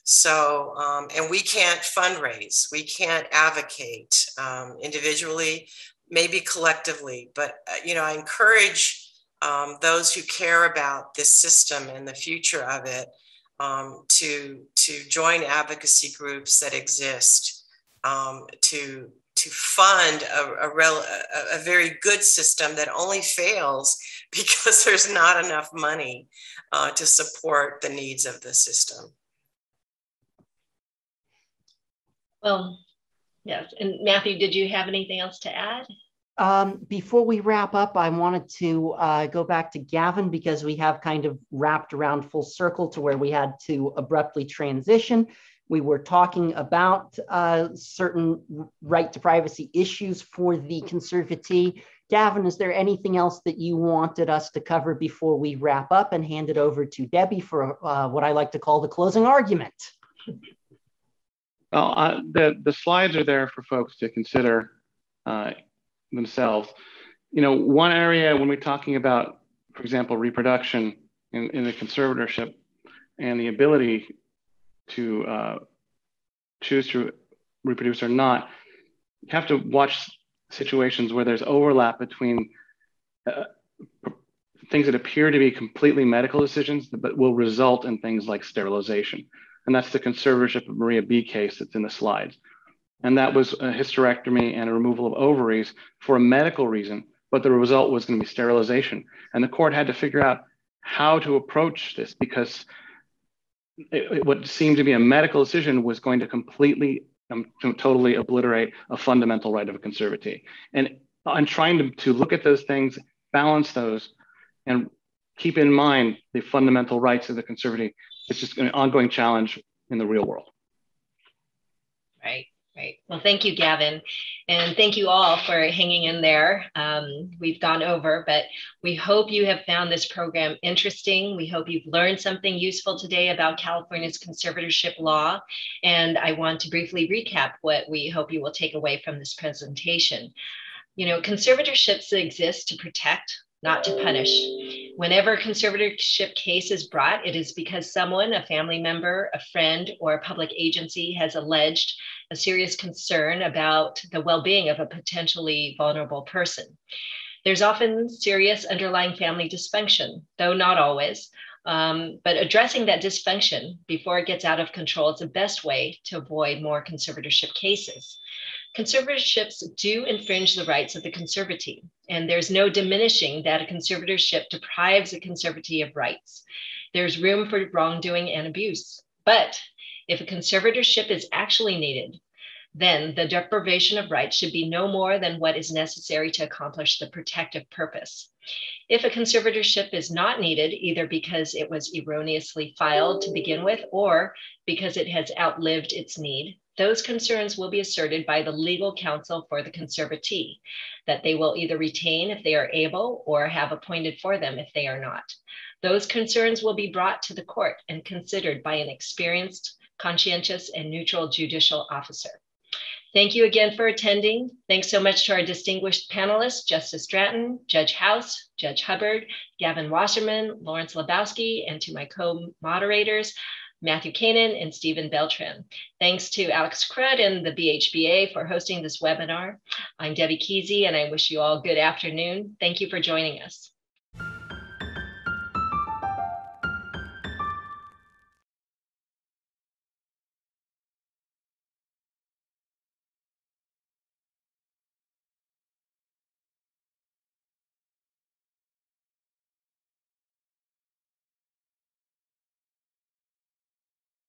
So, um, and we can't fundraise, we can't advocate um, individually, maybe collectively, but, uh, you know, I encourage um, those who care about this system and the future of it um, to, to join advocacy groups that exist um, to, to fund a, a, rel a, a very good system that only fails because there's not enough money uh, to support the needs of the system. Well, yes. And Matthew, did you have anything else to add? Um, before we wrap up, I wanted to uh, go back to Gavin, because we have kind of wrapped around full circle to where we had to abruptly transition. We were talking about uh, certain right to privacy issues for the conservatee. Gavin, is there anything else that you wanted us to cover before we wrap up and hand it over to Debbie for uh, what I like to call the closing argument? Well, uh, the, the slides are there for folks to consider uh, themselves. You know, one area when we're talking about, for example, reproduction in, in the conservatorship and the ability to uh, choose to reproduce or not, you have to watch situations where there's overlap between uh, things that appear to be completely medical decisions, but will result in things like sterilization. And that's the conservatorship of Maria B. case that's in the slides. And that was a hysterectomy and a removal of ovaries for a medical reason, but the result was going to be sterilization. And the court had to figure out how to approach this, because it, it, what seemed to be a medical decision was going to completely, um, to totally obliterate a fundamental right of a conservatee. And I'm trying to, to look at those things, balance those, and keep in mind the fundamental rights of the conservatee. It's just an ongoing challenge in the real world. Right, right. Well, thank you, Gavin. And thank you all for hanging in there. Um, we've gone over, but we hope you have found this program interesting. We hope you've learned something useful today about California's conservatorship law. And I want to briefly recap what we hope you will take away from this presentation. You know, conservatorships exist to protect, not to punish. Whenever a conservatorship case is brought, it is because someone, a family member, a friend, or a public agency has alleged a serious concern about the well-being of a potentially vulnerable person. There's often serious underlying family dysfunction, though not always, um, but addressing that dysfunction before it gets out of control is the best way to avoid more conservatorship cases. Conservatorships do infringe the rights of the conservatee, and there's no diminishing that a conservatorship deprives a conservatee of rights. There's room for wrongdoing and abuse, but if a conservatorship is actually needed, then the deprivation of rights should be no more than what is necessary to accomplish the protective purpose. If a conservatorship is not needed, either because it was erroneously filed to begin with or because it has outlived its need, those concerns will be asserted by the legal counsel for the conservatee that they will either retain if they are able or have appointed for them if they are not. Those concerns will be brought to the court and considered by an experienced, conscientious, and neutral judicial officer. Thank you again for attending. Thanks so much to our distinguished panelists, Justice Stratton, Judge House, Judge Hubbard, Gavin Wasserman, Lawrence Lebowski, and to my co-moderators, Matthew Kanin and Stephen Beltran. Thanks to Alex Crudd and the B H B A for hosting this webinar. I'm Debbie Keesey, and I wish you all good afternoon. Thank you for joining us.